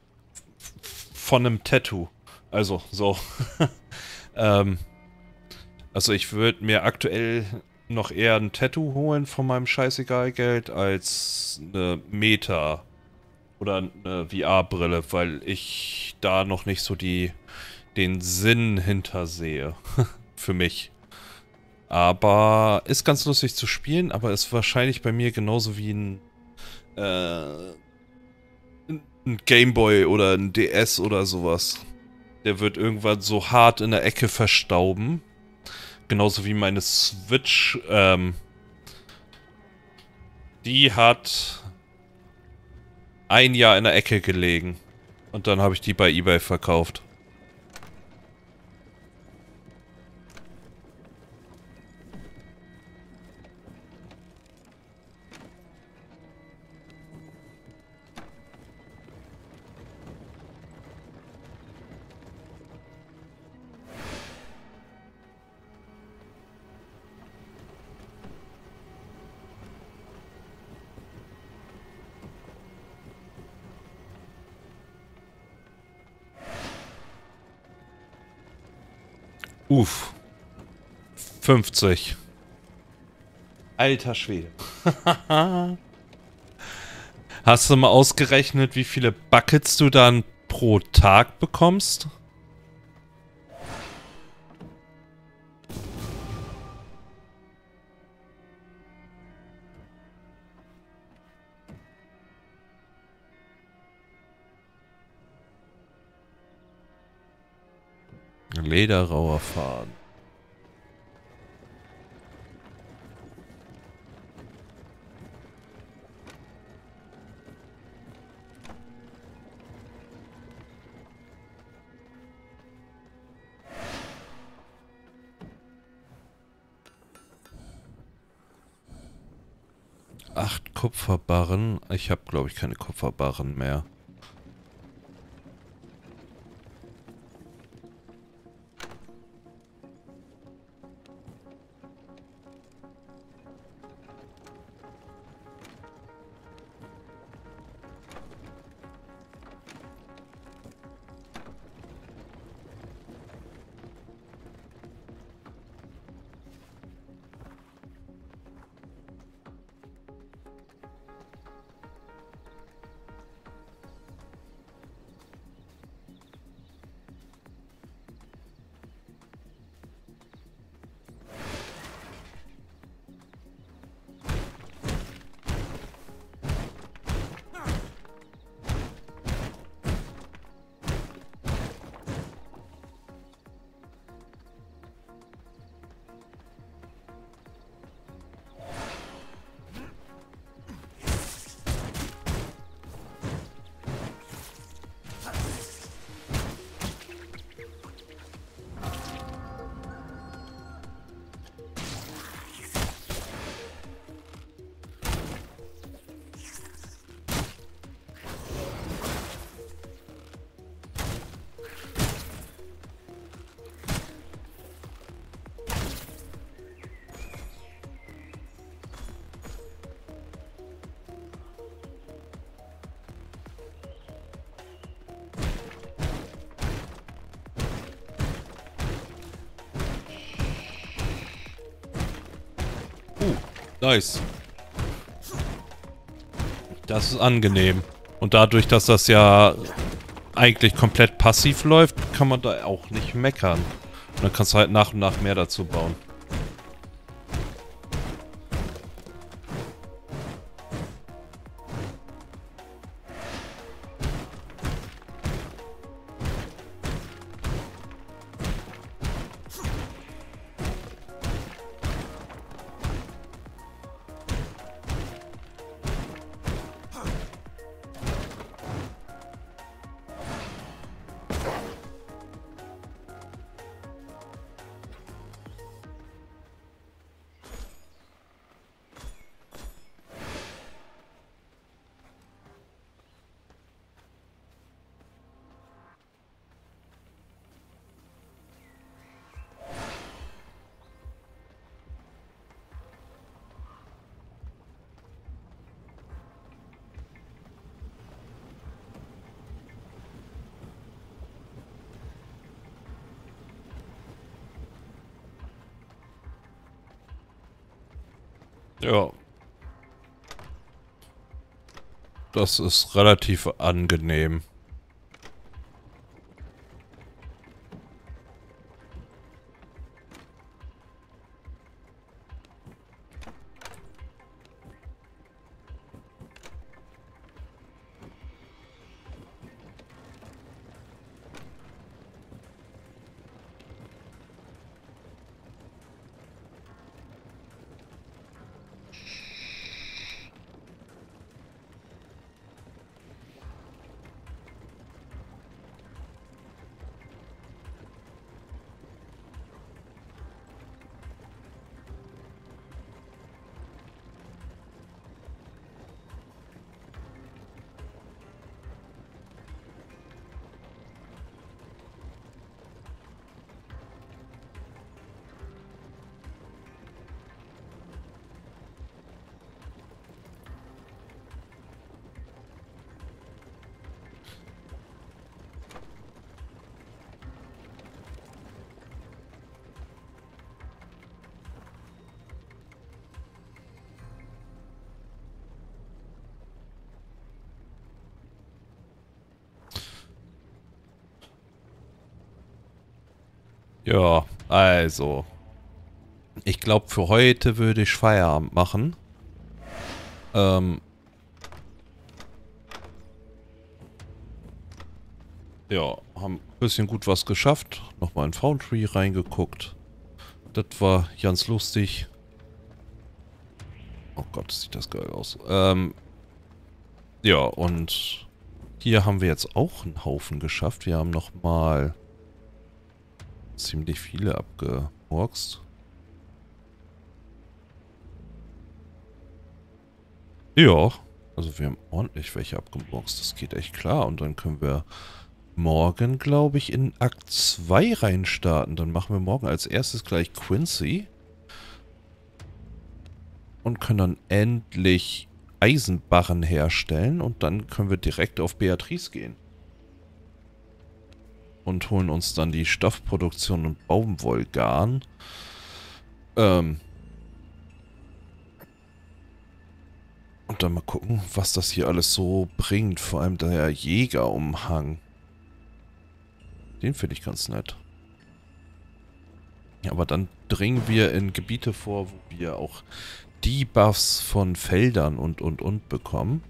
Von einem Tattoo. Also, so. ähm, also ich würde mir aktuell noch eher ein Tattoo holen von meinem scheißegal Geld als eine Meta oder eine V R-Brille, weil ich da noch nicht so die den Sinn hintersehe. Für mich. Aber ist ganz lustig zu spielen, aber ist wahrscheinlich bei mir genauso wie ein, äh, ein Gameboy oder ein D S oder sowas. Der wird irgendwann so hart in der Ecke verstauben. Genauso wie meine Switch. Ähm, die hat ein Jahr in der Ecke gelegen. Und dann habe ich die bei eBay verkauft. Uff. fünfzig. Alter Schwede. Hast du mal ausgerechnet, wie viele Buckets du dann pro Tag bekommst? Lederrauer Faden. Acht Kupferbarren. Ich habe, glaube ich, keine Kupferbarren mehr. Nice. Das ist angenehm. Und dadurch, dass das ja eigentlich komplett passiv läuft, kann man da auch nicht meckern. Und dann kannst du halt nach und nach mehr dazu bauen. Ja. Das ist relativ angenehm. Ja, also. Ich glaube, für heute würde ich Feierabend machen. Ähm. Ja, haben ein bisschen gut was geschafft. Nochmal in Foundry reingeguckt. Das war ganz lustig. Oh Gott, sieht das geil aus. Ähm. Ja, und hier haben wir jetzt auch einen Haufen geschafft. Wir haben nochmal ziemlich viele abgemurkst. Ja, also wir haben ordentlich welche abgemurkst. Das geht echt klar. Und dann können wir morgen, glaube ich, in Akt zwei reinstarten. Dann machen wir morgen als erstes gleich Quincy. Und können dann endlich Eisenbarren herstellen. Und dann können wir direkt auf Beatrice gehen. Und holen uns dann die Stoffproduktion und Baumwollgarn. Ähm. Und dann mal gucken, was das hier alles so bringt. Vor allem der Jägerumhang. Den finde ich ganz nett. Ja, aber dann dringen wir in Gebiete vor, wo wir auch Debuffs von Feldern und und und bekommen.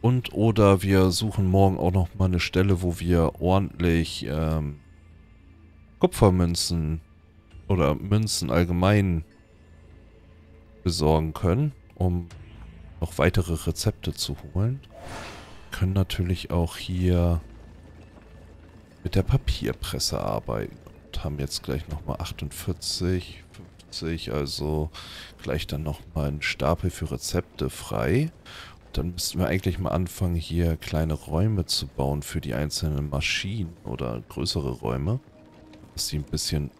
Und oder wir suchen morgen auch noch mal eine Stelle, wo wir ordentlich ähm, Kupfermünzen oder Münzen allgemein besorgen können, um noch weitere Rezepte zu holen. Wir können natürlich auch hier mit der Papierpresse arbeiten und haben jetzt gleich noch mal achtundvierzig, fünfzig, also gleich dann noch mal einen Stapel für Rezepte frei. Dann müssten wir eigentlich mal anfangen, hier kleine Räume zu bauen für die einzelnen Maschinen oder größere Räume. Dass die ein bisschen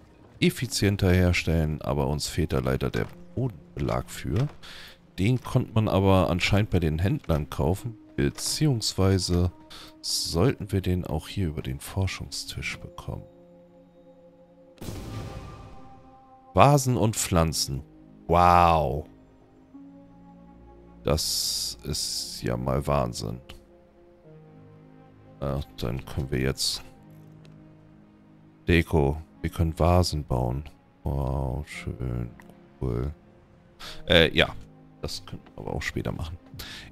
effizienter herstellen, aber uns fehlt da leider der Bodenbelag für. Den konnte man aber anscheinend bei den Händlern kaufen, beziehungsweise sollten wir den auch hier über den Forschungstisch bekommen. Vasen und Pflanzen. Wow! Das ist ja mal Wahnsinn. Ach, dann können wir jetzt Deko. Wir können Vasen bauen. Wow, schön. Cool. Äh, ja. Das können wir aber auch später machen.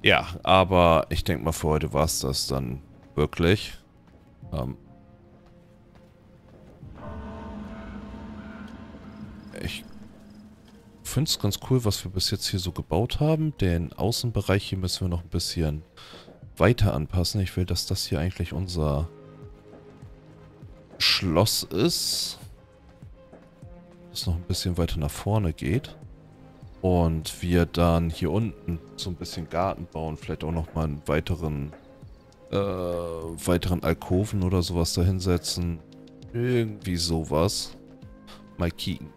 Ja, aber ich denke mal, für heute war es das dann wirklich. Ähm ich Ich finde es ganz cool, was wir bis jetzt hier so gebaut haben. Den Außenbereich hier müssen wir noch ein bisschen weiter anpassen. Ich will, dass das hier eigentlich unser Schloss ist. Das noch ein bisschen weiter nach vorne geht. Und wir dann hier unten so ein bisschen Garten bauen. Vielleicht auch nochmal einen weiteren, äh, weiteren Alkoven oder sowas da hinsetzen. Irgendwie sowas. Mal kicken.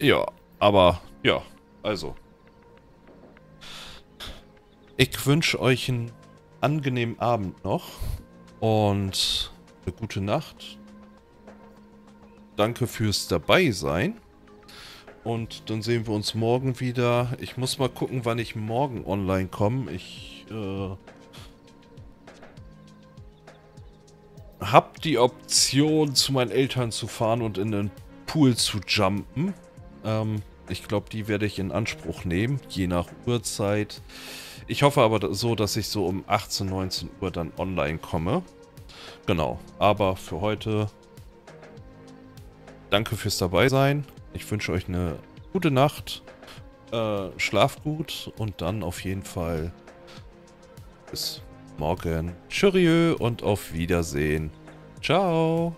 Ja, aber, ja, also. Ich wünsche euch einen angenehmen Abend noch und eine gute Nacht. Danke fürs Dabeisein. Und dann sehen wir uns morgen wieder. Ich muss mal gucken, wann ich morgen online komme. Ich äh, habe die Option, zu meinen Eltern zu fahren und in den Pool zu jumpen. Ähm, ich glaube, die werde ich in Anspruch nehmen, je nach Uhrzeit. Ich hoffe aber so, dass ich so um achtzehn, neunzehn Uhr dann online komme. Genau, aber für heute danke fürs Dabeisein. Ich wünsche euch eine gute Nacht. Äh, schlaft gut und dann auf jeden Fall bis morgen. Tschüss und auf Wiedersehen. Ciao.